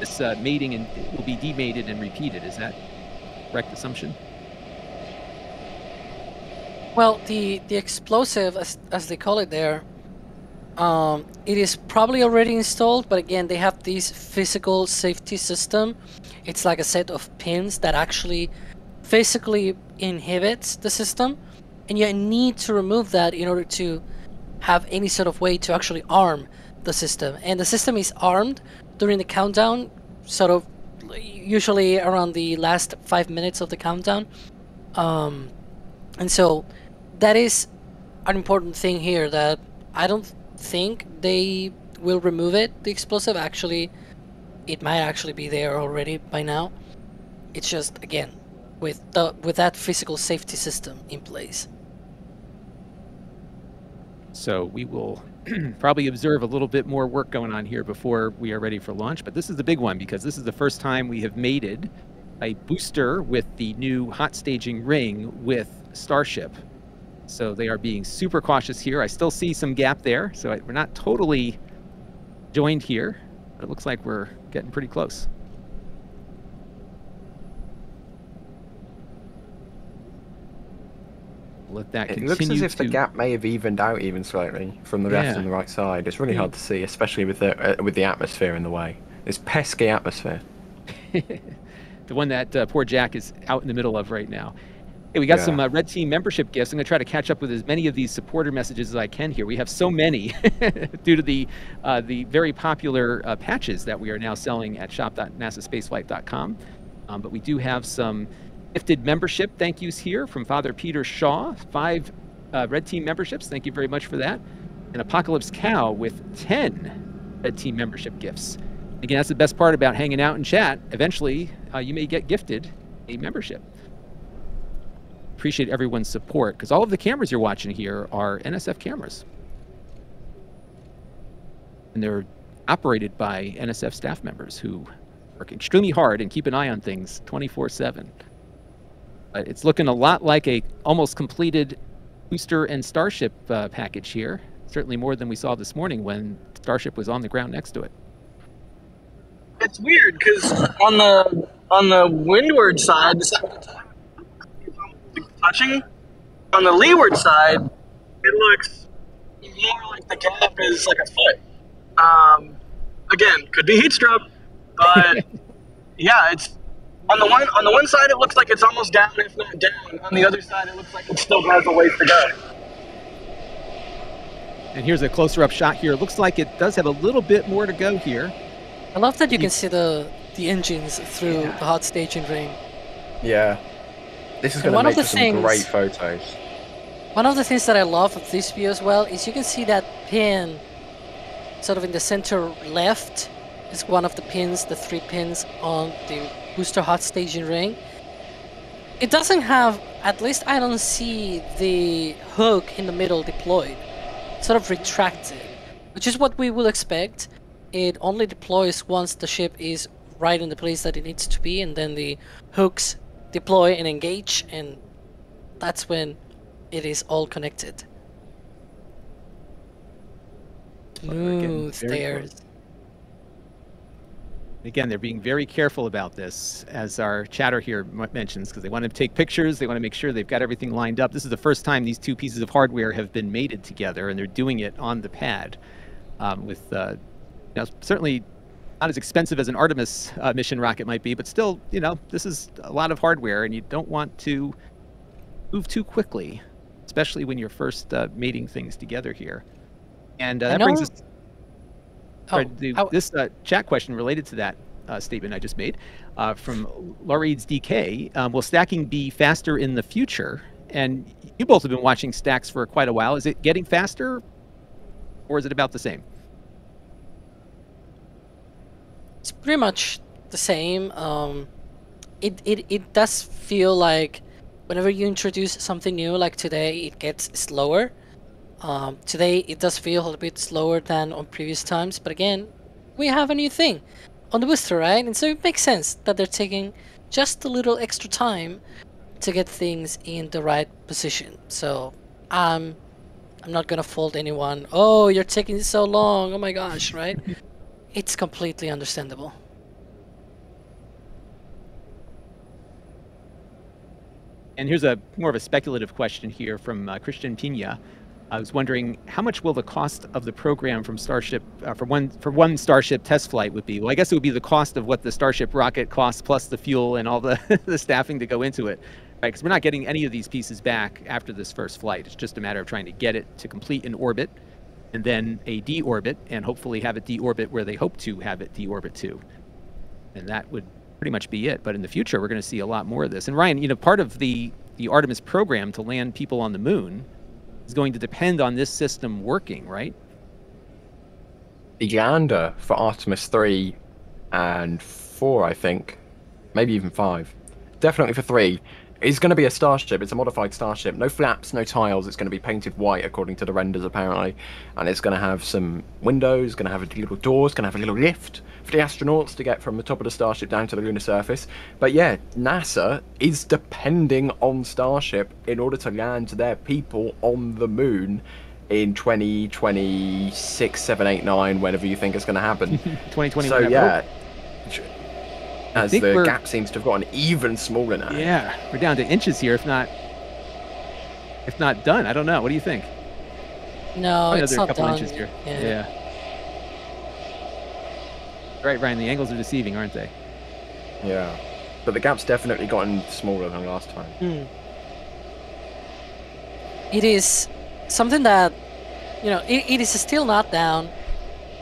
this uh, mating and will be demated and repeated. Is that a correct assumption? Well, the the explosive, as as they call it there, um, it is probably already installed. But again, they have this physical safety system. It's like a set of pins that actually physically inhibits the system, and you need to remove that in order to have any sort of way to actually arm the system. And the system is armed during the countdown, sort of usually around the last five minutes of the countdown. Um, and so that is an important thing here, that I don't think they will remove it, the explosive. Actually, it might actually be there already by now. It's just, again, with the, with that physical safety system in place. So we will probably observe a little bit more work going on here before we are ready for launch. But this is the big one, because this is the first time we have mated a booster with the new hot staging ring with Starship. So they are being super cautious here. I still see some gap there. So I, we're not totally joined here, but it looks like we're getting pretty close. Let that it looks as if to... the gap may have evened out even slightly from the left yeah. and the right side. It's really yeah. hard to see, especially with the uh, with the atmosphere in the way. This pesky atmosphere. The one that uh, poor Jack is out in the middle of right now. Hey, we got yeah. some uh, Red Team membership gifts. I'm going to try to catch up with as many of these supporter messages as I can here. We have so many due to the uh, the very popular uh, patches that we are now selling at shop dot nasa spaceflight dot com. Um, but we do have some gifted membership thank yous here from Father Peter Shaw. Five uh, Red Team memberships. Thank you very much for that. And Apocalypse Cow with ten Red Team membership gifts. Again, that's the best part about hanging out in chat. Eventually, uh, you may get gifted a membership. Appreciate everyone's support, because all of the cameras you're watching here are N S F cameras. And they're operated by N S F staff members who work extremely hard and keep an eye on things twenty-four seven. It's looking a lot like a almost completed booster and Starship uh, package here. certainly more than we saw this morning when Starship was on the ground next to it. It's weird because on the on the windward side, the second time it's touching. On the leeward side, it looks more like the gap is like a foot. Um, again, could be heat stroke, but yeah, it's on the one on the one side it looks like it's almost down, if not down. On the other side, it looks like it still has a ways to go. And here's a closer-up shot here. It looks like it does have a little bit more to go here. I love that you can see the the engines through yeah. the hot staging ring. Yeah, this is going to make for some things, great photos. One of the things that I love of this view as well is you can see that pin sort of in the center left is one of the pins, the three pins on the booster hot staging ring. It doesn't have, at least I don't see the hook in the middle deployed, sort of retracted, which is what we would expect. It only deploys once the ship is right in the place that it needs to be, and then the hooks deploy and engage, and that's when it is all connected. Smooth stairs. Again, they're being very careful about this, as our chatter here mentions, because they want to take pictures, they want to make sure they've got everything lined up. This is the first time these two pieces of hardware have been mated together, and they're doing it on the pad um, with... Uh, Now, certainly not as expensive as an Artemis uh, mission rocket might be, but still, you know, this is a lot of hardware, and you don't want to move too quickly, especially when you're first uh, mating things together here. And uh, that brings us to oh, the, oh. this uh, chat question related to that uh, statement I just made uh, from Laureed's D K. Um, will stacking be faster in the future? And you both have been watching stacks for quite a while. Is it getting faster, or is it about the same? It's pretty much the same. Um, it, it, it does feel like whenever you introduce something new, like today, it gets slower. Um, today, it does feel a little bit slower than on previous times. But again, we have a new thing on the booster, right? And so it makes sense that they're taking just a little extra time to get things in the right position. So um, I'm not going to fault anyone. Oh, you're taking so long. Oh, my gosh, right? It's completely understandable. And here's a more of a speculative question here from uh, Christian Pina. I was wondering, how much will the cost of the program from Starship uh, for one for one Starship test flight would be? Well, I guess it would be the cost of what the Starship rocket costs plus the fuel and all the the staffing to go into it, right? Because we're not getting any of these pieces back after this first flight. It's just a matter of trying to get it to complete an orbit, and then a deorbit, and hopefully have it deorbit where they hope to have it deorbit to. And that would pretty much be it. But in the future, we're going to see a lot more of this. And Ryan, you know, part of the, the Artemis program to land people on the moon is going to depend on this system working, right? The lander for Artemis three and four, I think, maybe even five, definitely for three, is going to be a Starship. It's a modified Starship. No flaps, no tiles. It's going to be painted white, according to the renders, apparently. And it's going to have some windows, going to have a little door, it's going to have a little lift for the astronauts to get from the top of the Starship down to the lunar surface. But yeah, NASA is depending on Starship in order to land their people on the moon in twenty twenty-six, seven, eight, nine, whenever you think it's going to happen. twenty twenty. So yeah. As the we're... gap seems to have gotten even smaller now. Yeah, we're down to inches here, if not, if not done. I don't know. What do you think? No, it's not done. Another couple inches here. Yeah. yeah. Right, Ryan. The angles are deceiving, aren't they? Yeah, but the gap's definitely gotten smaller than last time. Mm. It is something that, you know, it, it is still not down.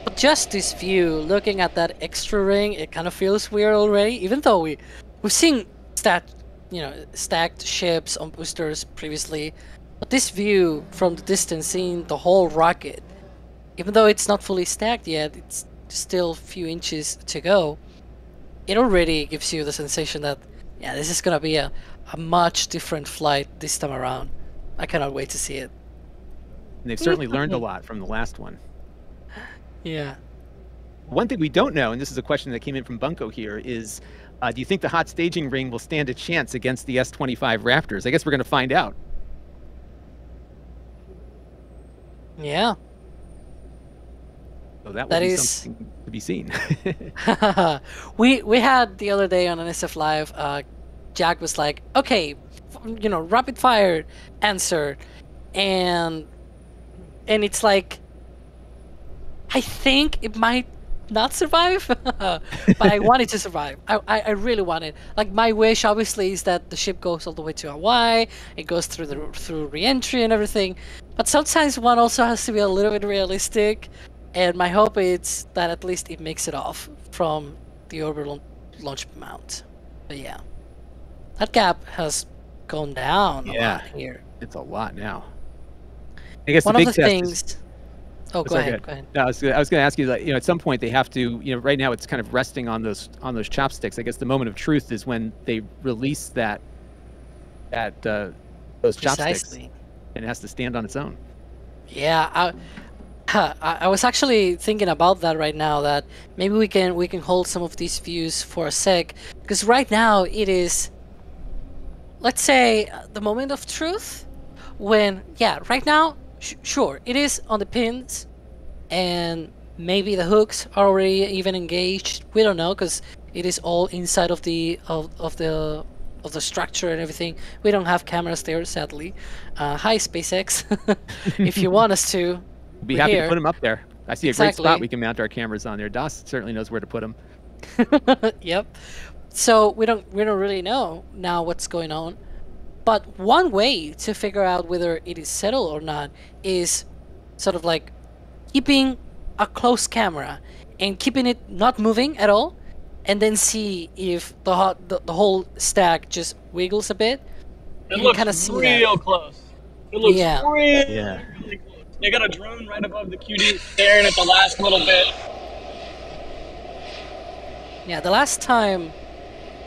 But just this view, looking at that extra ring, it kind of feels weird already. Even though we we've seen stacked, you know, stacked ships on boosters previously, but this view from the distance, seeing the whole rocket, even though it's not fully stacked yet, it's still a few inches to go. It already gives you the sensation that yeah, this is gonna be a a much different flight this time around. I cannot wait to see it. And they've certainly learned a lot from the last one. Yeah. One thing we don't know, and this is a question that came in from Bunko here, is uh, do you think the hot staging ring will stand a chance against the S twenty-five Raptors? I guess we're going to find out. Yeah. So that, that would be is... something to be seen. we we had the other day on N S F Live, uh, Jack was like, okay, you know, rapid fire answer. And and it's like, I think it might not survive, but I want it to survive. I, I, I really want it. Like, my wish, obviously, is that the ship goes all the way to Hawaii. It goes through the through re-entry and everything. But sometimes one also has to be a little bit realistic. And my hope is that at least it makes it off from the orbital launch mount. But yeah, that gap has gone down yeah. a lot here. It's a lot now. I guess one the big of the things. Is... Oh, go ahead, go ahead. No, I was, I was going to ask you, like, you know, at some point they have to, you know, right now it's kind of resting on those on those chopsticks. I guess the moment of truth is when they release that that uh, those Precisely. chopsticks, and it has to stand on its own. Yeah. I, I was actually thinking about that right now, that maybe we can we can hold some of these views for a sec, because right now it is, let's say, the moment of truth when, yeah, right now, sh sure, it is on the pins, and maybe the hooks are already even engaged. We don't know, because it is all inside of the of, of the of the structure and everything. We don't have cameras there, sadly. Uh, hi, SpaceX, if you want us to. Be We're happy here. to put them up there. I see a exactly. great spot we can mount our cameras on there. DOS certainly knows where to put them. Yep. So we don't we don't really know now what's going on, but one way to figure out whether it is settled or not is sort of like keeping a close camera and keeping it not moving at all, and then see if the hot, the, the whole stack just wiggles a bit. It looks kind of real that. close. It looks yeah. real, yeah. really close. They got a drone right above the Q D staring at the last little bit. Yeah, the last time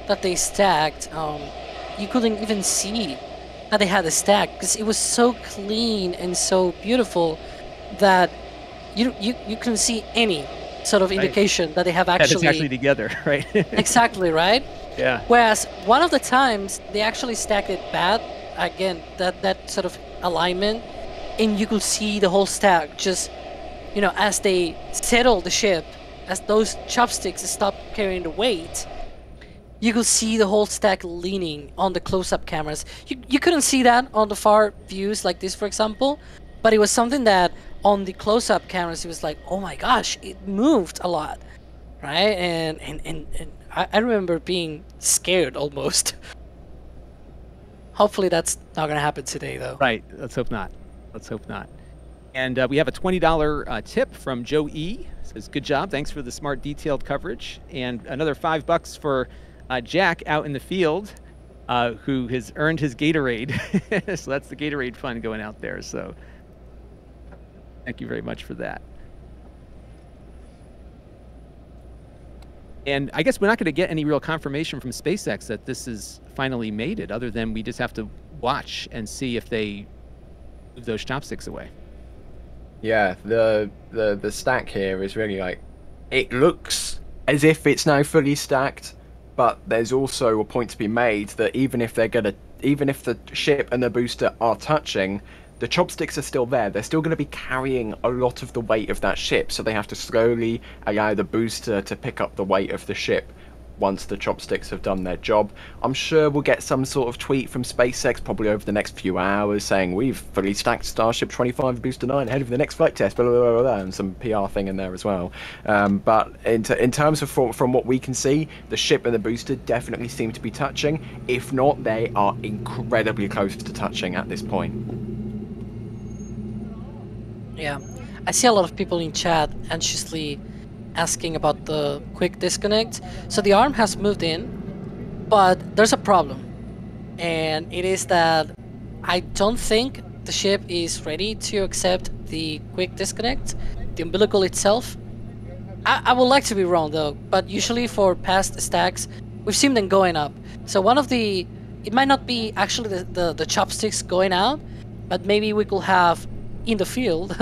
that they stacked, um, you couldn't even see that they had a stack, because it was so clean and so beautiful that you you, you couldn't see any sort of indication right. that they have actually... That it's actually together, right? Exactly, right? Yeah. Whereas one of the times they actually stacked it bad, again, that, that sort of alignment, and you could see the whole stack just, you know, as they settle the ship, as those chopsticks stop carrying the weight, you could see the whole stack leaning on the close-up cameras. You, you couldn't see that on the far views like this, for example, but it was something that on the close-up cameras, it was like, oh my gosh, it moved a lot, right? And, and, and, and I, I remember being scared almost. Hopefully that's not going to happen today, though. Right, let's hope not. Let's hope not. And uh, we have a twenty dollar uh, tip from Joe E. It says, good job. Thanks for the smart, detailed coverage. And another five bucks for uh, Jack out in the field, uh, who has earned his Gatorade. So that's the Gatorade fund going out there. So thank you very much for that. And I guess we're not going to get any real confirmation from SpaceX that this is finally made it, other than we just have to watch and see if they those chopsticks away. Yeah, the the the stack here is really like, it looks as if it's now fully stacked, but there's also a point to be made that even if they're gonna even if the ship and the booster are touching, the chopsticks are still there. They're still going to be carrying a lot of the weight of that ship, so they have to slowly allow the booster to pick up the weight of the ship once the chopsticks have done their job. I'm sure we'll get some sort of tweet from SpaceX probably over the next few hours saying, we've fully stacked Starship twenty-five Booster nine ahead of the next flight test, blah, blah, blah, blah, and some P R thing in there as well. Um, but in, t in terms of from, from what we can see, the ship and the booster definitely seem to be touching. If not, they are incredibly close to touching at this point. Yeah, I see a lot of people in chat anxiously asking about the quick disconnect. So the arm has moved in, but there's a problem, and it is that I don't think the ship is ready to accept the quick disconnect, the umbilical itself. I, I would like to be wrong though, but usually for past stacks we've seen them going up. So one of the, it might not be actually the, the, the chopsticks going out, but maybe we could have in the field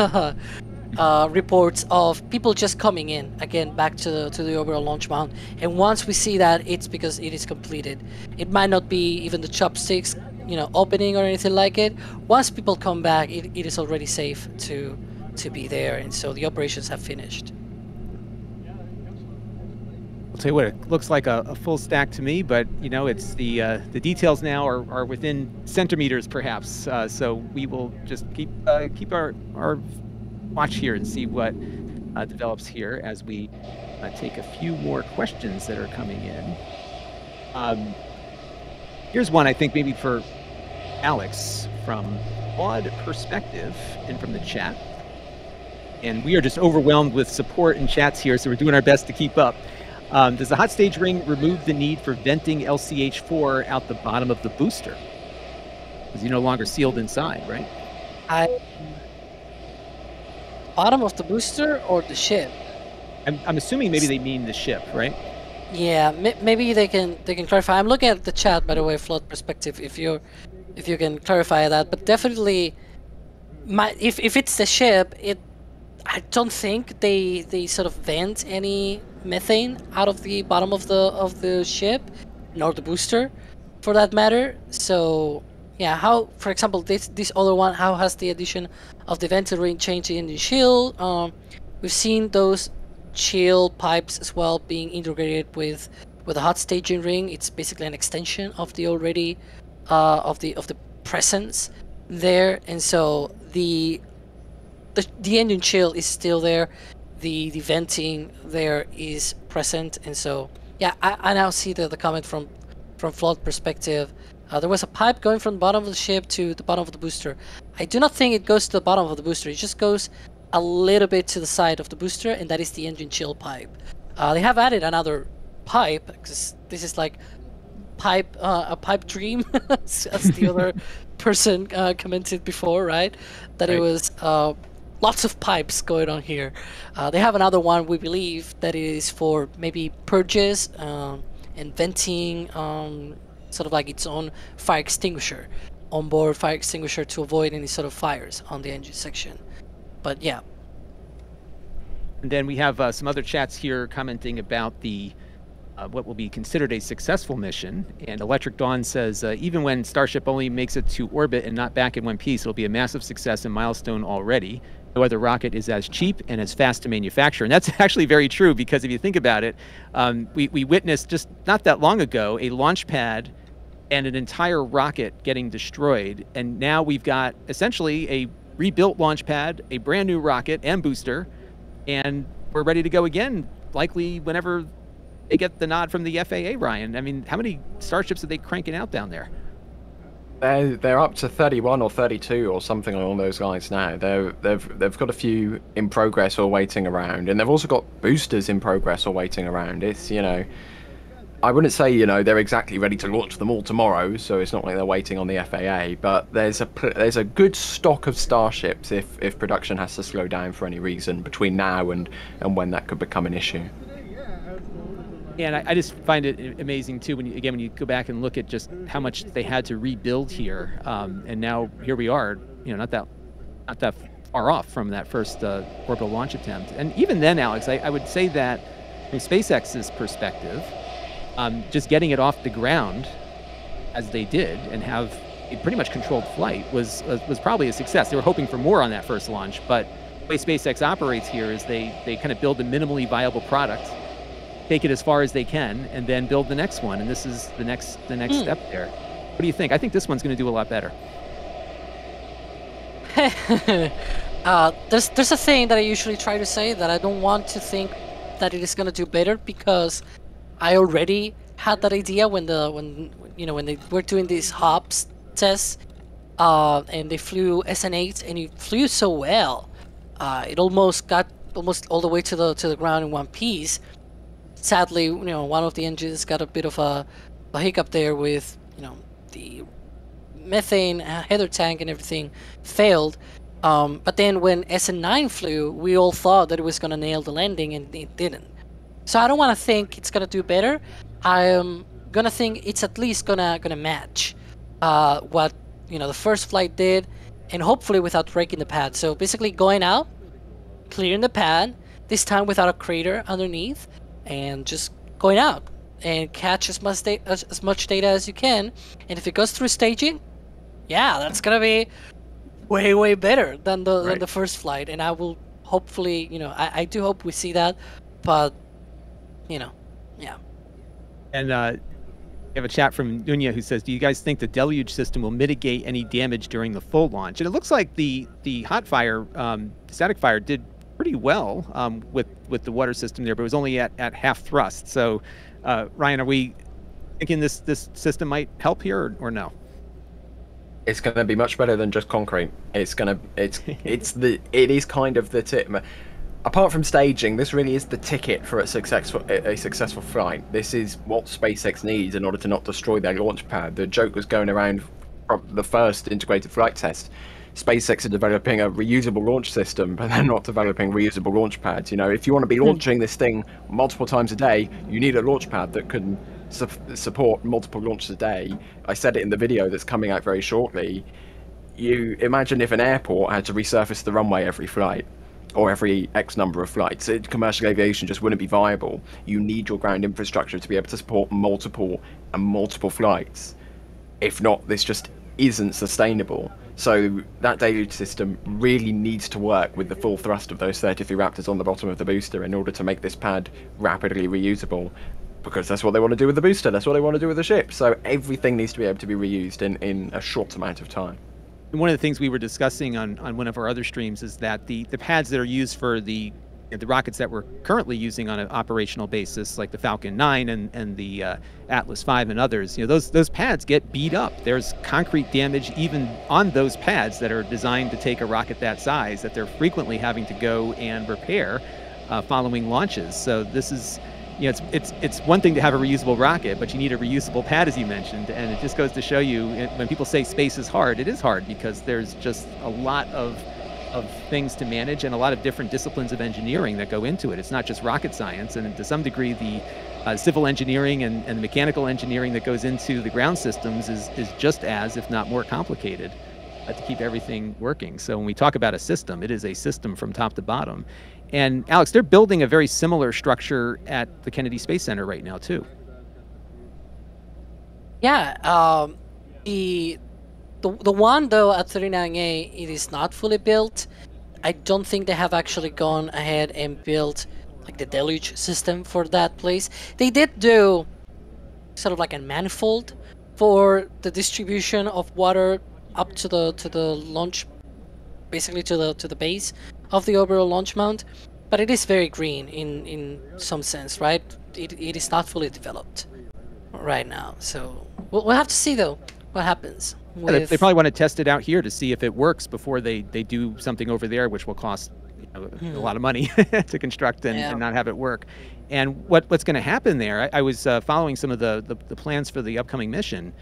Uh, reports of people just coming in again back to the, to the orbital launch mount, and once we see that, it's because it is completed. It might not be even the chopsticks, you know, opening or anything like it. Once people come back, it, it is already safe to to be there, and so the operations have finished. I'll tell you what, it looks like a, a full stack to me, but you know, it's the uh, the details now are, are within centimeters, perhaps. Uh, so we will just keep uh, keep our our watch here and see what uh, develops here as we uh, take a few more questions that are coming in. Um, here's one I think maybe for Alex from Odd Perspective and from the chat. And we are just overwhelmed with support and chats here, so we're doing our best to keep up. Um, does the hot stage ring remove the need for venting L C H four out the bottom of the booster? Because you're no longer sealed inside, right? I, bottom of the booster or the ship? I'm, I'm assuming maybe they mean the ship, right? Yeah, maybe they can they can clarify. I'm looking at the chat, by the way, Flood Perspective. If you if you can clarify that, but definitely, my if if it's the ship, it I don't think they they sort of vent any methane out of the bottom of the of the ship, nor the booster, for that matter. So yeah, how, for example, this this other one, how has the addition of the venting ring changed the engine shield? Um, we've seen those chill pipes as well being integrated with with a hot staging ring. It's basically an extension of the already uh, of the of the presence there, and so the the, the engine chill is still there. The, the venting there is present, and so yeah, I, I now see the, the comment from from Flood Perspective. Uh, there was a pipe going from the bottom of the ship to the bottom of the booster. I do not think it goes to the bottom of the booster. It just goes a little bit to the side of the booster, and that is the engine chill pipe. Uh, they have added another pipe because this is like pipe uh, a pipe dream, as the other person uh, commented before, right? That right. It was. Uh, Lots of pipes going on here. Uh, they have another one, we believe, that is for maybe purges um, and venting, um, sort of like its own fire extinguisher, onboard fire extinguisher to avoid any sort of fires on the engine section. But yeah. And then we have uh, some other chats here commenting about the uh, what will be considered a successful mission. And Electric Dawn says, uh, even when Starship only makes it to orbit and not back in one piece, it'll be a massive success and milestone already. No other rocket is as cheap and as fast to manufacture. And that's actually very true, because if you think about it, um, we, we witnessed just not that long ago a launch pad and an entire rocket getting destroyed. And now we've got essentially a rebuilt launch pad, a brand new rocket and booster, and we're ready to go again, likely whenever they get the nod from the F A A, Ryan. I mean, how many Starships are they cranking out down there? They're, they're up to thirty-one or thirty-two or something along those lines now. They're, they've, they've got a few in progress or waiting around, and they've also got boosters in progress or waiting around. It's, you know, I wouldn't say, you know, they're exactly ready to launch them all tomorrow, so it's not like they're waiting on the F A A, but there's a, there's a good stock of Starships if, if production has to slow down for any reason between now and, and when that could become an issue. And I, I just find it amazing too. When you, again, when you go back and look at just how much they had to rebuild here, um, and now here we are, you know, not that, not that far off from that first uh, orbital launch attempt. And even then, Alex, I, I would say that from SpaceX's perspective, um, just getting it off the ground as they did and have a pretty much controlled flight was uh, was probably a success. They were hoping for more on that first launch, but the way SpaceX operates here is they they kind of build a minimally viable product, take it as far as they can, and then build the next one. And this is the next the next mm. step there. What do you think? I think this one's going to do a lot better. uh, there's, there's a thing that I usually try to say, that I don't want to think that it is going to do better, because I already had that idea when the when you know when they were doing these hops tests, uh, and they flew S N eight, and it flew so well, uh, it almost got almost all the way to the to the ground in one piece. Sadly, you know, one of the engines got a bit of a, a hiccup there with, you know, the methane header tank and everything failed. Um, but then when S N nine flew, we all thought that it was going to nail the landing, and it didn't. So I don't want to think it's going to do better. I'm going to think it's at least going to going to match uh, what, you know, the first flight did, and hopefully without wrecking the pad. So basically going out, clearing the pad, this time without a crater underneath, and just going out and catch as much, data, as, as much data as you can. And if it goes through staging, yeah, that's gonna be way, way better than the, right. than the first flight. And I will hopefully, you know, I, I do hope we see that, but, you know, Yeah. And uh, you have a chat from Dunya who says, do you guys think the deluge system will mitigate any damage during the full launch? And it looks like the, the hot fire, um, static fire, did pretty well um, with, with the water system there, but it was only at, at half thrust. So, uh, Ryan, are we thinking this, this system might help here or, or no? It's going to be much better than just concrete. It's going to, it's, it's the, it is kind of the tip. Apart from staging, this really is the ticket for a successful, a successful flight. This is what SpaceX needs in order to not destroy their launch pad. The joke was going around from the first integrated flight test. SpaceX are developing a reusable launch system, but they're not developing reusable launch pads. You know, if you want to be launching this thing multiple times a day, you need a launch pad that can su support multiple launches a day. I said it in the video that's coming out very shortly. You imagine if an airport had to resurface the runway every flight, or every X number of flights. It, commercial aviation just wouldn't be viable. You need your ground infrastructure to be able to support multiple and multiple flights. If not, this just isn't sustainable. So that deluge system really needs to work with the full thrust of those thirty-three Raptors on the bottom of the booster in order to make this pad rapidly reusable, because that's what they want to do with the booster, that's what they want to do with the ship. So everything needs to be able to be reused in, in a short amount of time. And one of the things we were discussing on, on one of our other streams is that the, the pads that are used for the the rockets that we're currently using on an operational basis, like the Falcon nine and, and the uh, Atlas five and others, you know, those, those pads get beat up. There's concrete damage even on those pads that are designed to take a rocket that size that they're frequently having to go and repair uh, following launches. So this is, you know, it's, it's, it's one thing to have a reusable rocket, but you need a reusable pad, as you mentioned. And it just goes to show you, it, when people say space is hard, it is hard because there's just a lot of of things to manage and a lot of different disciplines of engineering that go into it. It's not just rocket science, and to some degree the uh, civil engineering and, and the mechanical engineering that goes into the ground systems is, is just as, if not more complicated uh, to keep everything working. So when we talk about a system, it is a system from top to bottom. And Alex, they're building a very similar structure at the Kennedy Space Center right now too. Yeah, um, the The, the one, though, at thirty-nine A, it is not fully built. I don't think they have actually gone ahead and built like the deluge system for that place. They did do sort of like a manifold for the distribution of water up to the to the launch, basically to the to the base of the orbital launch mount. But it is very green in in some sense, right? It it is not fully developed right now, so we'll, we'll have to see though what happens. With... They probably want to test it out here to see if it works before they, they do something over there, which will cost you know, mm. a lot of money to construct and, yeah. and not have it work. And what, what's going to happen there, I, I was uh, following some of the, the, the plans for the upcoming mission.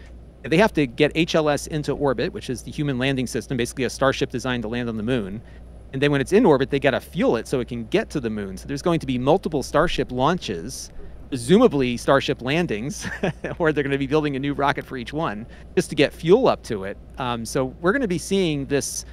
They have to get H L S into orbit, which is the human landing system, basically a Starship designed to land on the moon. And then when it's in orbit, they got to fuel it so it can get to the moon. So there's going to be multiple Starship launches, presumably Starship landings, or they're going to be building a new rocket for each one just to get fuel up to it. Um, so we're going to be seeing this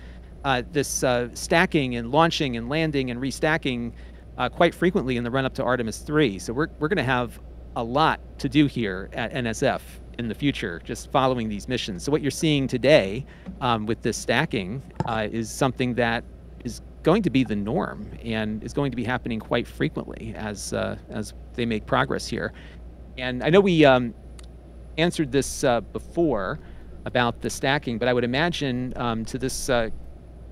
uh, this uh, stacking and launching and landing and restacking uh, quite frequently in the run up to Artemis three. So we're, we're going to have a lot to do here at N S F in the future, just following these missions. So what you're seeing today um, with this stacking uh, is something that is going to be the norm and is going to be happening quite frequently as uh, as they make progress here. And I know we um, answered this uh, before about the stacking, but I would imagine um, to this uh,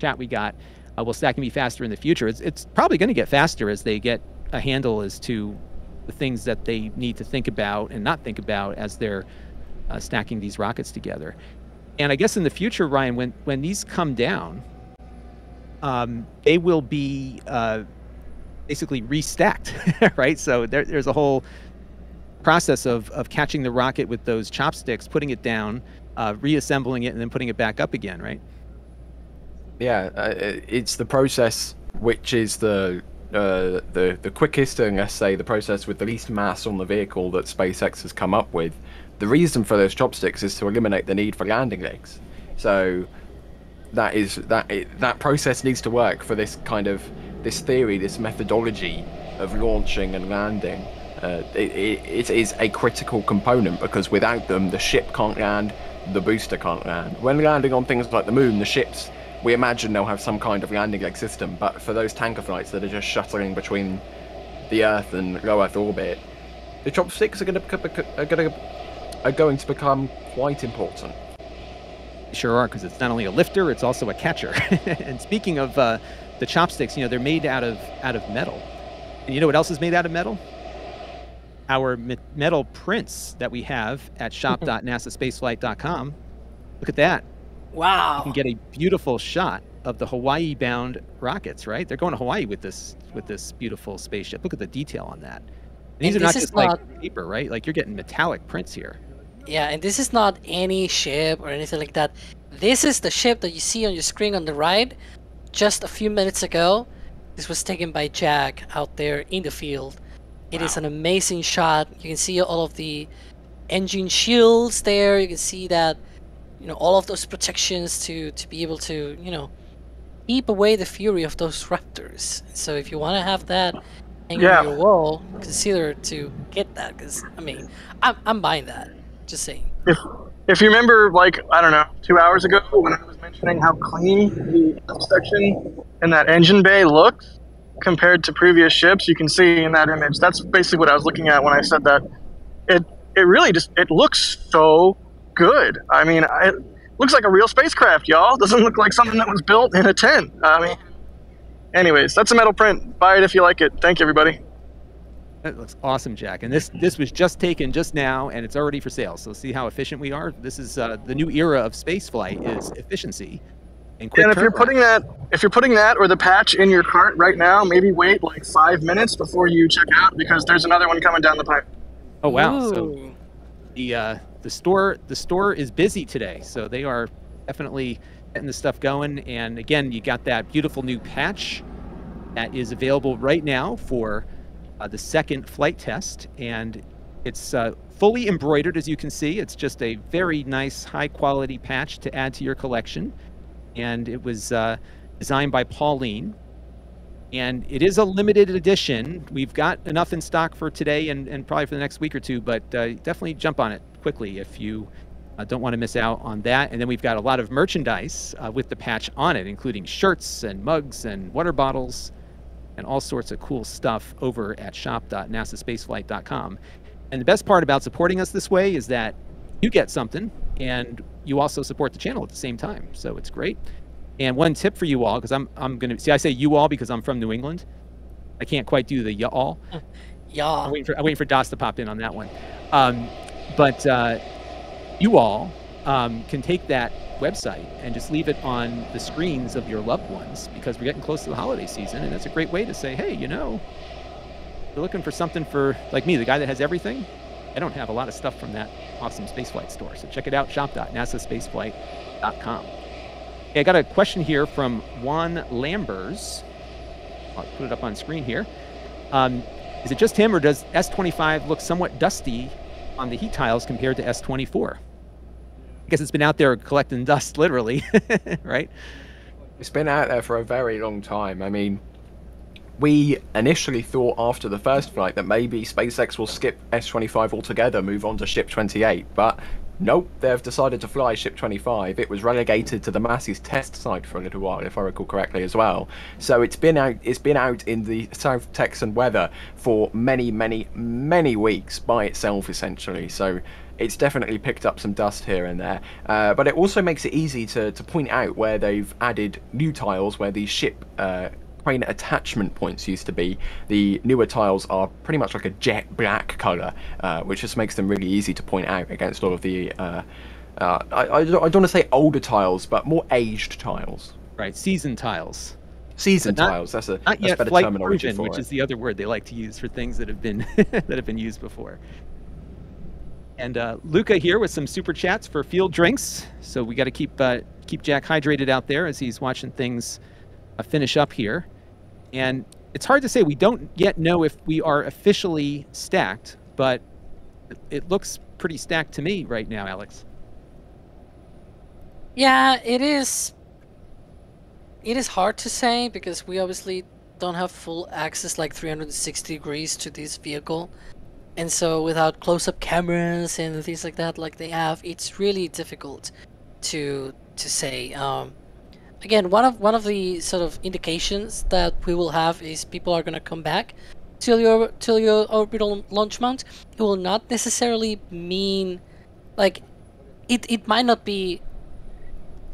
chat we got, uh, will stacking be faster in the future? It's, it's probably going to get faster as they get a handle as to the things that they need to think about and not think about as they're uh, stacking these rockets together. And I guess in the future, Ryan, when, when these come down, Um, they will be uh, basically restacked, right? So there, there's a whole process of, of catching the rocket with those chopsticks, putting it down, uh, reassembling it, and then putting it back up again, right? Yeah, uh, it's the process which is the, uh, the, the quickest and, let's say, the process with the least mass on the vehicle that SpaceX has come up with. The reason for those chopsticks is to eliminate the need for landing legs. So... That is that it, that process needs to work for this kind of this theory, this methodology of launching and landing. Uh, it, it, it is a critical component because without them, the ship can't land, the booster can't land. When landing on things like the moon, the ships, we imagine they'll have some kind of landing leg system. But for those tanker flights that are just shuttling between the Earth and low Earth orbit, The chopsticks are going to are going to are going to become quite important. Sure are, because it's not only a lifter, it's also a catcher. And speaking of uh, the chopsticks, you know, they're made out of out of metal. And you know what else is made out of metal? Our metal prints that we have at shop dot nasa spaceflight dot com. Look at that. Wow. You can get a beautiful shot of the Hawaii-bound rockets, right? They're going to Hawaii with this with this beautiful spaceship. Look at the detail on that. And these and are not just not... like paper, right? Like you're getting metallic prints here. Yeah, and this is not any ship or anything like that. This is the ship that you see on your screen on the right. Just a few minutes ago, this was taken by Jack out there in the field. It wow. is an amazing shot. You can see all of the engine shields there. You can see that, you know, all of those protections to, to be able to, you know, keep away the fury of those Raptors. So if you want to have that hanging yeah. on your wall, consider to get that. Because, I mean, I'm, I'm buying that. Just saying. If, if you remember, like, I don't know, two hours ago when I was mentioning how clean the section in that engine bay looks, compared to previous ships, you can see in that image. That's basically what I was looking at when I said that. It it really just it looks so good. I mean, it looks like a real spacecraft, y'all. Doesn't look like something that was built in a tent. I mean, anyways, that's a metal print. Buy it if you like it. Thank you, everybody. That looks awesome, Jack. And this this was just taken just now, and it's already for sale. So see how efficient we are. This is uh, the new era of spaceflight is efficiency. And, and if you're putting that, if you're putting that or the patch in your cart right now, maybe wait like five minutes before you check out because there's another one coming down the pipe. Oh wow! Ooh. So the uh, the store the store is busy today, so they are definitely getting the stuff going. And again, you got that beautiful new patch that is available right now for uh, the second flight test, and it's uh, fully embroidered, as you can see. It's just a very nice, high quality patch to add to your collection. And it was uh, designed by Pauline. And it is a limited edition. We've got enough in stock for today and, and probably for the next week or two, but uh, definitely jump on it quickly if you uh, don't want to miss out on that. And then we've got a lot of merchandise uh, with the patch on it, including shirts and mugs and water bottles and all sorts of cool stuff over at shop dot nasa spaceflight dot com. And the best part about supporting us this way is that you get something and you also support the channel at the same time. So it's great. And one tip for you all, because I'm I'm gonna see I say you all because I'm from New England. I can't quite do the y'all. Y'all. I'm waiting for I'm waiting for Das to pop in on that one. Um, but uh, you all um, can take that website and just leave it on the screens of your loved ones because we're getting close to the holiday season, and that's a great way to say, hey, you know, you're looking for something for like me, the guy that has everything. I don't have a lot of stuff from that awesome spaceflight store. So check it out, shop dot nasa spaceflight dot com. Okay, I got a question here from Juan Lambers. I'll put it up on screen here. Um, is it just him, or does S twenty-five look somewhat dusty on the heat tiles compared to S twenty-four? I guess it's been out there collecting dust, literally, right? It's been out there for a very long time. I mean, we initially thought after the first flight that maybe SpaceX will skip S twenty-five altogether, move on to Ship twenty-eight, but nope, they've decided to fly Ship twenty-five. It was relegated to the Massey's test site for a little while, if I recall correctly, as well. So it's been out, it's been out in the South Texan weather for many, many, many weeks by itself, essentially. So it's definitely picked up some dust here and there, uh, but it also makes it easy to, to point out where they've added new tiles, where the ship uh, crane attachment points used to be. The newer tiles are pretty much like a jet black colour, uh, which just makes them really easy to point out against all of the, uh, uh, I, I don't want to say older tiles, but more aged tiles. Right, seasoned tiles. Seasoned not, tiles, that's a, that's a better terminology proven, for which it. is the other word they like to use for things that have been, that have been used before. And uh, Luca here with some super chats for field drinks. So we got to keep, uh, keep Jack hydrated out there as he's watching things finish up here. And it's hard to say. We don't yet know if we are officially stacked, but it looks pretty stacked to me right now, Alex. Yeah, it is. It is hard to say because we obviously don't have full access, like three hundred sixty degrees, to this vehicle. And so without close-up cameras and things like that, like they have, it's really difficult to to say. Um, Again, one of one of the sort of indications that we will have is people are going to come back teleo teleo orbital launch mount, it will not necessarily mean, like, it, it might not be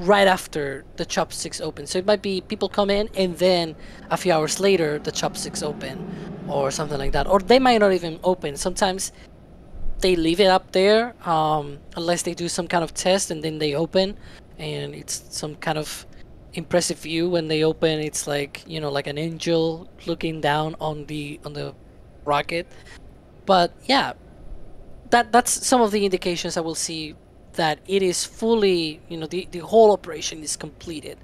right after the chopsticks open. So it might be people come in and then a few hours later the chopsticks open or something like that. Or they might not even open. Sometimes they leave it up there um, unless they do some kind of test and then they open, and it's some kind of impressive view when they open. It's like, you know, like an angel looking down on the on the rocket. But yeah, that that's some of the indications I will see that it is fully, you know, the the whole operation is completed.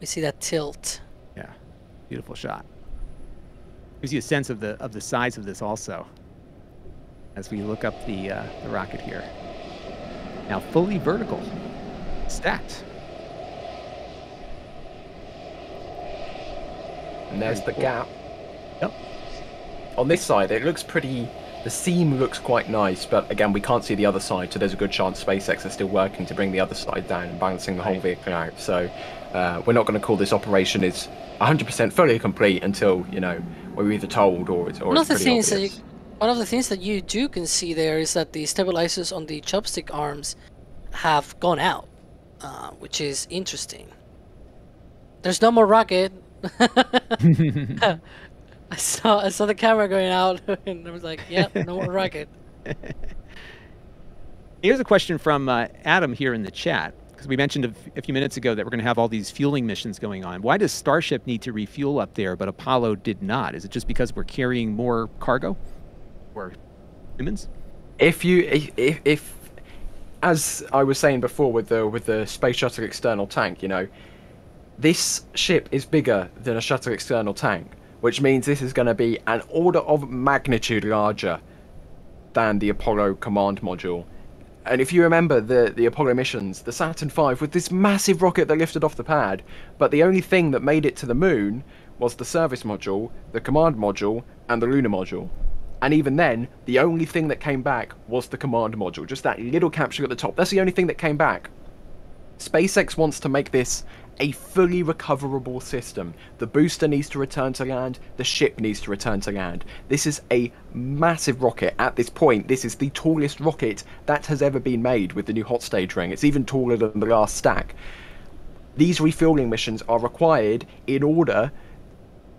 We see that tilt. Yeah, beautiful shot. Gives you a sense of the of the size of this also, as we look up the uh, the rocket here. Now fully vertical. Stacked. And there's the gap. Yep. On this side, it looks pretty. The seam looks quite nice, but again, we can't see the other side, so there's a good chance SpaceX are still working to bring the other side down and balancing the whole vehicle out. So uh, we're not going to call this operation is one hundred percent fully complete until, you know, we're either told or it's or it's pretty obvious. That you, one of the things that you do can see there is that the stabilizers on the chopstick arms have gone out. Uh, which is interesting. There's no more rocket. I saw I saw the camera going out, and I was like, "Yep, no more rocket." Here's a question from uh, Adam here in the chat, because we mentioned a, a few minutes ago that we're going to have all these fueling missions going on. Why does Starship need to refuel up there, but Apollo did not? Is it just because we're carrying more cargo or humans? If you if if, if as I was saying before with the with the Space Shuttle external tank, you know, this ship is bigger than a shuttle external tank, which means this is going to be an order of magnitude larger than the Apollo command module. And if you remember the, the Apollo missions, the Saturn five with this massive rocket that lifted off the pad, but the only thing that made it to the moon was the service module, the command module, and the lunar module. And even then, the only thing that came back was the command module. Just that little capsule at the top. That's the only thing that came back. SpaceX wants to make this a fully recoverable system. The booster needs to return to land. The ship needs to return to land. This is a massive rocket. At this point, this is the tallest rocket that has ever been made with the new hot stage ring. It's even taller than the last stack. These refueling missions are required in order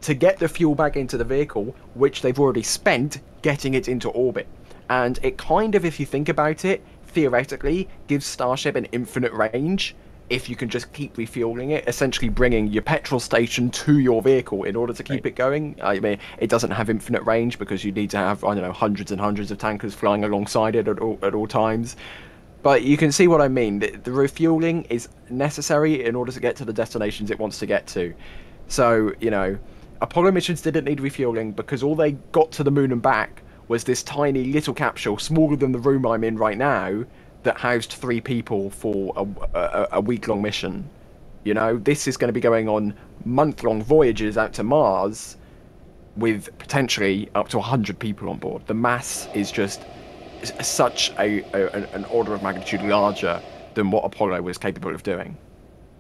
to get the fuel back into the vehicle, which they've already spent getting it into orbit. And it kind of, if you think about it, theoretically gives Starship an infinite range if you can just keep refueling it, essentially bringing your petrol station to your vehicle in order to keep right. it going. I mean, it doesn't have infinite range because you need to have, I don't know, hundreds and hundreds of tankers flying alongside it at all, at all times. But you can see what I mean. The, the refueling is necessary in order to get to the destinations it wants to get to. So, you know, Apollo missions didn't need refueling because all they got to the moon and back was this tiny little capsule, smaller than the room I'm in right now, that housed three people for a, a, a week-long mission. You know, this is going to be going on month-long voyages out to Mars with potentially up to one hundred people on board. The mass is just such a, a, an order of magnitude larger than what Apollo was capable of doing.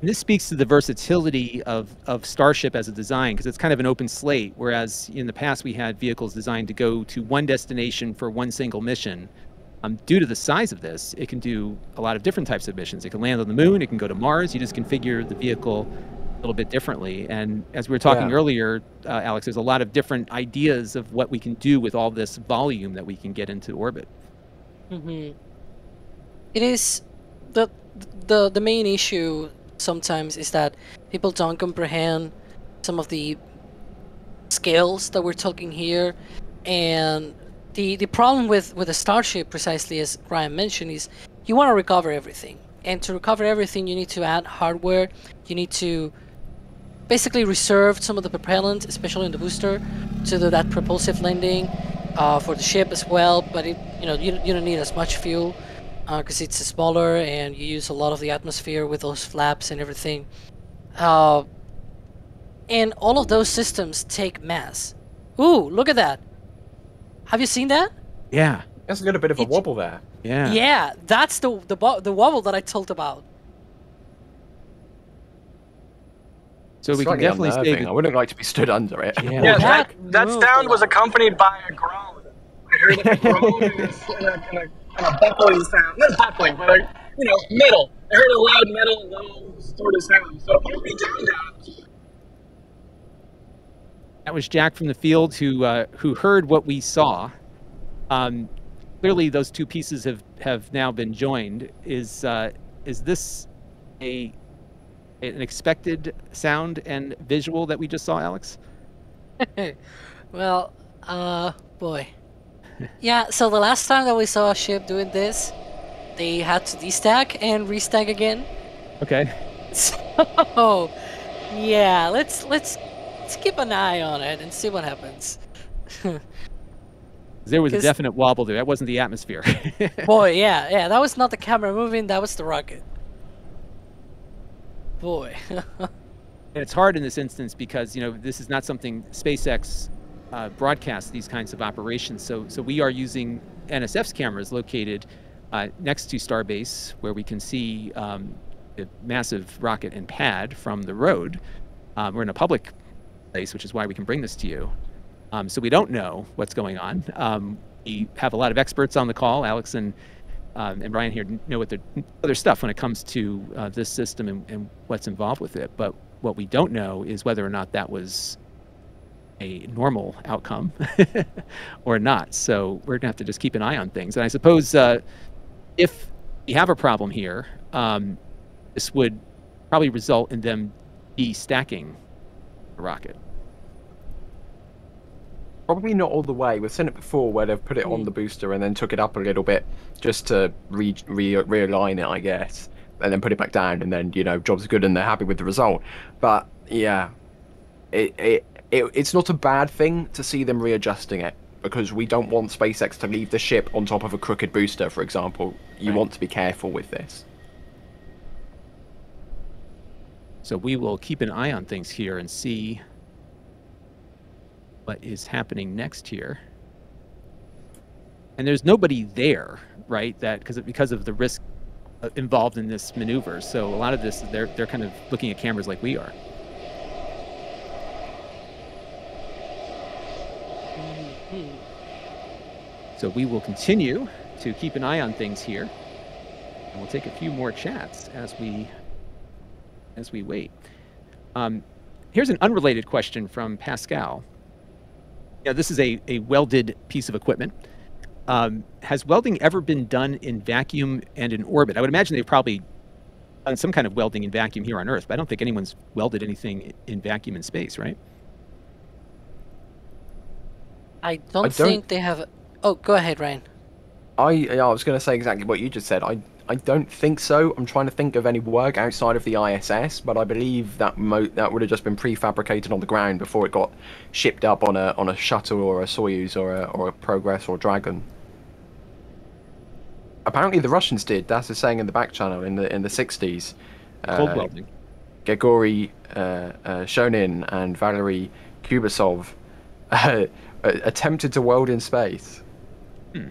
And this speaks to the versatility of, of Starship as a design, because it's kind of an open slate, whereas in the past we had vehicles designed to go to one destination for one single mission. Um, due to the size of this, it can do a lot of different types of missions. It can land on the moon, it can go to Mars. You just configure the vehicle a little bit differently. And as we were talking yeah. earlier, uh, Alex, there's a lot of different ideas of what we can do with all this volume that we can get into orbit. Mm-hmm. It is the, the, the main issue sometimes is that people don't comprehend some of the scales that we're talking here, and the the problem with with a Starship, precisely as Ryan mentioned, is you want to recover everything, and to recover everything you need to add hardware, you need to basically reserve some of the propellant, especially in the booster, to do that propulsive landing uh, for the ship as well. But it, you know, you, you don't need as much fuel because uh, it's smaller and you use a lot of the atmosphere with those flaps and everything. Uh, and all of those systems take mass. Ooh, look at that. Have you seen that? Yeah. That's got a bit of a it, wobble there. Yeah. Yeah, that's the, the, the wobble that I told about. So it's we can definitely say. I wouldn't like to be stood under it. Yeah, yeah that, that sound was accompanied by a groan. I heard a groan and a, and a, and a buckling sound. Not buckling, but like, you know, metal. I heard a loud metal, low sort of sound. So what are we doing now? That was Jack from the field who uh, who heard what we saw. Um, clearly, those two pieces have have now been joined. Is uh, is this a an expected sound and visual that we just saw, Alex? Well, uh, boy, yeah. So the last time that we saw a ship doing this, they had to destack and restack again. Okay. So yeah, let's let's. Let's keep an eye on it and see what happens. There was a definite wobble there. That wasn't the atmosphere. Boy, yeah, yeah. That was not the camera moving. That was the rocket. Boy. And it's hard in this instance because, you know, this is not something SpaceX uh, broadcasts, these kinds of operations. So, so we are using N S F's cameras located uh, next to Starbase, where we can see um, a massive rocket and pad from the road. Um, we're in a public place, which is why we can bring this to you. Um, so we don't know what's going on. Um, we have a lot of experts on the call. Alex and um, and Ryan here know what the other stuff when it comes to uh, this system and, and what's involved with it. But what we don't know is whether or not that was a normal outcome or not. So we're gonna have to just keep an eye on things. And I suppose uh, if we have a problem here, um, this would probably result in them de-stacking rocket. Probably not all the way. We've seen it before where they've put it mm. on the booster and then took it up a little bit just to re re realign it, I guess, and then put it back down, and then, you know, job's good and they're happy with the result. But yeah, it, it, it it's not a bad thing to see them readjusting it, because we don't want SpaceX to leave the ship on top of a crooked booster, for example. You right. want to be careful with this. So we will keep an eye on things here and see what is happening next here. And there's nobody there, right? That because because of the risk involved in this maneuver. So a lot of this, they're they're kind of looking at cameras like we are. Mm-hmm. So we will continue to keep an eye on things here, and we'll take a few more chats as we. as we wait. Um, here's an unrelated question from Pascal. Yeah, this is a, a welded piece of equipment. Um, has welding ever been done in vacuum and in orbit? I would imagine they've probably done some kind of welding in vacuum here on Earth, but I don't think anyone's welded anything in vacuum in space, right? I don't, I don't... think they have... Oh, go ahead, Ryan. I, yeah, I was going to say exactly what you just said. I I don't think so. I'm trying to think of any work outside of the I S S, but I believe that mo that would have just been prefabricated on the ground before it got shipped up on a on a shuttle or a Soyuz or a or a Progress or Dragon. Apparently, the Russians did. That's the saying in the back channel in the in the sixties. Cold uh, welding. Grigory uh, uh, Shonin and Valery Kubasov uh, attempted to weld in space. Hmm.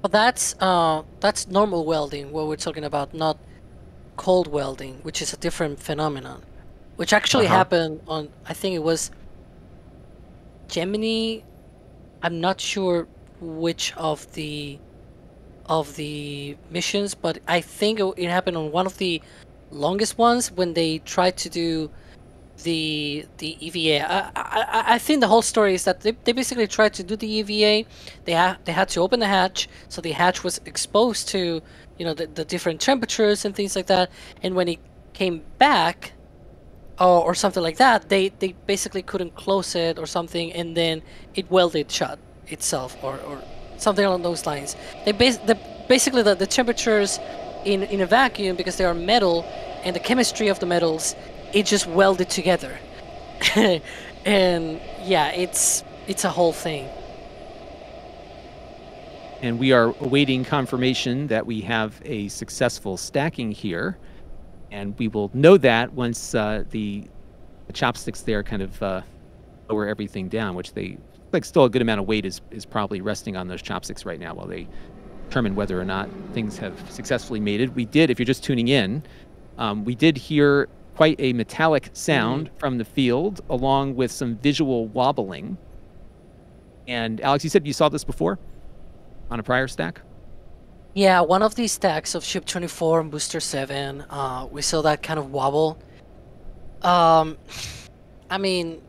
Well, that's uh, that's normal welding, what we're talking about, not cold welding, which is a different phenomenon, which actually uh-huh. happened on, I think it was Gemini. I'm not sure which of the of the missions, but I think it, it happened on one of the longest ones when they tried to do the the E V A. I, I, I think the whole story is that they, they basically tried to do the E V A. They ha they had to open the hatch, so the hatch was exposed to, you know, the, the different temperatures and things like that. And when it came back, or, or something like that, they they basically couldn't close it or something, and then it welded shut itself, or, or something along those lines. They bas the, basically the, the temperatures in in a vacuum, because they are metal and the chemistry of the metals, it just welded together. And yeah, it's it's a whole thing. And we are awaiting confirmation that we have a successful stacking here, and we will know that once uh, the, the chopsticks there kind of uh, lower everything down, which they like. Still a good amount of weight is is probably resting on those chopsticks right now while they determine whether or not things have successfully mated. We did, if you're just tuning in, um, we did hear quite a metallic sound from the field, along with some visual wobbling. And Alex, you said you saw this before on a prior stack? Yeah, one of these stacks of Ship twenty-four and Booster seven, uh, we saw that kind of wobble. Um, I mean,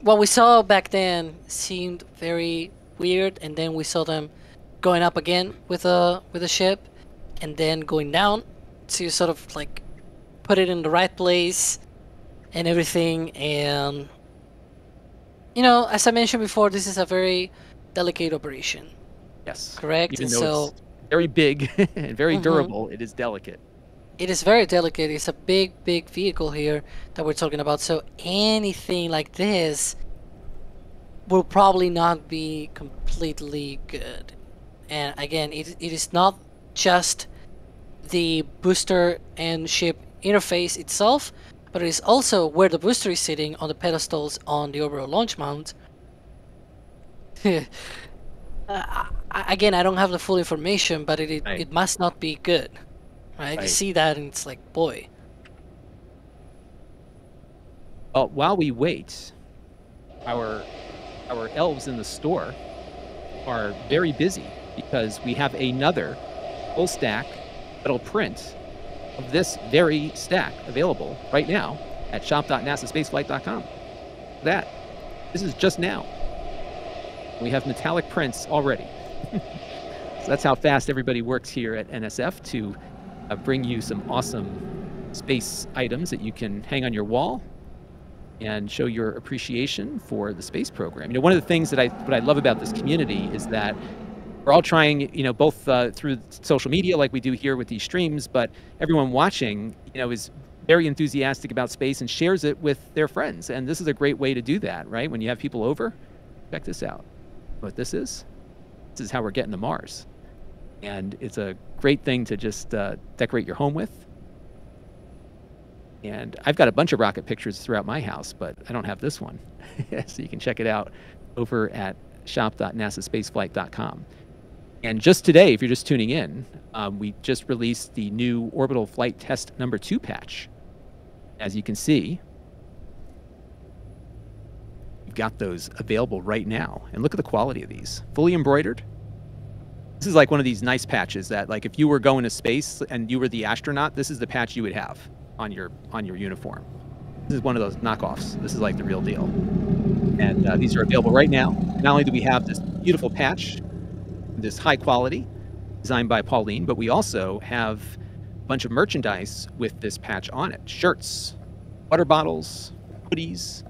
what we saw back then seemed very weird, and then we saw them going up again with a with a ship, and then going down. So you sort of like put it in the right place and everything. And you know, as I mentioned before, this is a very delicate operation. Yes. Correct. Even though so it's very big and very mm-hmm. durable, it is delicate. It is very delicate. It's a big, big vehicle here that we're talking about. So anything like this will probably not be completely good. And again, it, it is not just the booster and ship interface itself, but it is also where the booster is sitting on the pedestals on the orbital launch mount. uh, again, I don't have the full information, but it, it, right. it must not be good. Right? right? You see that and it's like, boy. Well, while we wait, our, our elves in the store are very busy because we have another full stack that'll print of this very stack available right now at shop dot nasa spaceflight dot com. That, this is just now. We have metallic prints already. So that's how fast everybody works here at N S F to uh, bring you some awesome space items that you can hang on your wall and show your appreciation for the space program. You know, one of the things that I, what I love about this community is that we're all trying, you know, both uh, through social media like we do here with these streams, but everyone watching, you know, is very enthusiastic about space and shares it with their friends. And this is a great way to do that, right? When you have people over, check this out. What this is, this is how we're getting to Mars. And it's a great thing to just uh, decorate your home with. And I've got a bunch of rocket pictures throughout my house, but I don't have this one. So you can check it out over at shop dot nasa spaceflight dot com. And just today, if you're just tuning in, um, we just released the new Orbital Flight Test Number two patch. As you can see, you've got those available right now. And look at the quality of these. Fully embroidered. This is like one of these nice patches that, like, if you were going to space and you were the astronaut, this is the patch you would have on your on your uniform. This is one of those knockoffs. This is like the real deal. And uh, these are available right now. Not only do we have this beautiful patch, this high quality, designed by Pauline, but we also have a bunch of merchandise with this patch on it. Shirts, water bottles, hoodies,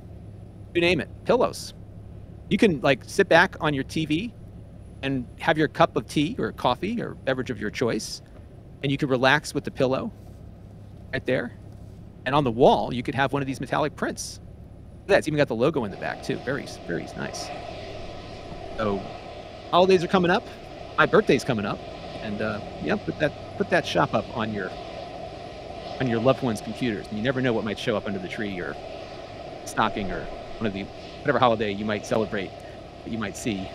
you name it, pillows. You can like sit back on your T V and have your cup of tea or coffee or beverage of your choice, and you can relax with the pillow right there. And on the wall, you could have one of these metallic prints. That's even got the logo in the back too. Very, very nice. So, holidays are coming up. My birthday's coming up, and uh, yeah, put that put that shop up on your on your loved one's computers. And you never know what might show up under the tree or stocking or one of the whatever holiday you might celebrate that you might see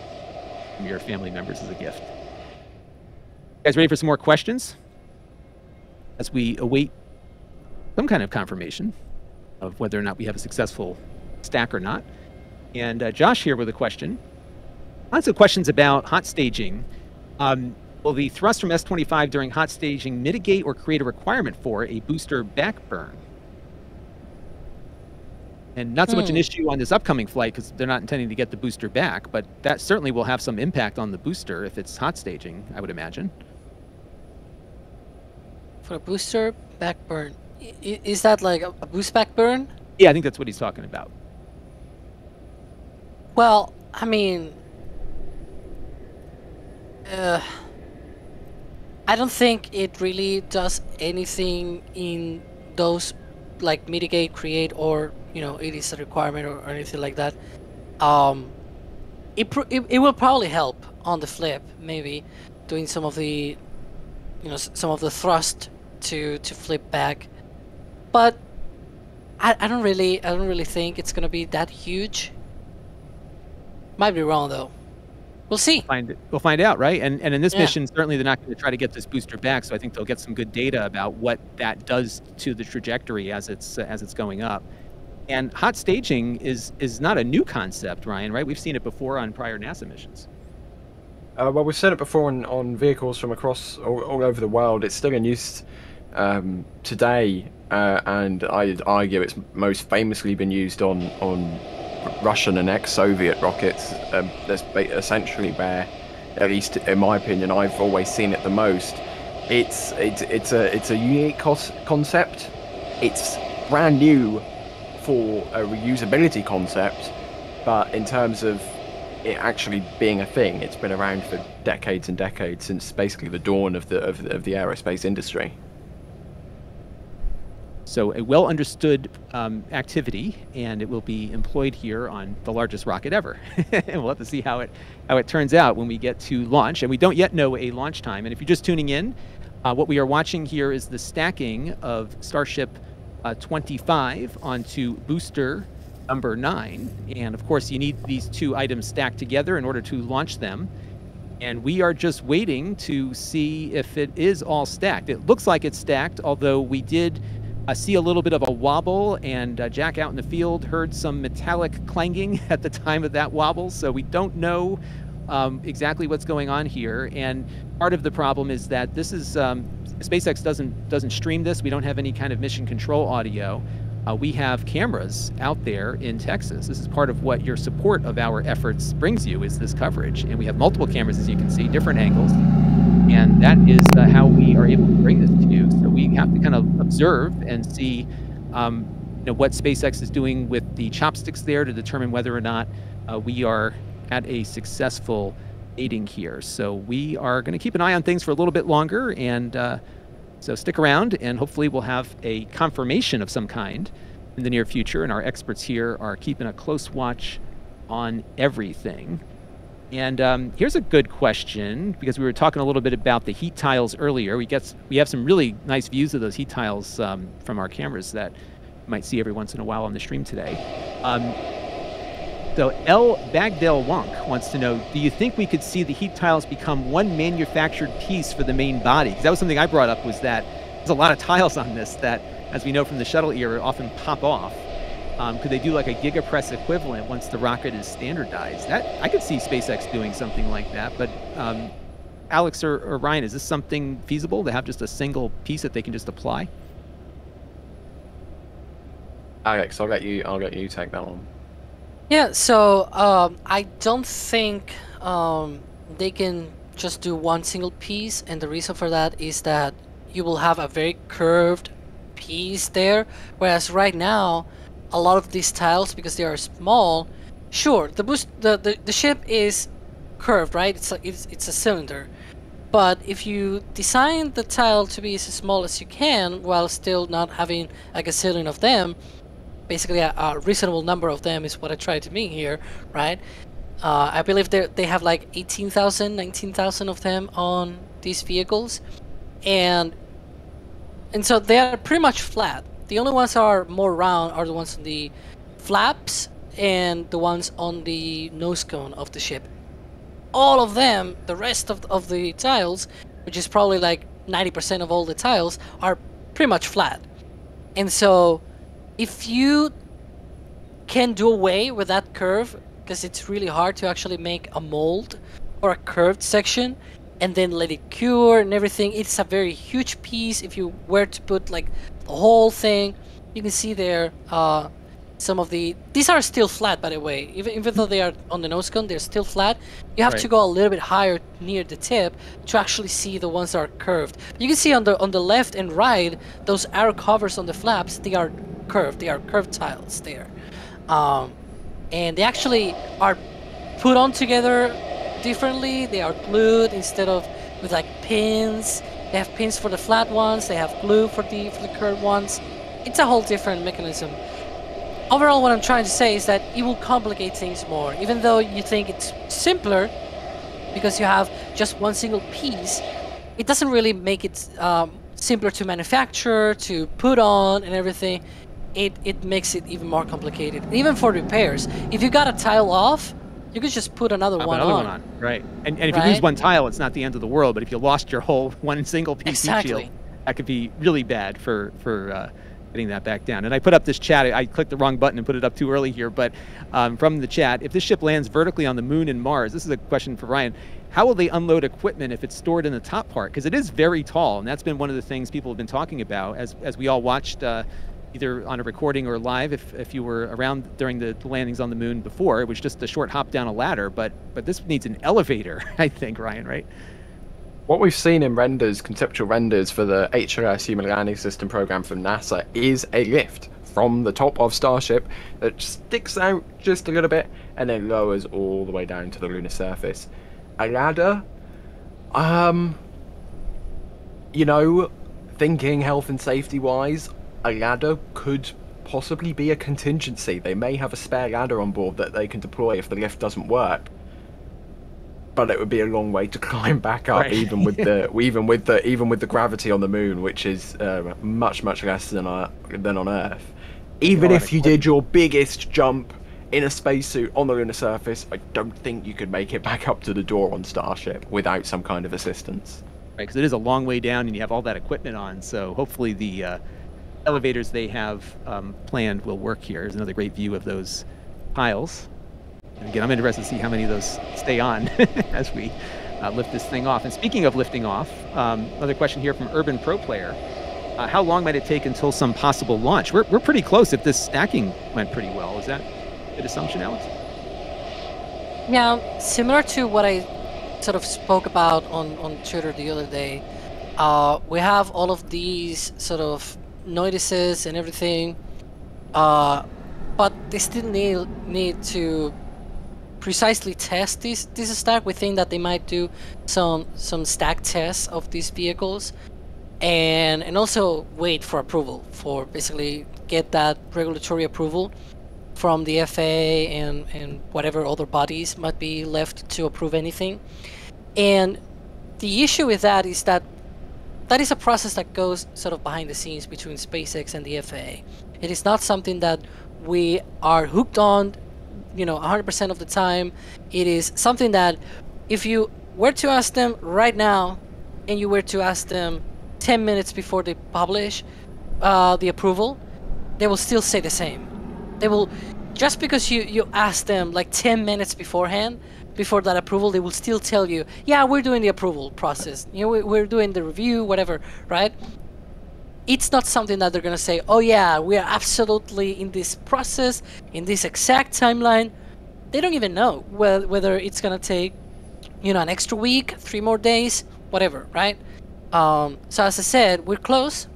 from your family members as a gift. You guys ready for some more questions as we await some kind of confirmation of whether or not we have a successful stack or not? And uh, Josh here with a question. Lots of questions about hot staging. Um, will the thrust from S twenty-five during hot staging mitigate or create a requirement for a booster backburn? And not so hmm. much an issue on this upcoming flight because they're not intending to get the booster back, but that certainly will have some impact on the booster if it's hot staging, I would imagine. For a booster backburn, is that like a boost backburn? Yeah, I think that's what he's talking about. Well, I mean... Uh, I don't think it really does anything in those, like mitigate, create, or you know, it is a requirement or, or anything like that. Um, it, pr it it will probably help on the flip, maybe doing some of the, you know, s some of the thrust to to flip back. But I I don't really I don't really think it's gonna be that huge. Might be wrong though. We'll see. We'll find, we'll find out, right? And, and in this yeah. mission, certainly they're not going to try to get this booster back, so I think they'll get some good data about what that does to the trajectory as it's, uh, as it's going up. And hot staging is, is not a new concept, Ryan, right? We've seen it before on prior NASA missions. Uh, well, we've seen it before on, on vehicles from across all, all over the world. It's still in use um, today, uh, and I'd argue it's most famously been used on, on Russian and ex-Soviet rockets. Um, that's essentially where, at least in my opinion, I've always seen it the most. It's it's it's a it's a unique concept. It's brand new for a reusability concept, but in terms of it actually being a thing, it's been around for decades and decades, since basically the dawn of the of, of the aerospace industry. So a well-understood um, activity, and it will be employed here on the largest rocket ever. And we'll have to see how it, how it turns out when we get to launch. And we don't yet know a launch time. And if you're just tuning in, uh, what we are watching here is the stacking of Starship uh, twenty-five onto Booster number nine. And of course, you need these two items stacked together in order to launch them. And we are just waiting to see if it is all stacked. It looks like it's stacked, although we did I see a little bit of a wobble, and uh, Jack out in the field heard some metallic clanging at the time of that wobble, so we don't know um, exactly what's going on here. And part of the problem is that this is, um, SpaceX doesn't, doesn't stream this. We don't have any kind of mission control audio. Uh, we have cameras out there in Texas. This is part of what your support of our efforts brings you, is this coverage. And we have multiple cameras, as you can see, different angles. And that is uh, how we are able to bring this to you. So we have to kind of observe and see um, you know, what SpaceX is doing with the chopsticks there to determine whether or not uh, we are at a successful dating here. So we are going to keep an eye on things for a little bit longer. And uh, so stick around, and hopefully we'll have a confirmation of some kind in the near future. And our experts here are keeping a close watch on everything. And um, here's a good question, because we were talking a little bit about the heat tiles earlier. We get, we have some really nice views of those heat tiles um, from our cameras that you might see every once in a while on the stream today. Um, so L. Bagdell Wonk wants to know, do you think we could see the heat tiles become one manufactured piece for the main body? Because that was something I brought up, was that there's a lot of tiles on this that, as we know from the shuttle era, often pop off. Um, could they do like a gigapress equivalent once the rocket is standardized? That, I could see SpaceX doing something like that, but um, Alex or, or Ryan, is this something feasible to have just a single piece that they can just apply? Alex, I'll let you, I'll let you take that one. Yeah, so um, I don't think um, they can just do one single piece, and the reason for that is that you will have a very curved piece there, whereas right now, a lot of these tiles, because they are small, sure, the boost, the, the, the ship is curved, right? It's a, it's, it's a cylinder. But if you design the tile to be as small as you can, while still not having a gazillion of them, basically a, a reasonable number of them is what I try to mean here, right? Uh, I believe they have like eighteen thousand, nineteen thousand of them on these vehicles. And, and so they are pretty much flat. The only ones that are more round are the ones on the flaps and the ones on the nose cone of the ship. All of them, the rest of, of the tiles, which is probably like ninety percent of all the tiles, are pretty much flat. And so if you can do away with that curve, because it's really hard to actually make a mold or a curved section, and then let it cure and everything. It's a very huge piece. If you were to put like the whole thing, you can see there uh, some of the, these are still flat, by the way. Even, even though they are on the nose cone, they're still flat. You have right. to go a little bit higher near the tip to actually see the ones that are curved. You can see on the, on the left and right, those arrow covers on the flaps, they are curved. They are curved tiles there. Um, and they actually are put on together differently. They are glued instead of with like pins. They have pins for the flat ones, they have glue for the, for the curved ones. It's a whole different mechanism. Overall, what I'm trying to say is that it will complicate things more. Even though you think it's simpler because you have just one single piece, it doesn't really make it um, simpler to manufacture, to put on and everything. It, it makes it even more complicated. Even for repairs, if you got a tile off, You could just put another, pop one, another on. one on. Right. And, and if right? you lose one tile, it's not the end of the world. But if you lost your whole one single P C exactly. shield, that could be really bad for, for uh, getting that back down. And I put up this chat. I clicked the wrong button and put it up too early here. But um, from the chat, if this ship lands vertically on the moon and Mars, this is a question for Ryan. How will they unload equipment if it's stored in the top part? Because it is very tall. And that's been one of the things people have been talking about as, as we all watched uh, either on a recording or live, if, if you were around during the landings on the moon before, it was just a short hop down a ladder, but but this needs an elevator, I think, Ryan, right? What we've seen in renders, conceptual renders for the H L S Human Landing System program from NASA is a lift from the top of Starship that sticks out just a little bit and then lowers all the way down to the lunar surface. A ladder, um, you know, thinking health and safety wise, a ladder could possibly be a contingency. They may have a spare ladder on board that they can deploy if the lift doesn't work. But it would be a long way to climb back up, right. even with the even with the even with the gravity on the moon, which is uh, much much less than uh, than on Earth. Even if you did your biggest jump in a spacesuit on the lunar surface, I don't think you could make it back up to the door on Starship without some kind of assistance. Right, because it is a long way down, and you have all that equipment on. So hopefully the uh... elevators they have um, planned will work here. Here's another great view of those piles. And again, I'm interested to see how many of those stay on as we uh, lift this thing off. And speaking of lifting off, um, another question here from Urban Pro Player. Uh, how long might it take until some possible launch? We're, we're pretty close if this stacking went pretty well. Is that a good assumption, Alex? Yeah, similar to what I sort of spoke about on, on Twitter the other day, uh, we have all of these sort of notices and everything, uh, but they still need need to precisely test this this stack. We think that they might do some some stack tests of these vehicles, and and also wait for approval, for basically get that regulatory approval from the F A A and and whatever other bodies might be left to approve anything. And the issue with that is that that is a process that goes sort of behind the scenes between SpaceX and the F A A. It is not something that we are hooked on, you know, one hundred percent of the time. It is something that if you were to ask them right now and you were to ask them ten minutes before they publish uh, the approval, they will still say the same. They will, just because you, you ask them like ten minutes beforehand, before that approval, they will still tell you, yeah, we're doing the approval process, you know, we, we're doing the review, whatever, right? It's not something that they're gonna say, oh yeah, we are absolutely in this process, in this exact timeline. They don't even know wh whether it's gonna take, you know, an extra week, three more days, whatever, right? Um, so as I said, we're close,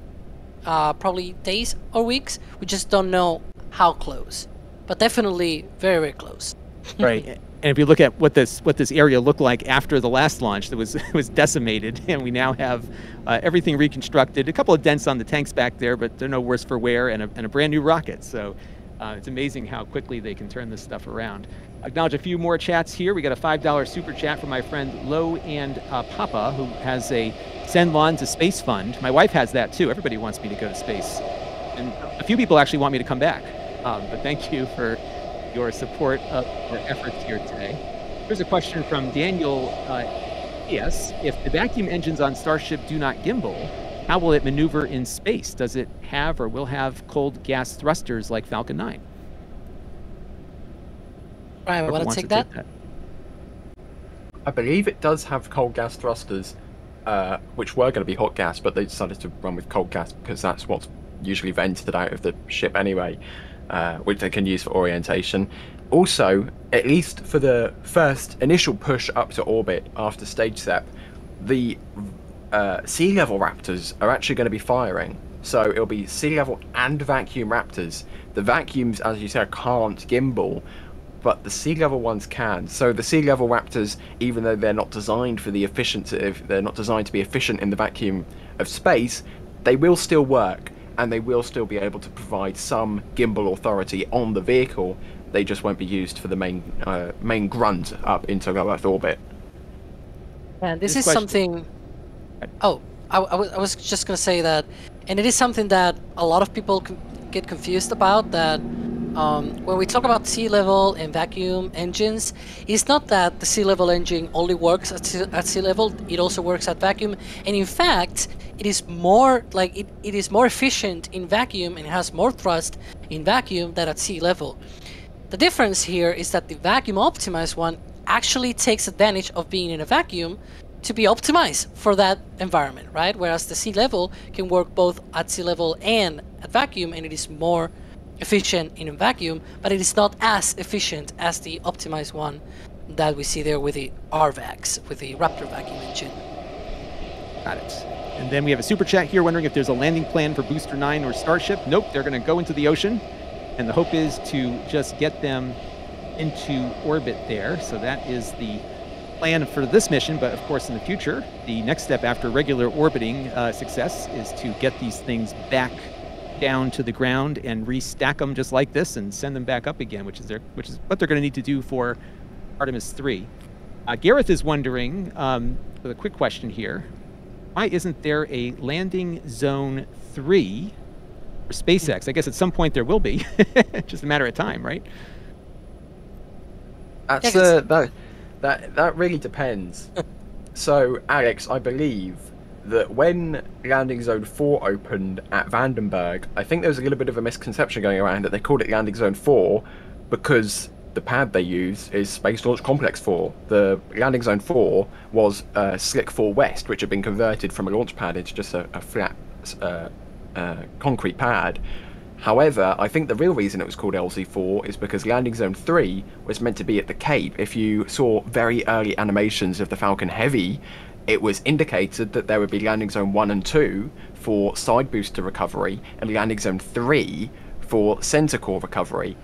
uh, probably days or weeks, we just don't know how close, but definitely very, very close. Right. And if you look at what this what this area looked like after the last launch, that was was decimated, and we now have uh, everything reconstructed. A couple of dents on the tanks back there, but they're no worse for wear, and a, and a brand new rocket. So uh, it's amazing how quickly they can turn this stuff around. Acknowledge a few more chats here. We got a five dollar super chat from my friend Lo and uh, Papa, who has a Send Lawn to Space Fund. My wife has that too. Everybody wants me to go to space, and a few people actually want me to come back. Um, but thank you for your support of our efforts here today. Here's a question from Daniel. Uh, yes, if the vacuum engines on Starship do not gimbal, how will it maneuver in space? Does it have or will have cold gas thrusters like Falcon nine? Ryan, want to take that? take that? I believe it does have cold gas thrusters, uh, which were going to be hot gas, but they decided to run with cold gas because that's what's usually vented out of the ship anyway. Uh, which they can use for orientation. Also, at least for the first initial push up to orbit after stage step, the uh, sea level Raptors are actually going to be firing. So it'll be sea level and vacuum Raptors. The vacuums, as you said, can't gimbal, but the sea level ones can. So the sea level Raptors, even though they're not designed for the efficiency, if they're not designed to be efficient in the vacuum of space, they will still work. And they will still be able to provide some gimbal authority on the vehicle. They just won't be used for the main uh, main grunt up into low Earth orbit. And this, this is question. something. Oh, I, I was just going to say that, and it is something that a lot of people get confused about. That Um, when we talk about sea level and vacuum engines, it's not that the sea level engine only works at sea, at sea level, it also works at vacuum, and in fact it is more like it, it is more efficient in vacuum and has more thrust in vacuum than at sea level. The difference here is that the vacuum optimized one actually takes advantage of being in a vacuum to be optimized for that environment, right? Whereas the sea level can work both at sea level and at vacuum, and it is more efficient in a vacuum, but it is not as efficient as the optimized one that we see there with the R VACs, with the Raptor vacuum engine. Got it. And then we have a super chat here wondering if there's a landing plan for Booster nine or Starship. Nope, they're going to go into the ocean, and the hope is to just get them into orbit there. So that is the plan for this mission, but of course in the future, the next step after regular orbiting uh, success is to get these things back down to the ground and restack them just like this and send them back up again, which is their, which is what they're going to need to do for Artemis three. Uh, Gareth is wondering, um, with a quick question here, why isn't there a landing zone three for SpaceX? I guess at some point there will be, just a matter of time, right? That's uh, that, that that really depends. So, Alex, I believe that when Landing Zone four opened at Vandenberg, I think there was a little bit of a misconception going around that they called it Landing Zone four because the pad they use is Space Launch Complex four. The Landing Zone four was uh, Slick four West, which had been converted from a launch pad into just a, a flat uh, uh, concrete pad. However, I think the real reason it was called L Z four is because Landing Zone three was meant to be at the Cape. If you saw very early animations of the Falcon Heavy, it was indicated that there would be Landing Zone one and two for side booster recovery and Landing Zone three for center core recovery.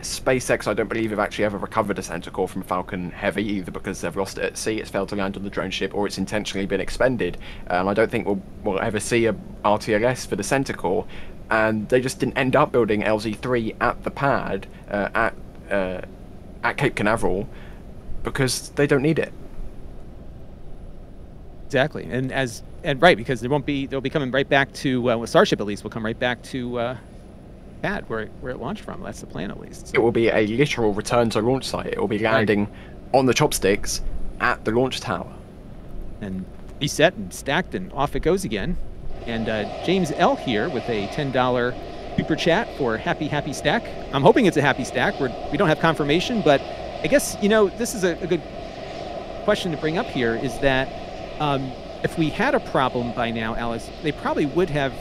SpaceX, I don't believe, have actually ever recovered a center core from Falcon Heavy, either because they've lost it at sea, it's failed to land on the drone ship, or it's intentionally been expended. And I don't think we'll, we'll ever see a R T L S for the center core. And they just didn't end up building L Z three at the pad uh, at uh, at Cape Canaveral because they don't need it. Exactly, and as and right because they won't be they'll be coming right back to uh, with Starship at least will come right back to uh, pad where it, where it launched from. That's the plan at least. So. It will be a literal return to launch site. It will be landing right on the chopsticks at the launch tower, and reset and stacked, and off it goes again. And uh, James L here with a ten dollar super chat for Happy Happy Stack. I'm hoping it's a happy stack. We're, we don't have confirmation, but I guess, you know, this is a, a good question to bring up here is that um, if we had a problem by now, Alice, they probably would have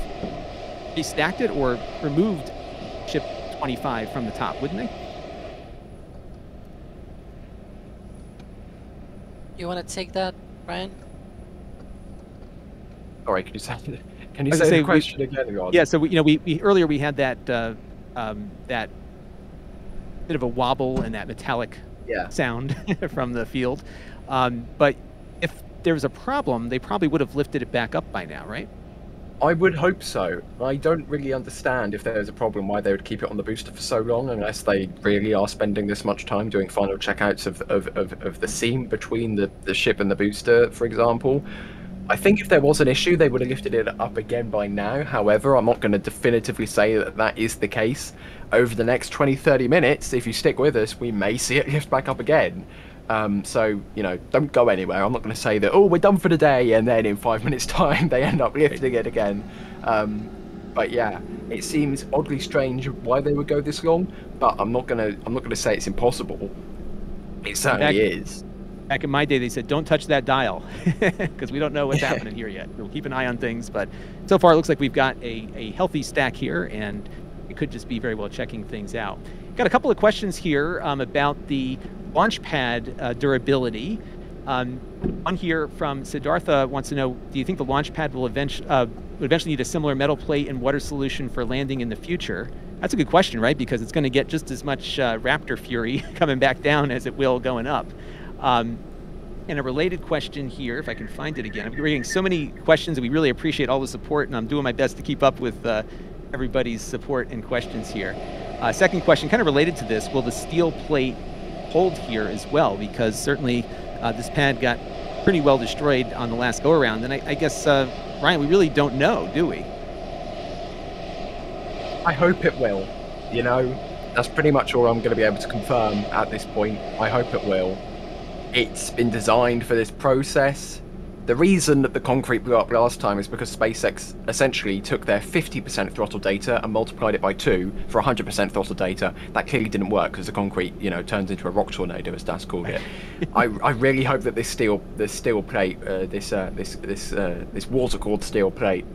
restacked it or removed Ship twenty-five from the top, wouldn't they? You want to take that, Ryan? Sorry, can you say, can you say, say the question we, again? God? Yeah, so we, you know, we, we earlier we had that uh, um, that bit of a wobble and that metallic yeah. sound from the field, um, but if there was a problem, they probably would have lifted it back up by now, right? I would hope so. I don't really understand if there's a problem why they would keep it on the booster for so long unless they really are spending this much time doing final checkouts of of, of, of the seam between the, the ship and the booster, for example. I think if there was an issue, they would have lifted it up again by now. However, I'm not going to definitively say that that is the case. Over the next twenty, thirty minutes, if you stick with us, we may see it lift back up again. Um, so, you know, don't go anywhere. I'm not going to say that, oh, we're done for the day, and then in five minutes' time, they end up lifting it again. Um, but yeah, it seems oddly strange why they would go this long, but I'm not going to, I'm not going to say it's impossible. It certainly is. Back in my day, they said, don't touch that dial because we don't know what's happening here yet. We'll keep an eye on things, but so far it looks like we've got a, a healthy stack here, and it could just be very well checking things out. Got a couple of questions here um, about the launch pad uh, durability. Um, one here from Siddhartha wants to know, do you think the launch pad will eventually, uh, will eventually need a similar metal plate and water solution for landing in the future? That's a good question, right? Because it's going to get just as much uh, Raptor fury coming back down as it will going up. Um, and a related question here, if I can find it again. I'm reading so many questions, and we really appreciate all the support, and I'm doing my best to keep up with uh, everybody's support and questions here. Uh, second question, kind of related to this, will the steel plate hold here as well? Because certainly uh, this pad got pretty well destroyed on the last go-around, and I, I guess, uh, Ryan, we really don't know, do we? I hope it will, you know? That's pretty much all I'm going to be able to confirm at this point. I hope it will. It's been designed for this process. The reason that the concrete blew up last time is because SpaceX essentially took their fifty percent throttle data and multiplied it by two for one hundred percent throttle data. That clearly didn't work because the concrete, you know, turns into a rock tornado, as Das called it. I, I really hope that this steel, this steel plate, uh, this uh, this this uh, this water-cooled steel plate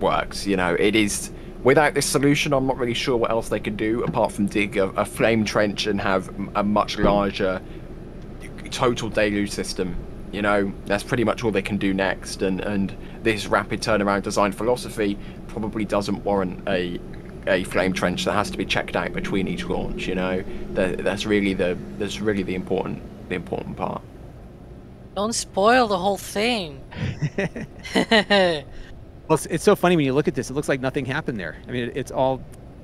works. You know, it is. Without this solution, I'm not really sure what else they can do apart from dig a, a flame trench and have a much larger total deluge system. You know, that's pretty much all they can do next, and, and this rapid turnaround design philosophy probably doesn't warrant a a flame trench that has to be checked out between each launch. You know, that, that's really the that's really the important the important part. Don't spoil the whole thing. Well, it's, it's so funny when you look at this. It looks like nothing happened there. I mean, it, it's all,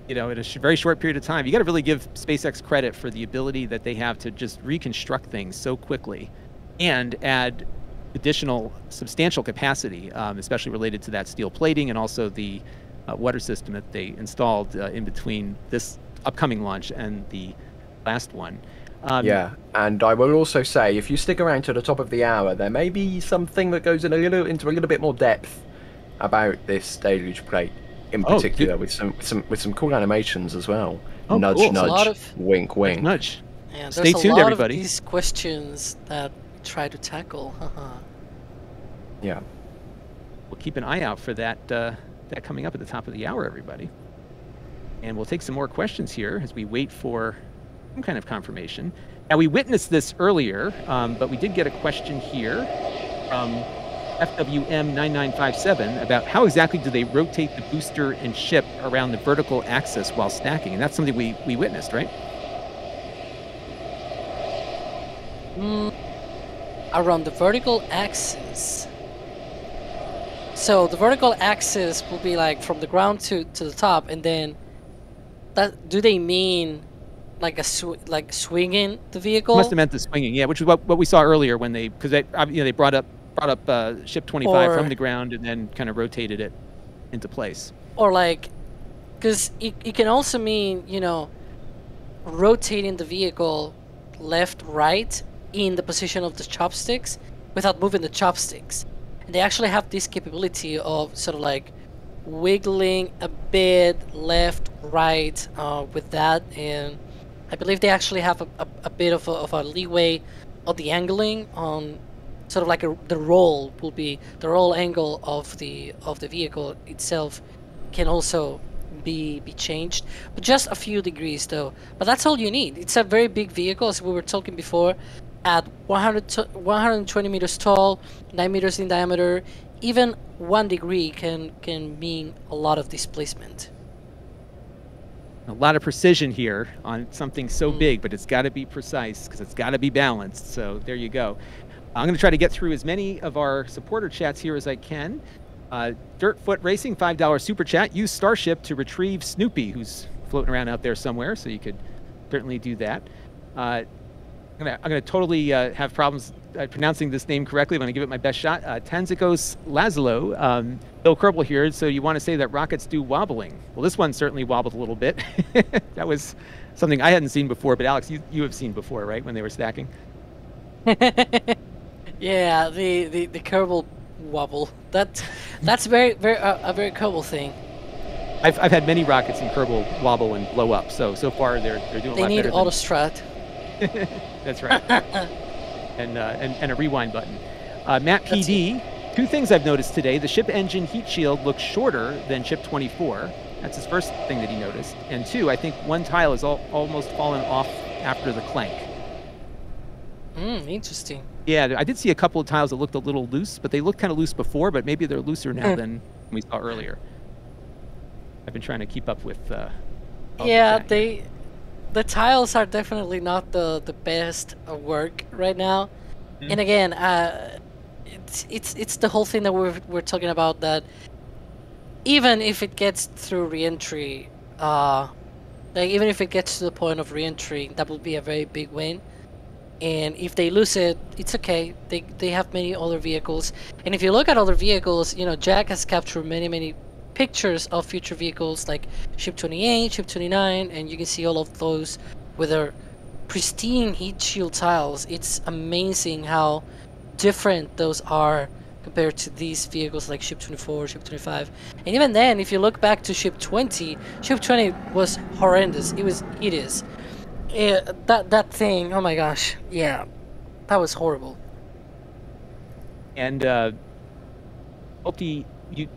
you know, in a sh very short period of time. You got to really give SpaceX credit for the ability that they have to just reconstruct things so quickly and add additional substantial capacity, um, especially related to that steel plating and also the uh, water system that they installed uh, in between this upcoming launch and the last one. Um, yeah, and I will also say, if you stick around to the top of the hour, there may be something that goes in a little, into a little bit more depth about this deluge plate in particular, oh, with some some with some cool animations as well. Oh, nudge, cool. nudge, of, wink, wink. Nudge. Yeah, stay tuned, lot everybody. Of these questions that. Try to tackle. Yeah, we'll keep an eye out for that uh, that coming up at the top of the hour, everybody, and we'll take some more questions here as we wait for some kind of confirmation. Now, we witnessed this earlier, um, but we did get a question here from F W M nine nine five seven about how exactly do they rotate the booster and ship around the vertical axis while stacking, and that's something we we witnessed, right? Mm. Around the vertical axis. So the vertical axis will be like from the ground to to the top, and then that do they mean like a sw like swinging the vehicle? Must have meant the swinging, yeah, which is what what we saw earlier when they because they you know they brought up brought up uh, Ship twenty-five or, from the ground and then kind of rotated it into place. Or like, because it it can also mean, you know, rotating the vehicle left right in the position of the chopsticks without moving the chopsticks. And they actually have this capability of sort of like wiggling a bit left, right uh, with that. And I believe they actually have a, a, a bit of a, of a leeway of the angling on sort of like a, the roll will be the roll angle of the of the vehicle itself can also be be changed, but just a few degrees though. But that's all you need. It's a very big vehicle, as we were talking before. At one hundred, one hundred twenty meters tall, nine meters in diameter, even one degree can can mean a lot of displacement. A lot of precision here on something so mm. big, but it's got to be precise because it's got to be balanced. So there you go. I'm going to try to get through as many of our supporter chats here as I can. Uh, Dirtfoot Racing, five dollar super chat. Use Starship to retrieve Snoopy, who's floating around out there somewhere. So you could certainly do that. Uh, I'm gonna, I'm gonna totally uh, have problems uh, pronouncing this name correctly. I'm gonna give it my best shot. Uh, Tanzikos Lazlo, um, Bill Kerbal here. So you want to say that rockets do wobbling? Well, this one certainly wobbled a little bit. That was something I hadn't seen before. But Alex, you you have seen before, right? When they were stacking. Yeah, the the the Kerbal wobble. That that's very very uh, a very Kerbal thing. I've I've had many rockets in Kerbal wobble and blow up. So so far they're they're doing. They a lot need better autostrut. Than... That's right. and, uh, and and a rewind button. Uh, Matt P D, two things I've noticed today. The ship engine heat shield looks shorter than Ship twenty-four. That's his first thing that he noticed. And two, I think one tile is all, almost fallen off after the clank. Mm, interesting. Yeah, I did see a couple of tiles that looked a little loose, but they looked kind of loose before, but maybe they're looser now than we saw earlier. I've been trying to keep up with... Uh, yeah, the they... The tiles are definitely not the the best work right now, mm. and again, uh, it's it's it's the whole thing that we're we're talking about, that even if it gets through reentry, uh, like even if it gets to the point of reentry, that will be a very big win. And if they lose it, it's okay. They they have many other vehicles, and if you look at other vehicles, you know, Jack has captured many many pictures of future vehicles like Ship twenty-eight, Ship twenty-nine, and you can see all of those with their pristine heat shield tiles. It's amazing how different those are compared to these vehicles like Ship twenty-four, Ship twenty-five. And even then, if you look back to Ship twenty, Ship twenty was horrendous. It was, it is. Yeah, that, that thing, oh my gosh, yeah, that was horrible. And uh, Multi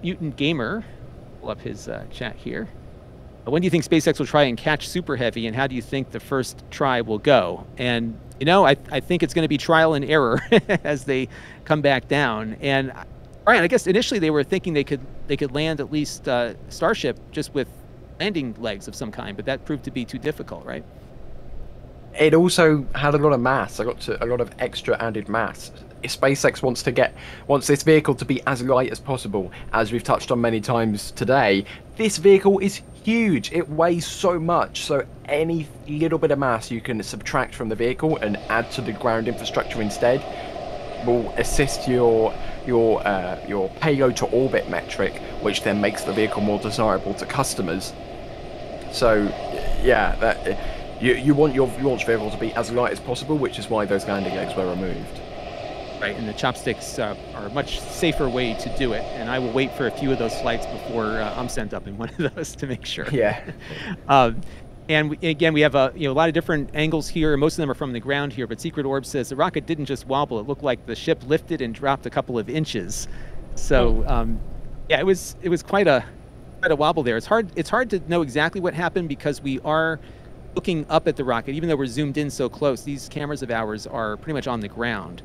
Mutant Gamer, pull up his uh, chat here. When do you think SpaceX will try and catch Super Heavy, and how do you think the first try will go? And, you know, I, I think it's going to be trial and error as they come back down. And, Ryan, I guess initially they were thinking they could they could land at least uh, Starship just with landing legs of some kind, but that proved to be too difficult, right? It also had a lot of mass. I got to a lot of extra added mass. SpaceX wants to get wants this vehicle to be as light as possible. As we've touched on many times today, this vehicle is huge. It weighs so much, so any little bit of mass you can subtract from the vehicle and add to the ground infrastructure instead will assist your your uh, your payload to orbit metric, which then makes the vehicle more desirable to customers. So yeah, that You, you want your launch vehicle to be as light as possible, which is why those landing legs were removed. Right, and the chopsticks uh, are a much safer way to do it, and I will wait for a few of those flights before uh, I'm sent up in one of those to make sure. Yeah. um, and we, again, we have a, you know, a lot of different angles here. Most of them are from the ground here, but Secret Orb says the rocket didn't just wobble. It looked like the ship lifted and dropped a couple of inches. So, um, yeah, it was it was quite a quite a wobble there. It's hard it's hard to know exactly what happened because we are looking up at the rocket. Even though we're zoomed in so close, these cameras of ours are pretty much on the ground.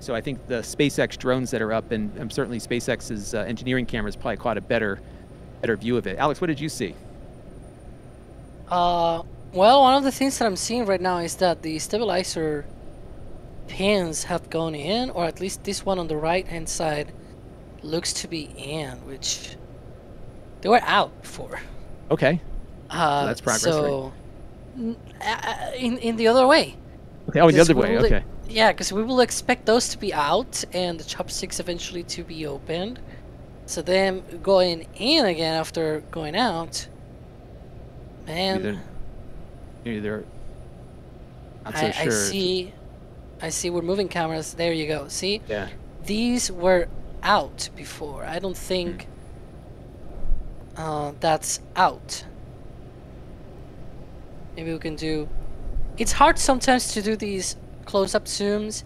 So I think the SpaceX drones that are up, and um, certainly SpaceX's uh, engineering cameras probably caught a better better view of it. Alex, what did you see? Uh, well, one of the things that I'm seeing right now is that the stabilizer pins have gone in, or at least this one on the right-hand side looks to be in, which they were out before. Okay. Uh, so that's progress, so right? In, in the other way. Okay. Oh, the other way, okay. Yeah, because we will expect those to be out and the chopsticks eventually to be opened. So then going in again after going out, man. Maybe they're not so sure. I see, I see we're moving cameras. There you go. See? Yeah. These were out before. I don't think hmm. uh, that's out. Maybe we can do... It's hard sometimes to do these close-up zooms.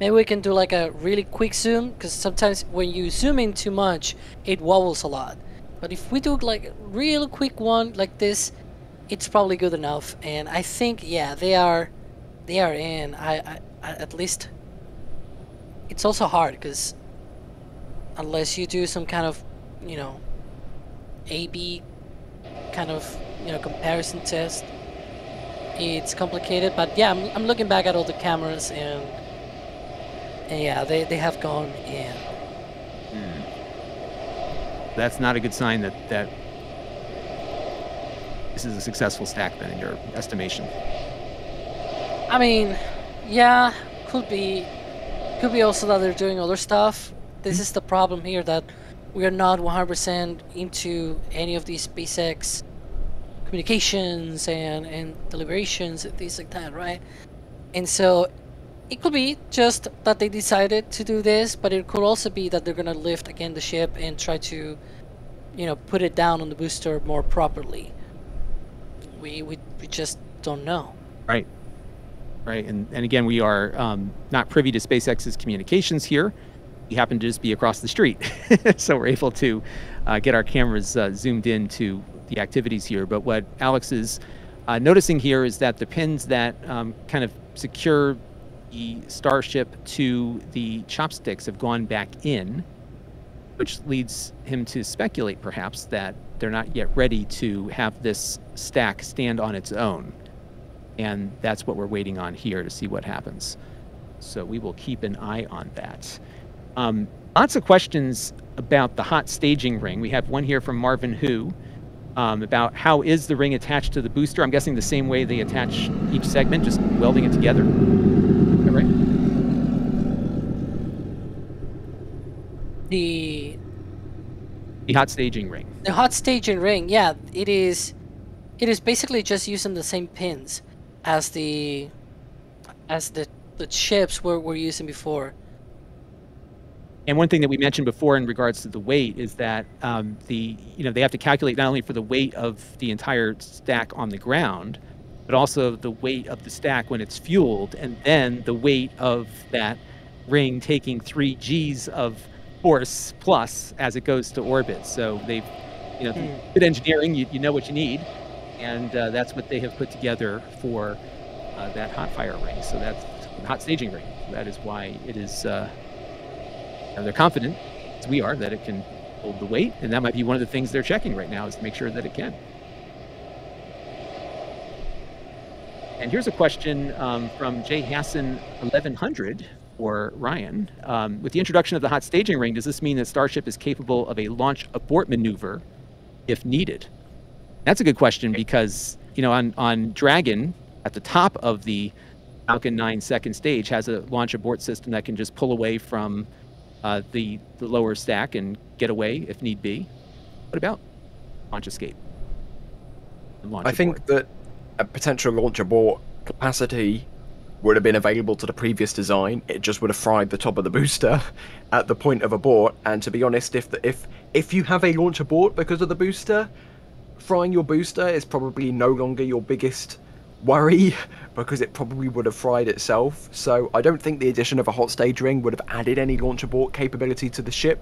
Maybe we can do like a really quick zoom, because sometimes when you zoom in too much, it wobbles a lot. But if we do like a real quick one like this, it's probably good enough. And I think, yeah, they are they are in. I, I, I at least it's also hard, because unless you do some kind of, you know, A B kind of, you know, comparison test, it's complicated. But yeah, I'm, I'm looking back at all the cameras, and, and yeah, they, they have gone in. Mm. That's not a good sign that, that this is a successful stack, then, in your estimation. I mean, yeah, could be. Could be also that they're doing other stuff. This mm-hmm. is the problem here, that we are not one hundred percent into any of these SpaceX communications and, and deliberations and things like that, right? And so it could be just that they decided to do this, but it could also be that they're going to lift again the ship and try to, you know, put it down on the booster more properly. We we, we just don't know. Right. Right. And, and again, we are um, not privy to SpaceX's communications here. We happen to just be across the street. So we're able to uh, get our cameras uh, zoomed in to the activities here. But what Alex is uh, noticing here is that the pins that um, kind of secure the Starship to the chopsticks have gone back in, which leads him to speculate perhaps that they're not yet ready to have this stack stand on its own. And that's what we're waiting on here to see what happens. So we will keep an eye on that. Um, lots of questions about the hot staging ring. We have one here from Marvin Hu. Um, about how is the ring attached to the booster? I'm guessing the same way they attach each segment, just welding it together. Is that right? The The hot staging ring. The hot staging ring, yeah. It is it is basically just using the same pins as the as the, the chips were, were using before. And one thing that we mentioned before in regards to the weight is that um, the you know they have to calculate not only for the weight of the entire stack on the ground, but also the weight of the stack when it's fueled, and then the weight of that ring taking three G's of force plus as it goes to orbit. So they've, you know, good engineering. You, you know what you need, and uh, that's what they have put together for uh, that hot fire ring. So that's hot staging ring. That is why it is. Uh, And they're confident, as we are, that it can hold the weight, and that might be one of the things they're checking right now, is to make sure that it can. And here's a question um, from Jay Hassan eleven hundred for Ryan. Um, with the introduction of the hot staging ring, does this mean that Starship is capable of a launch abort maneuver if needed? That's a good question, because you know on on Dragon, at the top of the Falcon nine second stage, has a launch abort system that can just pull away from Uh, the, the lower stack and get away if need be. What about launch escape? Launch I abort? think that a potential launch abort capacity would have been available to the previous design. It just would have fried the top of the booster at the point of abort. And to be honest, if the, if if you have a launch abort because of the booster, frying your booster is probably no longer your biggest worry, because it probably would have fried itself. So I don't think the addition of a hot stage ring would have added any launch abort capability to the ship.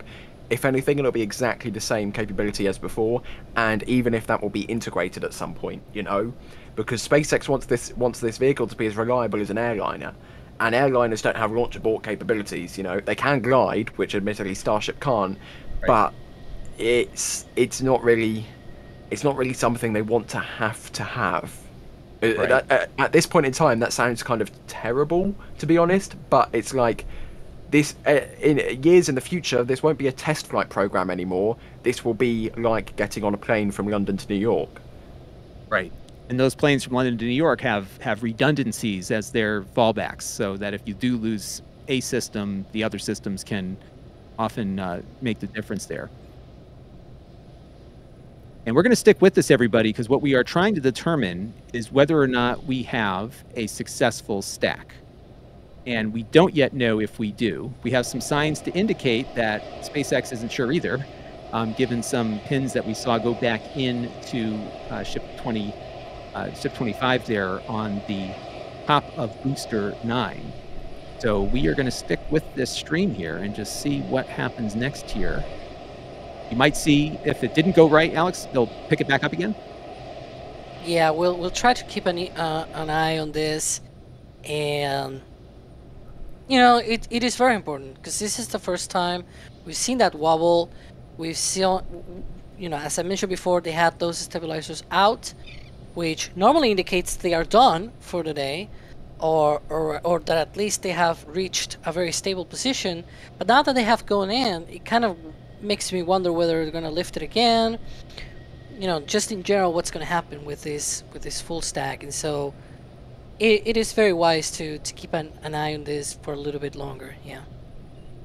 If anything, it'll be exactly the same capability as before, and even if that will be integrated at some point, you know, because SpaceX wants this wants this vehicle to be as reliable as an airliner, and airliners don't have launch abort capabilities. You know, they can glide, which admittedly Starship can't, right. but it's it's not really it's not really something they want to have to have. Right. At, at, at this point in time, that sounds kind of terrible, to be honest, but it's like this uh, in years in the future, this won't be a test flight program anymore. This will be like getting on a plane from London to New York. Right. And those planes from London to New York have have redundancies as their fallbacks, so that if you do lose a system, the other systems can often uh, make the difference there. And we're going to stick with this, everybody, because what we are trying to determine is whether or not we have a successful stack. And we don't yet know if we do. We have some signs to indicate that SpaceX isn't sure either, um, given some pins that we saw go back into uh, Ship twenty, uh, Ship twenty-five there on the top of Booster nine. So we are going to stick with this stream here and just see what happens next here. You might see if it didn't go right, Alex, they'll pick it back up again. Yeah, we'll we'll try to keep an uh, an eye on this, and you know it it is very important, because this is the first time we've seen that wobble. We've seen, you know, as I mentioned before, they had those stabilizers out, which normally indicates they are done for the day, or or or that at least they have reached a very stable position. But now that they have gone in, it kind of makes me wonder whether they're gonna lift it again. You know, just in general, what's gonna happen with this with this full stack? And so, it, it is very wise to to keep an, an eye on this for a little bit longer. Yeah.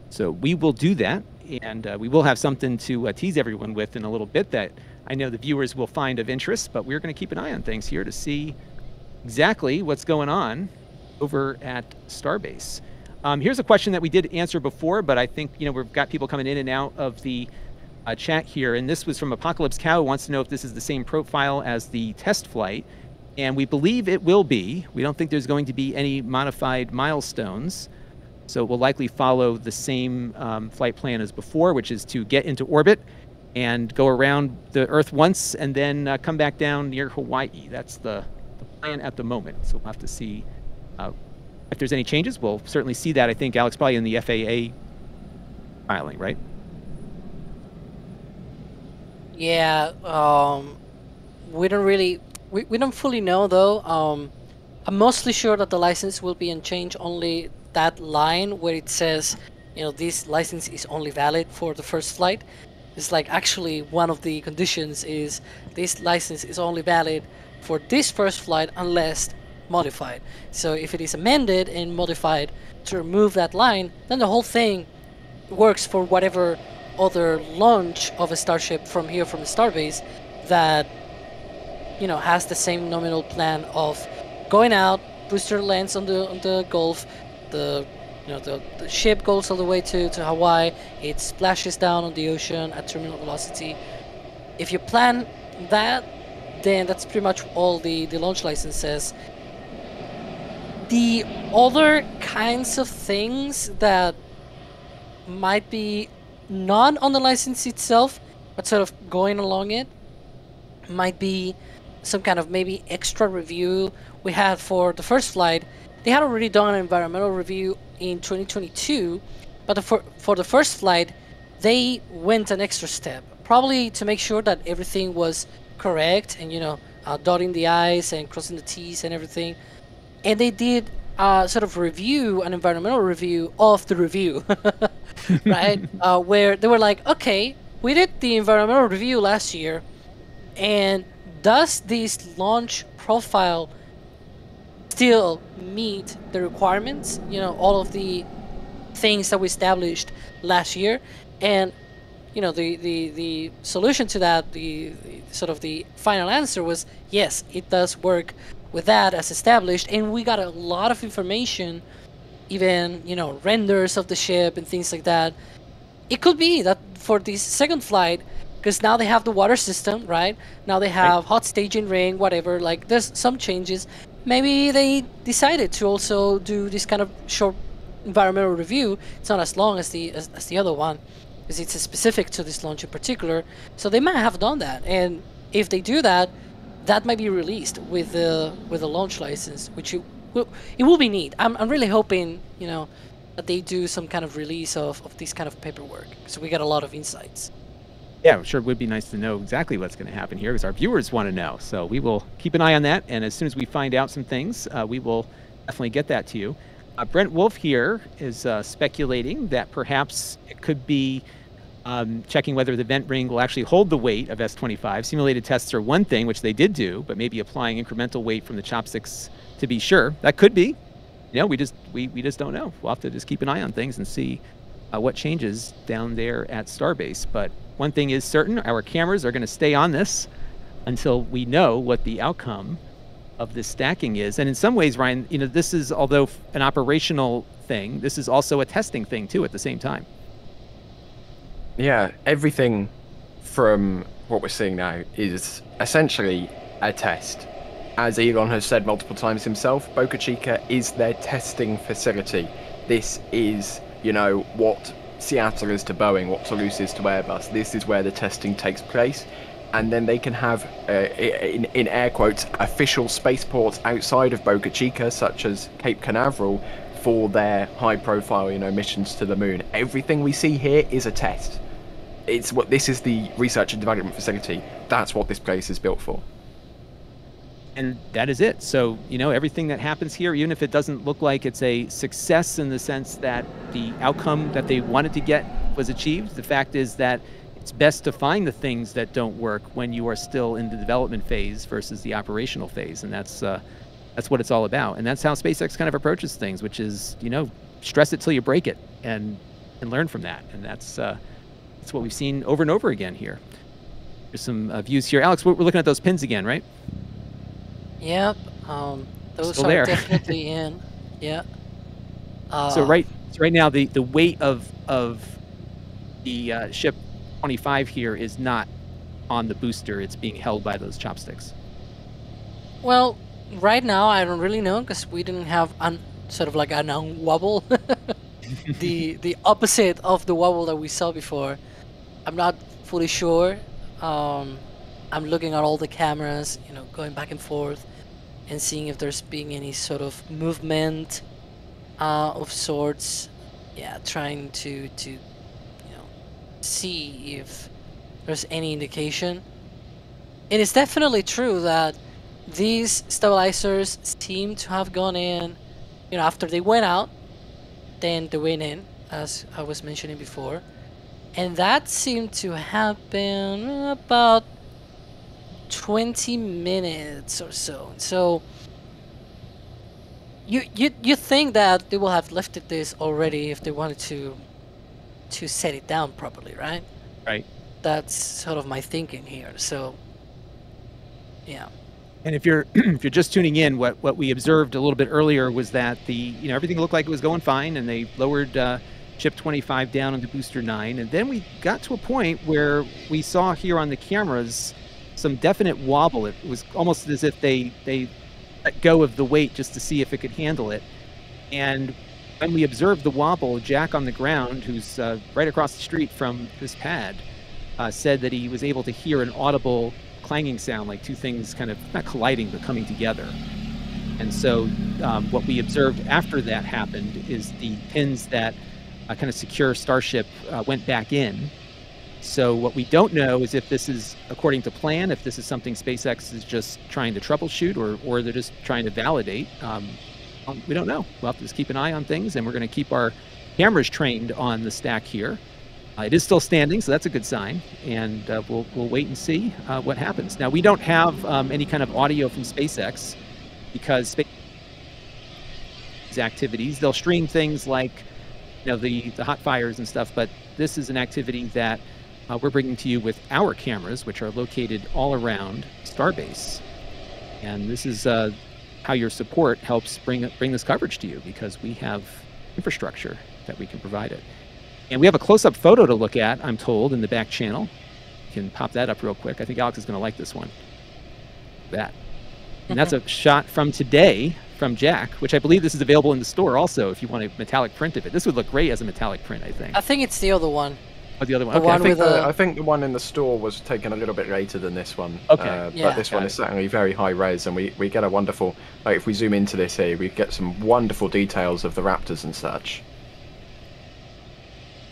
So we will do that, and uh, we will have something to uh, tease everyone with in a little bit that I know the viewers will find of interest. But we're gonna keep an eye on things here to see exactly what's going on over at Starbase. Um, here's a question that we did answer before, but I think, you know, we've got people coming in and out of the uh, chat here. And this was from Apocalypse Cow, who wants to know if this is the same profile as the test flight. And we believe it will be. We don't think there's going to be any modified milestones. So it will likely follow the same um, flight plan as before, which is to get into orbit and go around the Earth once and then uh, come back down near Hawaii. That's the, the plan at the moment. So we'll have to see uh, if there's any changes. We'll certainly see that, I think, Alex, probably in the F A A filing, right? Yeah, um, we don't really, we, we don't fully know, though. Um, I'm mostly sure that the license will be unchanged, only that line where it says, you know, this license is only valid for the first flight. It's like, actually, one of the conditions is this license is only valid for this first flight unless modified. So if it is amended and modified to remove that line, then the whole thing works for whatever other launch of a Starship from here, from the Starbase, that, you know, has the same nominal plan of going out, booster lands on the on the Gulf, the you know the, the ship goes all the way to, to Hawaii, it splashes down on the ocean at terminal velocity. If you plan that, then that's pretty much all the, the launch license says. The other kinds of things that might be not on the license itself, but sort of going along it, might be some kind of maybe extra review we had for the first flight. They had already done an environmental review in twenty twenty-two, but the, for, for the first flight, they went an extra step, probably to make sure that everything was correct and, you know, uh, dotting the I's and crossing the T's and everything. And they did uh, sort of review, an environmental review of the review, right? uh, where they were like, okay, we did the environmental review last year, and does this launch profile still meet the requirements? You know, all of the things that we established last year. And, you know, the, the, the solution to that, the, the sort of the final answer was, yes, it does work with that as established. And we got a lot of information, even, you know, renders of the ship and things like that. It could be that for this second flight, because now they have the water system, right? Now they have right. hot staging ring, whatever, like there's some changes. Maybe they decided to also do this kind of short environmental review. It's not as long as the as, as the other one, because it's specific to this launch in particular. So they might have done that. And if they do that, that might be released with the with a launch license, which it will, it will be neat. I'm, I'm really hoping, you know, that they do some kind of release of, of this kind of paperwork. So we got a lot of insights. Yeah, I'm sure it would be nice to know exactly what's going to happen here, because our viewers want to know. So we will keep an eye on that. And as soon as we find out some things, uh, we will definitely get that to you. Uh, Brent Wolf here is uh, speculating that perhaps it could be um, checking whether the vent ring will actually hold the weight of S twenty-five. Simulated tests are one thing, which they did do, but maybe applying incremental weight from the chopsticks to be sure. That could be. You know, we just, we, we just don't know. We'll have to just keep an eye on things and see uh, what changes down there at Starbase. But one thing is certain, our cameras are going to stay on this until we know what the outcome of this stacking is. And in some ways, Ryan, you know, this is, although an operational thing, this is also a testing thing too at the same time. Yeah, everything from what we're seeing now is essentially a test. As Elon has said multiple times himself, Boca Chica is their testing facility. This is, you know, what Seattle is to Boeing, what Toulouse is to Airbus. This is where the testing takes place, and then they can have, uh, in, in air quotes, official spaceports outside of Boca Chica, such as Cape Canaveral, for their high-profile, you know, missions to the moon. Everything we see here is a test. It's what this is the research and development facility. That's what this place is built for. And that is it. So, you know, everything that happens here, even if it doesn't look like it's a success in the sense that the outcome that they wanted to get was achieved, the fact is that it's best to find the things that don't work when you are still in the development phase versus the operational phase. And that's uh, that's what it's all about. And that's how SpaceX kind of approaches things, which is, you know, stress it till you break it and and learn from that. And that's, uh, that's what we've seen over and over again here. There's some uh, views here. Alex, we're looking at those pins again, right? Yep, um, those Still are there. Definitely in. Yeah. Uh, so right, so right now the, the weight of of the uh, ship twenty-five here is not on the booster; it's being held by those chopsticks. Well, right now I don't really know, because we didn't have un, sort of like an unwobble, the the opposite of the wobble that we saw before. I'm not fully sure. Um, I'm looking at all the cameras, you know, going back and forth, and seeing if there's being any sort of movement uh, of sorts. Yeah, trying to, to, you know, see if there's any indication. It is definitely true that these stabilizers seem to have gone in, you know, after they went out, then they went in, as I was mentioning before. And that seemed to happen about twenty minutes or so. So you you you think that they will have lifted this already if they wanted to, to set it down properly, right? Right. That's sort of my thinking here. So, yeah. And if you're if you're just tuning in, what what we observed a little bit earlier was that the you know everything looked like it was going fine, and they lowered uh, Ship twenty-five down into Booster nine, and then we got to a point where we saw here on the cameras some definite wobble. It was almost as if they they let go of the weight just to see if it could handle it. And when we observed the wobble, Jack on the ground, who's uh, right across the street from this pad, uh, said that he was able to hear an audible clanging sound, like two things kind of not colliding but coming together. And so um, what we observed after that happened is the pins that uh, kind of secure Starship uh, went back in. So what we don't know is if this is according to plan, if this is something SpaceX is just trying to troubleshoot, or or they're just trying to validate. Um, we don't know. We'll have to just keep an eye on things, and we're going to keep our cameras trained on the stack here. Uh, it is still standing, so that's a good sign, and uh, we'll, we'll wait and see uh, what happens. Now, we don't have um, any kind of audio from SpaceX because SpaceX activities, they'll stream things like you know, the, the hot fires and stuff, but this is an activity that uh, we're bringing to you with our cameras, which are located all around Starbase. And this is uh, how your support helps bring, bring this coverage to you, because we have infrastructure that we can provide it. And we have a close-up photo to look at, I'm told, in the back channel. You can pop that up real quick. I think Alex is going to like this one. That. And that's a shot from today from Jack, which I believe this is available in the store also if you want a metallic print of it. This would look great as a metallic print, I think. I think it's the other one. Oh, the other one. The okay. one I, think with the, a... I think the one in the store was taken a little bit later than this one. Okay. Uh, yeah. But this Got one it. is certainly very high res, and we, we get a wonderful... Like, if we zoom into this here, we get some wonderful details of the Raptors and such.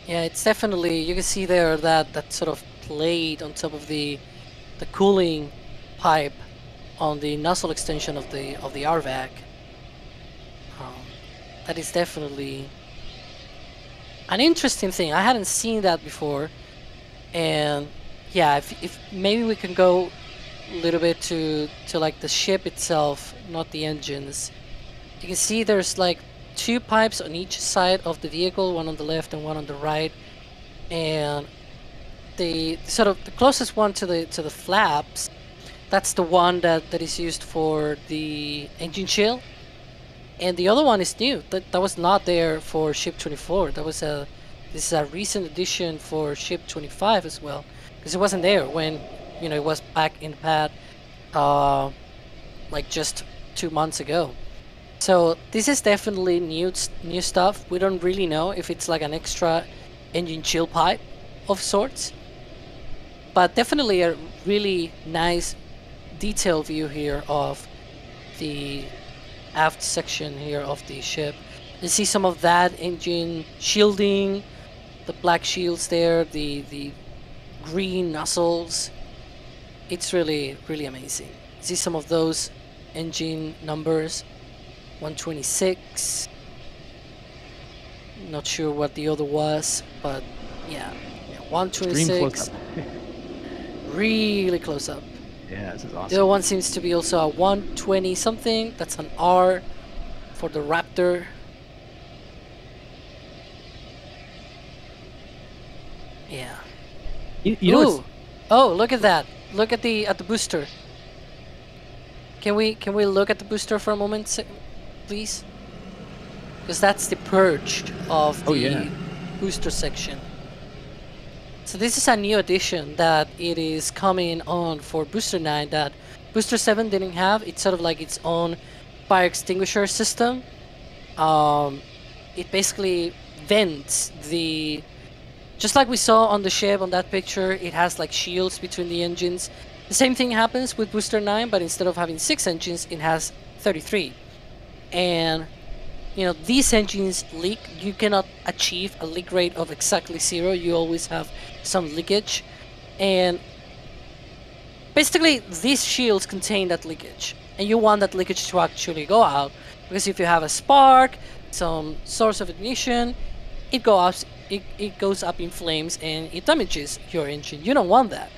Yeah, it's definitely, you can see there that, that sort of plate on top of the the cooling pipe on the nozzle extension of the of the R VAC. Um, that is definitely an interesting thing. I hadn't seen that before. And yeah, if, if maybe we can go a little bit to to like the ship itself, not the engines. You can see there's like two pipes on each side of the vehicle, one on the left and one on the right, and the sort of the closest one to the to the flaps, that's the one that that is used for the engine shield, and the other one is new. That that was not there for Ship twenty-four. That was a this is a recent addition for Ship twenty-five as well, because it wasn't there when you know it was back in the pad, uh, like just two months ago. So this is definitely new new stuff. We don't really know if it's like an extra engine shield pipe of sorts, but definitely a really nice detailed view here of the aft section here of the ship. You see some of that engine shielding, the black shields there, the the green nozzles. It's really really amazing. You see some of those engine numbers. one twenty-six, not sure what the other was, but yeah, yeah one twenty-six, close really close up. Yeah, this is awesome. The other one seems to be also a one twenty something, that's an R for the Raptor. Yeah. You, you Ooh. Know oh, look at that. Look at the at the booster. Can we can we look at the booster for a moment? Please, because that's the purge of the oh, yeah. booster section. So this is a new addition that it is coming on for Booster nine that Booster seven didn't have. It's sort of like its own fire extinguisher system. Um, it basically vents the... Just like we saw on the ship on that picture, it has like shields between the engines. The same thing happens with Booster nine, but instead of having six engines, it has thirty-three. And you know these engines leak. You cannot achieve a leak rate of exactly zero. You always have some leakage, and basically these shields contain that leakage, and you want that leakage to actually go out, because if you have a spark, some source of ignition, it goes up, it, it goes up in flames and it damages your engine. You don't want that.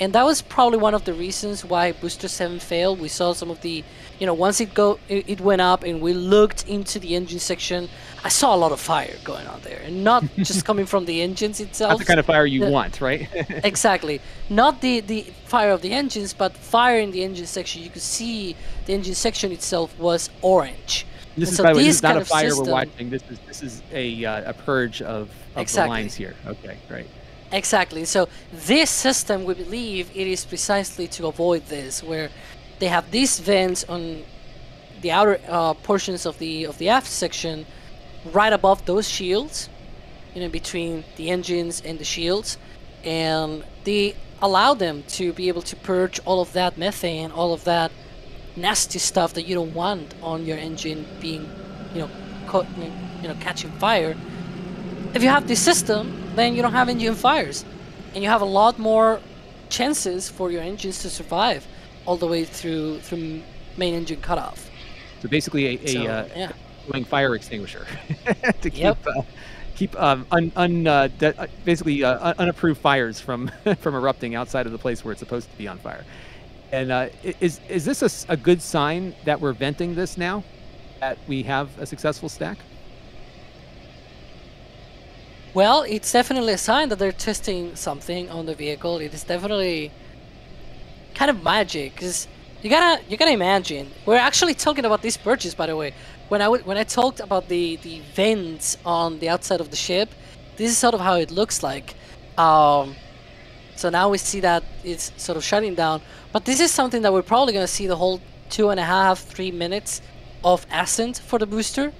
And that was probably one of the reasons why Booster seven failed. We saw some of the, you know, once it go, it, it went up and we looked into the engine section, I saw a lot of fire going on there. And not just coming from the engines itself. That's the kind of fire you the, want, right? Exactly. Not the, the fire of the engines, but fire in the engine section. You could see the engine section itself was orange. This is, so by the way, this is not a fire system, we're watching. This is, this is a, uh, a purge of, of exactly. the lines here. Okay, great. Exactly. So this system, we believe, it is precisely to avoid this, where they have these vents on the outer uh, portions of the of the aft section, right above those shields, you know, between the engines and the shields, and they allow them to be able to purge all of that methane, all of that nasty stuff that you don't want on your engine being, you know, caught, you know, catching fire. If you have this system, then you don't have engine fires, and you have a lot more chances for your engines to survive all the way through through main engine cutoff. So basically, a, a so, uh, yeah. going fire extinguisher to keep yep. uh, keep um, un, un uh, de basically uh, unapproved fires from from erupting outside of the place where it's supposed to be on fire. And uh, is is this a, a good sign that we're venting this now, that we have a successful stack? Well, it's definitely a sign that they're testing something on the vehicle. It is definitely kind of magic, because you gotta you gotta imagine. We're actually talking about this purchase, by the way. When I when I talked about the the vents on the outside of the ship, this is sort of how it looks like. Um, so now we see that it's sort of shutting down. But this is something that we're probably gonna see the whole two and a half, three minutes of ascent for the booster.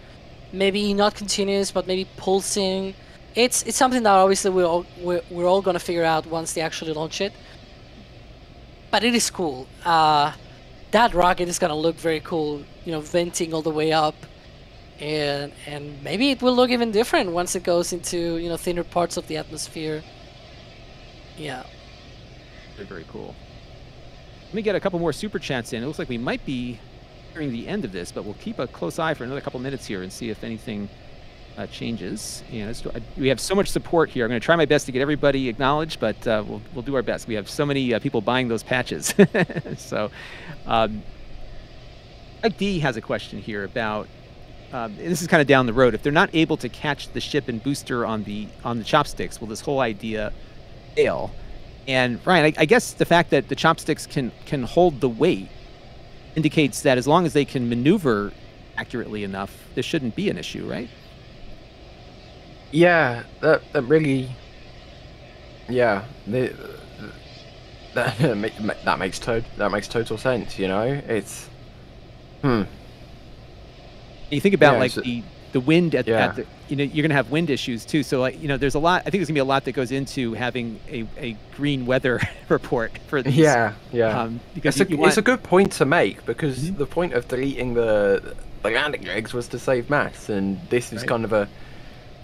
Maybe not continuous, but maybe pulsing. It's it's something that obviously we're all, we're, we're all gonna figure out once they actually launch it. But it is cool. Uh, that rocket is gonna look very cool, you know, venting all the way up, and and maybe it will look even different once it goes into, you know, thinner parts of the atmosphere. Yeah. They're very cool. Let me get a couple more super chats in. It looks like we might be nearing the end of this, but we'll keep a close eye for another couple minutes here and see if anything Uh, changes. You know, uh, we have so much support here. I'm going to try my best to get everybody acknowledged, but uh, we'll, we'll do our best. We have so many uh, people buying those patches. So, um, Mike D has a question here about, um, and this is kind of down the road, if they're not able to catch the ship and booster on the on the chopsticks, will this whole idea fail? And Ryan, I, I guess the fact that the chopsticks can can hold the weight indicates that as long as they can maneuver accurately enough, this shouldn't be an issue, right? Yeah, that, that really, yeah, the, that, that makes to, that makes total sense, you know? It's, hmm. You think about, yeah, like, so, the, the wind at, yeah. at the, you know, you're going to have wind issues, too. So, like, you know, there's a lot, I think there's going to be a lot that goes into having a, a green weather report for these. Yeah, yeah. Um, because it's, you, a, you want... it's a good point to make, because mm-hmm. the point of deleting the, the landing legs was to save mass, and this is right. kind of a...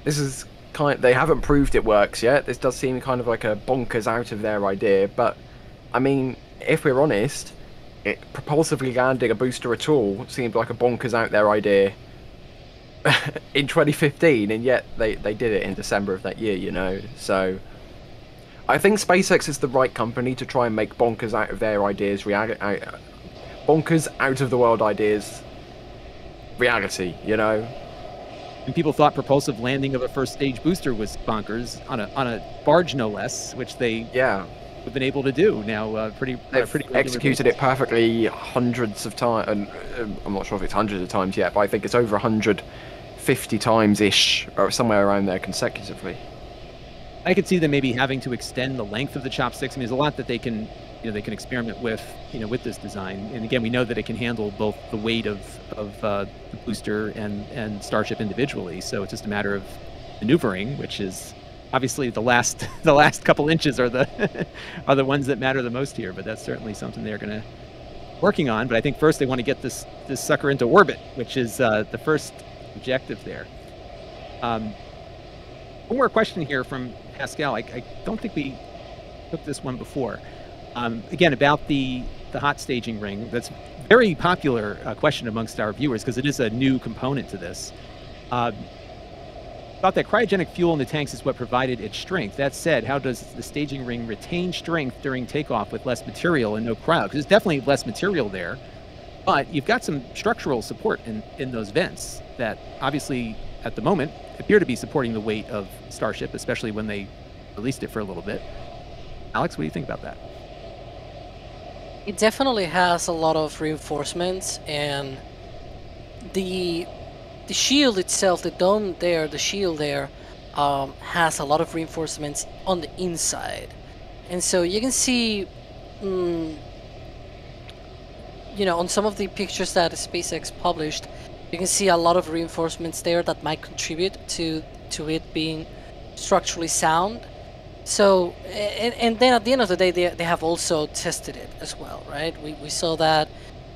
This is kind of, they haven't proved it works yet. This does seem kind of like a bonkers out of their idea, but I mean, if we're honest, it, propulsively landing a booster at all seemed like a bonkers out their idea in twenty fifteen, and yet they, they did it in December of that year, you know? So I think SpaceX is the right company to try and make bonkers out of their ideas, reali uh, bonkers out of the world ideas reality, you know? And people thought propulsive landing of a first stage booster was bonkers on a on a barge, no less, which they yeah have been able to do now. Uh, pretty they've uh, pretty executed it perfectly hundreds of times, and um, I'm not sure if it's hundreds of times yet, but I think it's over one hundred fifty times ish, or somewhere around there consecutively. I could see them maybe having to extend the length of the chopsticks. I mean, there's a lot that they can you know they can experiment with you know with this design, and again, we know that it can handle both the weight of of uh, the booster and and Starship individually. So it's just a matter of maneuvering, which is obviously the last the last couple inches are the are the ones that matter the most here. But that's certainly something they're going to working on. But I think first they want to get this this sucker into orbit, which is uh, the first objective there. Um, one more question here from Pascal. I, I don't think we took this one before. Um, again, about the, the hot staging ring, that's a very popular uh, question amongst our viewers because it is a new component to this. Um, thought that cryogenic fuel in the tanks is what provided its strength. That said, how does the staging ring retain strength during takeoff with less material and no cryo? Because there's definitely less material there, but you've got some structural support in, in those vents that obviously at the moment appear to be supporting the weight of Starship, especially when they released it for a little bit. Alex, what do you think about that? It definitely has a lot of reinforcements, and the the shield itself, the dome there, the shield there, um, has a lot of reinforcements on the inside. And so you can see, um, you know, on some of the pictures that SpaceX published, you can see a lot of reinforcements there that might contribute to, to it being structurally sound. So, and, and then at the end of the day, they, they have also tested it as well, right? We, we saw that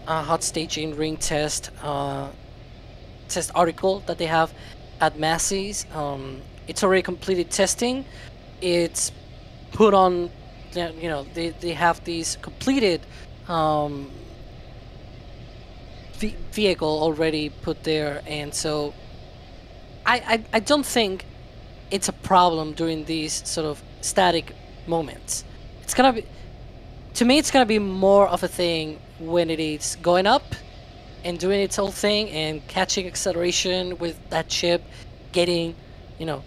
uh, hot staging ring test uh, test article that they have at Massey's. Um, it's already completed testing. It's put on, you know, they, they have these completed um, v vehicle already put there. And so I, I, I don't think it's a problem during these sort of static moments. It's gonna be, to me, it's gonna be more of a thing when it is going up and doing its whole thing and catching acceleration with that ship, getting, you know,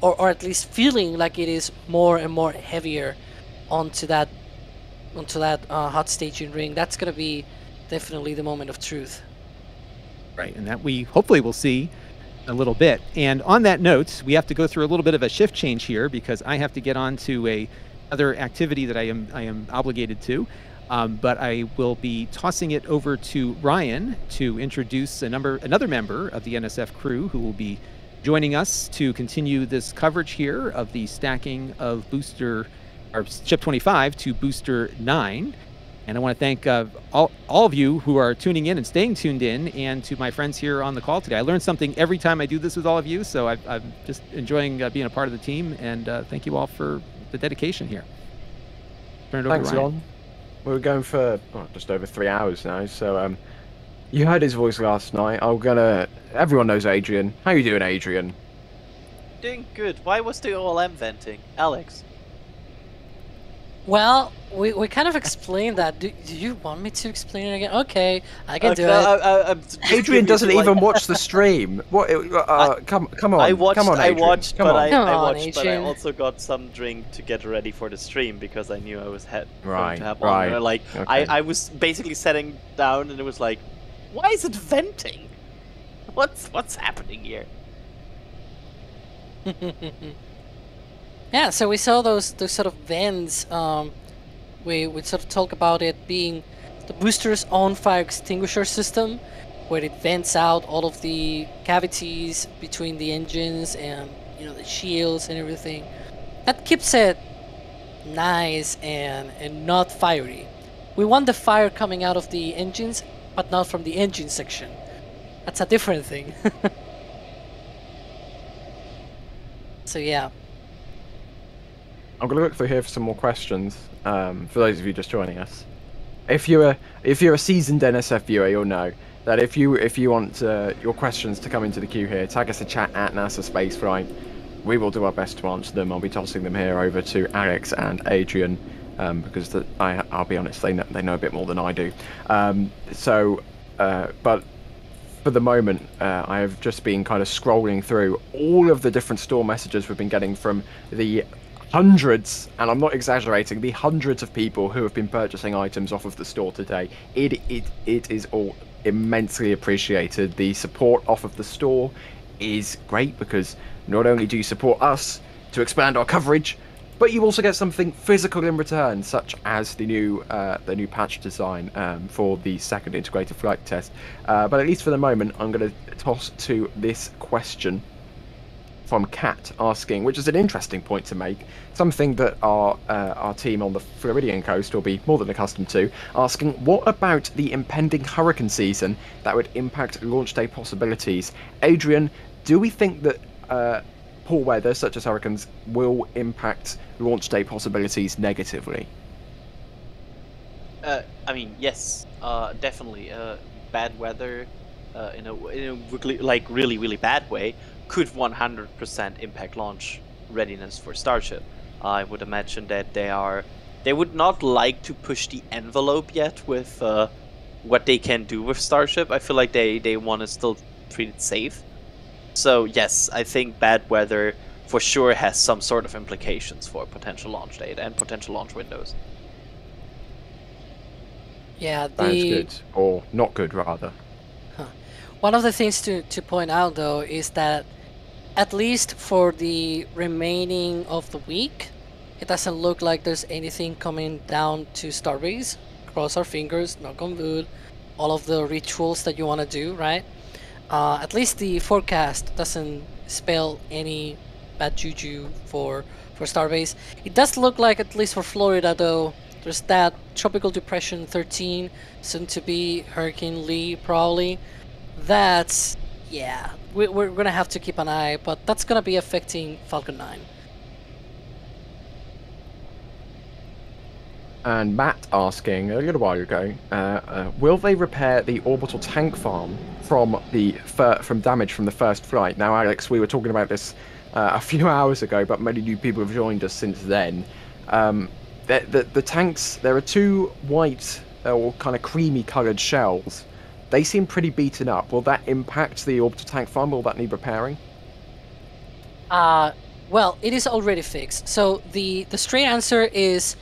or, or at least feeling like it is more and more heavier onto that onto that uh, hot staging ring. That's gonna be definitely the moment of truth. Right, and that we hopefully will see a little bit. And on that note, we have to go through a little bit of a shift change here because I have to get on to a other activity that I am I am obligated to. Um, but I will be tossing it over to Ryan to introduce a number another member of the N S F crew who will be joining us to continue this coverage here of the stacking of booster or Ship twenty-five to Booster nine. And I want to thank uh, all, all of you who are tuning in and staying tuned in, and to my friends here on the call today. I learn something every time I do this with all of you, so I've, I'm just enjoying uh, being a part of the team, and uh, thank you all for the dedication here. Turn it over to Ryan. Thanks, Lon. We were going for well, just over three hours now, so um, you heard his voice last night. I'm gonna... Everyone knows Adrian. How you doing, Adrian? Doing good. Why was the O L M venting? Alex? Well, we, we kind of explained that. Do, do you want me to explain it again? Okay, I can okay, do I, it. I, I, Adrian doesn't even like... watch the stream. What? Uh, I, come, come on. I watched, come on, Adrian. I watched, come but, on. I, I watched on, but I also got some drink to get ready for the stream because I knew I was head right, to have right. on. Like, okay. I, I was basically sitting down and it was like, why is it venting? What's, what's happening here? Yeah, so we saw those those sort of vents. Um, we we sort of talk about it being the booster's own fire extinguisher system, where it vents out all of the cavities between the engines and, you know, the shields and everything. That keeps it nice and and not fiery. We want the fire coming out of the engines, but not from the engine section. That's a different thing. So yeah. I'm going to look through here for some more questions, um, for those of you just joining us. If you're a, if you're a seasoned N S F viewer, you'll know that if you if you want uh, your questions to come into the queue here, tag us a chat at NASA Spaceflight. We will do our best to answer them. I'll be tossing them here over to Alex and Adrian, um, because the, I, I'll be honest, they know, they know a bit more than I do. Um, so, uh, but for the moment, uh, I have just been kind of scrolling through all of the different store messages we've been getting from the hundreds, and I'm not exaggerating, the hundreds of people who have been purchasing items off of the store today. It it it is all immensely appreciated. The support off of the store is great because not only do you support us to expand our coverage, but you also get something physical in return, such as the new uh, the new patch design um, for the second integrated flight test. Uh, but at least for the moment, I'm going to toss to this question from Kat, asking, which is an interesting point to make, something that our uh, our team on the Floridian coast will be more than accustomed to, asking, what about the impending hurricane season that would impact launch day possibilities? Adrian, do we think that uh, poor weather, such as hurricanes, will impact launch day possibilities negatively? Uh, I mean, yes, uh, definitely. Uh, bad weather, uh, in a, in a like really, really bad way, could one hundred percent impact launch readiness for Starship. I would imagine that they are they would not like to push the envelope yet with uh, what they can do with Starship. I feel like they they want to still treat it safe. So yes, I think bad weather for sure has some sort of implications for potential launch date and potential launch windows. Yeah, the... Sounds good, or not good rather. Huh. One of the things to, to point out though is that at least for the remaining of the week, it doesn't look like there's anything coming down to Starbase. Cross our fingers, knock on wood, all of the rituals that you want to do, right? Uh, at least the forecast doesn't spell any bad juju for for Starbase. It does look like, at least for Florida though, there's that tropical depression thirteen, soon to be Hurricane Lee probably. That's, yeah, we, we're gonna have to keep an eye, but that's gonna be affecting Falcon nine. And Matt asking a little while ago, uh, uh, will they repair the orbital tank farm from the fir from damage from the first flight? Now, Alex, we were talking about this uh, a few hours ago, but many new people have joined us since then. Um, the, the, the tanks, there are two white or kind of creamy coloured shells. They seem pretty beaten up. Will that impact the orbital tank farm? Will that need repairing? Uh, well, it is already fixed. So the, the straight answer is...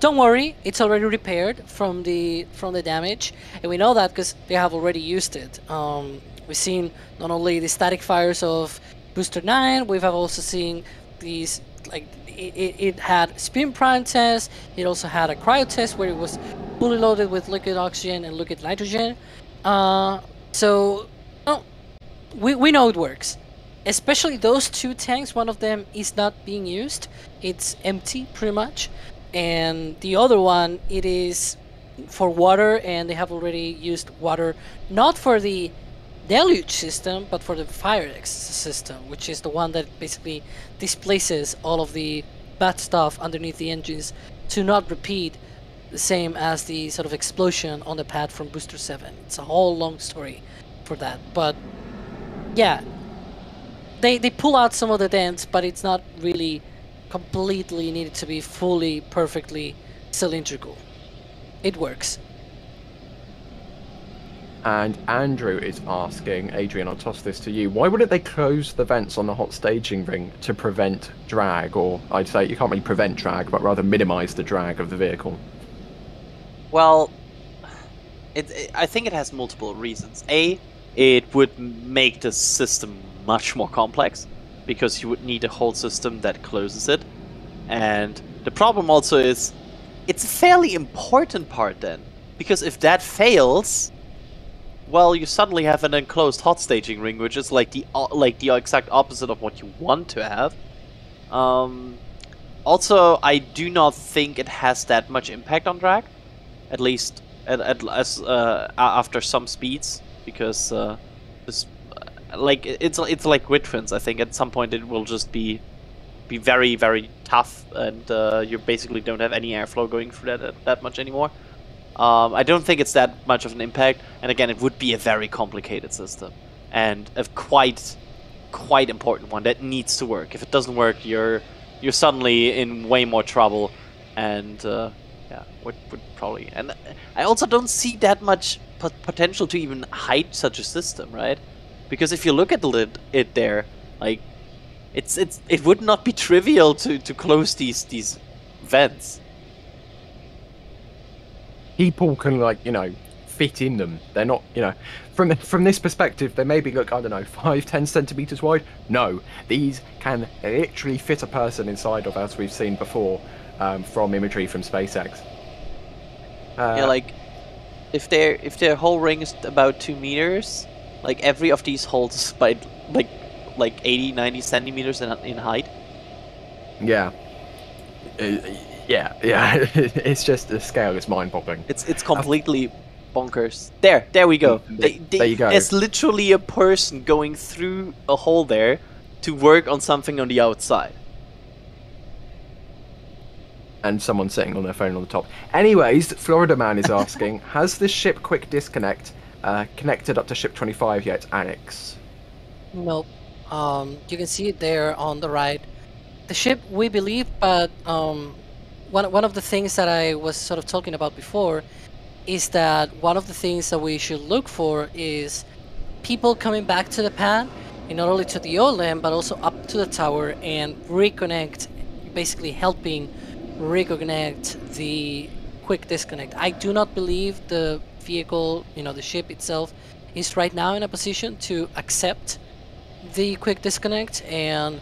Don't worry, it's already repaired from the from the damage, and we know that because they have already used it. Um, we've seen not only the static fires of Booster nine, we have also seen these, like, it, it had spin prime test, it also had a cryo test where it was fully loaded with liquid oxygen and liquid nitrogen. Uh, so, well, we, we know it works. Especially those two tanks, one of them is not being used, it's empty pretty much. And the other one, it is for water, and they have already used water, not for the deluge system, but for the fire X system, which is the one that basically displaces all of the bad stuff underneath the engines to not repeat, the same as the sort of explosion on the pad from Booster seven. It's a whole long story for that, but yeah, they, they pull out some of the dents, but it's not really... completely needed to be fully, perfectly cylindrical. It works. And Andrew is asking, Adrian, I'll toss this to you, why wouldn't they close the vents on the hot staging ring to prevent drag, or I'd say you can't really prevent drag, but rather minimize the drag of the vehicle? Well, it, it, I think it has multiple reasons. A, it would make the system much more complex, because you would need a whole system that closes it. And the problem also is, it's a fairly important part then, because if that fails, well, you suddenly have an enclosed hot staging ring, which is like the like the exact opposite of what you want to have. Um, also, I do not think it has that much impact on drag, at least at, at as uh, after some speeds, because uh, this. Like it's it's like grid fins. I think at some point it will just be be very very tough, and uh, you basically don't have any airflow going through that uh, that much anymore. Um, I don't think it's that much of an impact. And again, it would be a very complicated system and a quite quite important one that needs to work. If it doesn't work, you're you're suddenly in way more trouble, and uh, yeah, would would probably. And I also don't see that much pot potential to even hide such a system, right? Because if you look at the, it there, like, it's it's it would not be trivial to to close these these vents. People can, like, you know, fit in them. They're not, you know, from from this perspective they maybe look, I don't know, five ten centimeters wide. No, these can literally fit a person inside of, as we've seen before um, from imagery from SpaceX. Uh, yeah, like if their if their whole ring is about two meters. Like, every of these holes by, like, like eighty, ninety centimeters in, in height. Yeah. Uh, yeah, yeah. It's just, the scale is mind-boggling. It's it's completely bonkers. There, there we go. They, they, there you go. There's literally a person going through a hole there to work on something on the outside. And someone sitting on their phone on the top. Anyways, Florida Man is asking, has this ship quick disconnect... Uh, connected up to Ship twenty-five yet, Alex? Nope. Um, you can see it there on the right. The ship, we believe, but um, one, one of the things that I was sort of talking about before is that one of the things that we should look for is people coming back to the pad, and not only to the O L M, but also up to the tower and reconnect, basically helping reconnect the quick disconnect. I do not believe the vehicle, you know, the ship itself is right now in a position to accept the quick disconnect, and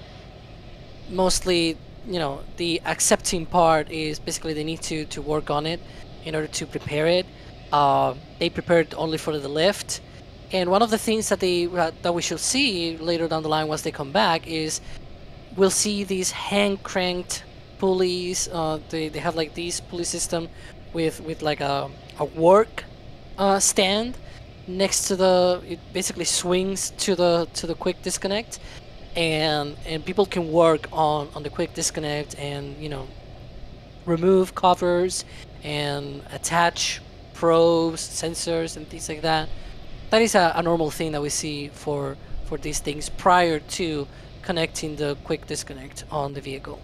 mostly, you know, the accepting part is basically they need to, to work on it in order to prepare it. Uh, they prepared only for the lift. And one of the things that they that we should see later down the line once they come back is we'll see these hand-cranked pulleys. Uh, they, they have like these pulley system with, with like a, a work uh, stand next to the, it basically swings to the to the quick disconnect, and and people can work on on the quick disconnect, and you know, remove covers and attach probes, sensors, and things like that. That is a, a normal thing that we see for for these things prior to connecting the quick disconnect on the vehicle.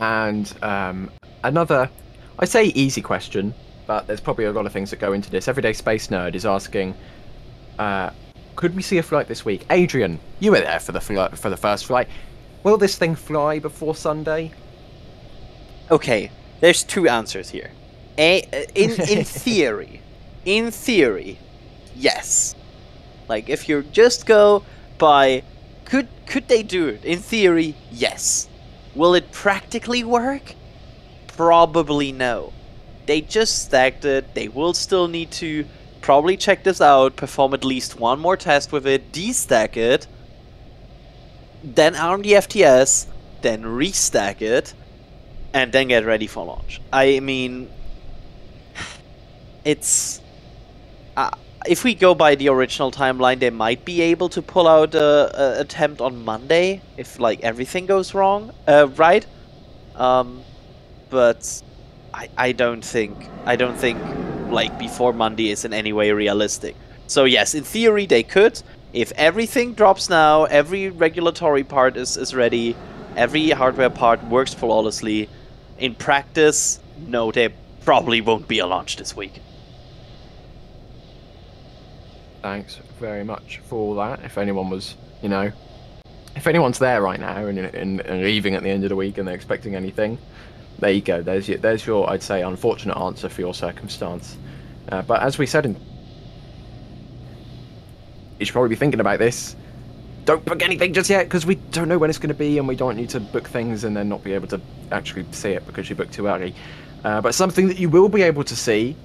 And um, another, I say easy question, but there's probably a lot of things that go into this. Everyday Space Nerd is asking, uh, could we see a flight this week? Adrian, you were there for the fl for the first flight. Will this thing fly before Sunday? Okay, there's two answers here. A in in theory, in theory, yes. Like if you just go by, could could they do it? In theory, yes. Will it practically work? Probably no. They just stacked it. They will still need to probably check this out, perform at least one more test with it, destack it, then arm the F T S, then restack it, and then get ready for launch. I mean, it's... Uh, if we go by the original timeline, they might be able to pull out a, a attempt on Monday, if like everything goes wrong, uh, right? Um, but... I, I don't think I don't think like before Monday is in any way realistic. So yes, in theory they could. If everything drops now, every regulatory part is, is ready, every hardware part works flawlessly. In practice, no, there probably won't be a launch this week. Thanks very much for all that. If anyone was, you know, if anyone's there right now and, and, and leaving at the end of the week and they're expecting anything, there you go. There's your, there's your, I'd say, unfortunate answer for your circumstance. Uh, but as we said, in, you should probably be thinking about this. Don't book anything just yet, because we don't know when it's going to be, and we don't need to book things and then not be able to actually see it because you booked too early. Uh, but something that you will be able to see,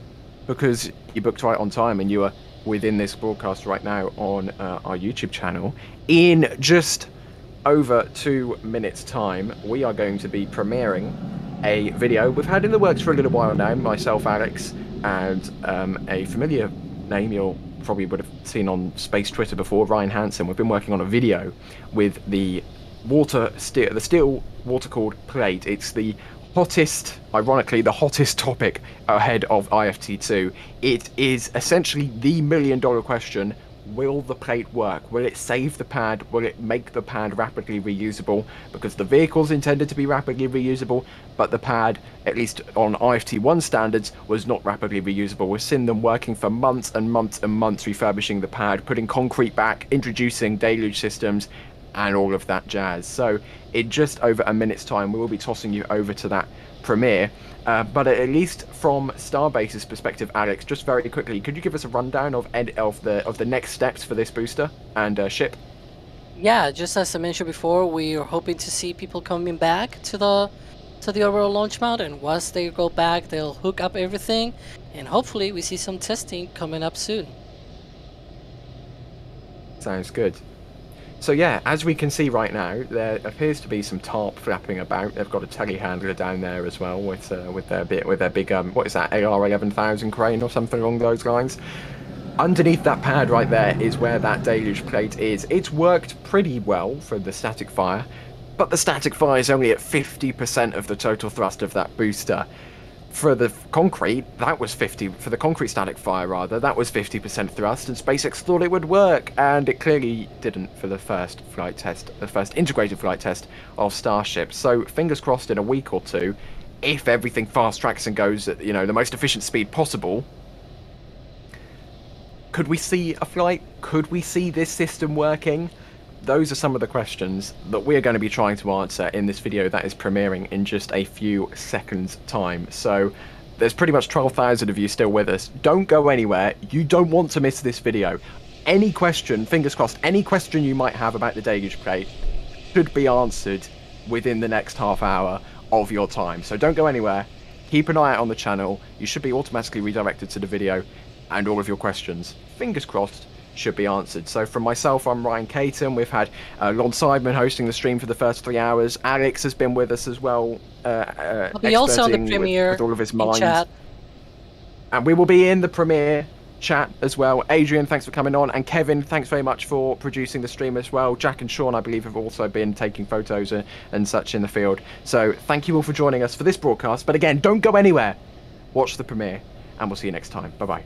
because you booked right on time and you are within this broadcast right now on uh, our YouTube channel, in just over two minutes' time, we are going to be premiering a video we've had in the works for a little while now, myself, Alex, and um, a familiar name you'll probably would have seen on Space Twitter before, Ryan Hansen. We've been working on a video with the water steel, the steel water-cooled plate. It's the hottest, ironically, the hottest topic ahead of I F T two. It is essentially the million-dollar question. Will the plate work? Will it save the pad? Will it make the pad rapidly reusable? Because the vehicle's intended to be rapidly reusable, but the pad, at least on I F T one standards, was not rapidly reusable. We've seen them working for months and months and months refurbishing the pad, putting concrete back, introducing deluge systems, and all of that jazz. So in just over a minute's time, we will be tossing you over to that premiere. Uh, but at least from Starbase's perspective, Alex, just very quickly, could you give us a rundown of of the of the next steps for this booster and uh, ship? Yeah, just as I mentioned before, we are hoping to see people coming back to the to the orbital launch mount, and once they go back, they'll hook up everything, and hopefully we see some testing coming up soon. Sounds good. So yeah, as we can see right now, there appears to be some tarp flapping about. They've got a telehandler down there as well with uh, with their bit with their big um, what is that, A R eleven thousand crane or something along those lines. Underneath that pad right there is where that deluge plate is. It's worked pretty well for the static fire, but the static fire is only at fifty percent of the total thrust of that booster. for the concrete, that was fifty for the concrete static fire rather. That was fifty percent thrust, and SpaceX thought it would work, and it clearly didn't for the first flight test, the first integrated flight test of Starship. So fingers crossed, in a week or two, if everything fast tracks and goes at, you know, the most efficient speed possible, could we see a flight? Could we see this system working? Those are some of the questions that we're going to be trying to answer in this video that is premiering in just a few seconds time. So there's pretty much twelve thousand of you still with us. Don't go anywhere. You don't want to miss this video. Any question, fingers crossed, any question you might have about the deluge plate should be answered within the next half hour of your time. So don't go anywhere. Keep an eye out on the channel. You should be automatically redirected to the video, and all of your questions, fingers crossed, should be answered. So from myself, I'm Ryan Caton. We've had uh, Lon Sideman hosting the stream for the first three hours. Alex has been with us as well. Uh, uh, I'll be also on the premiere with, with all of his mind. Chat. And we will be in the premiere chat as well. Adrian, thanks for coming on. And Kevin, thanks very much for producing the stream as well. Jack and Sean, I believe, have also been taking photos and, and such in the field. So thank you all for joining us for this broadcast. But again, don't go anywhere. Watch the premiere, and we'll see you next time. Bye-bye.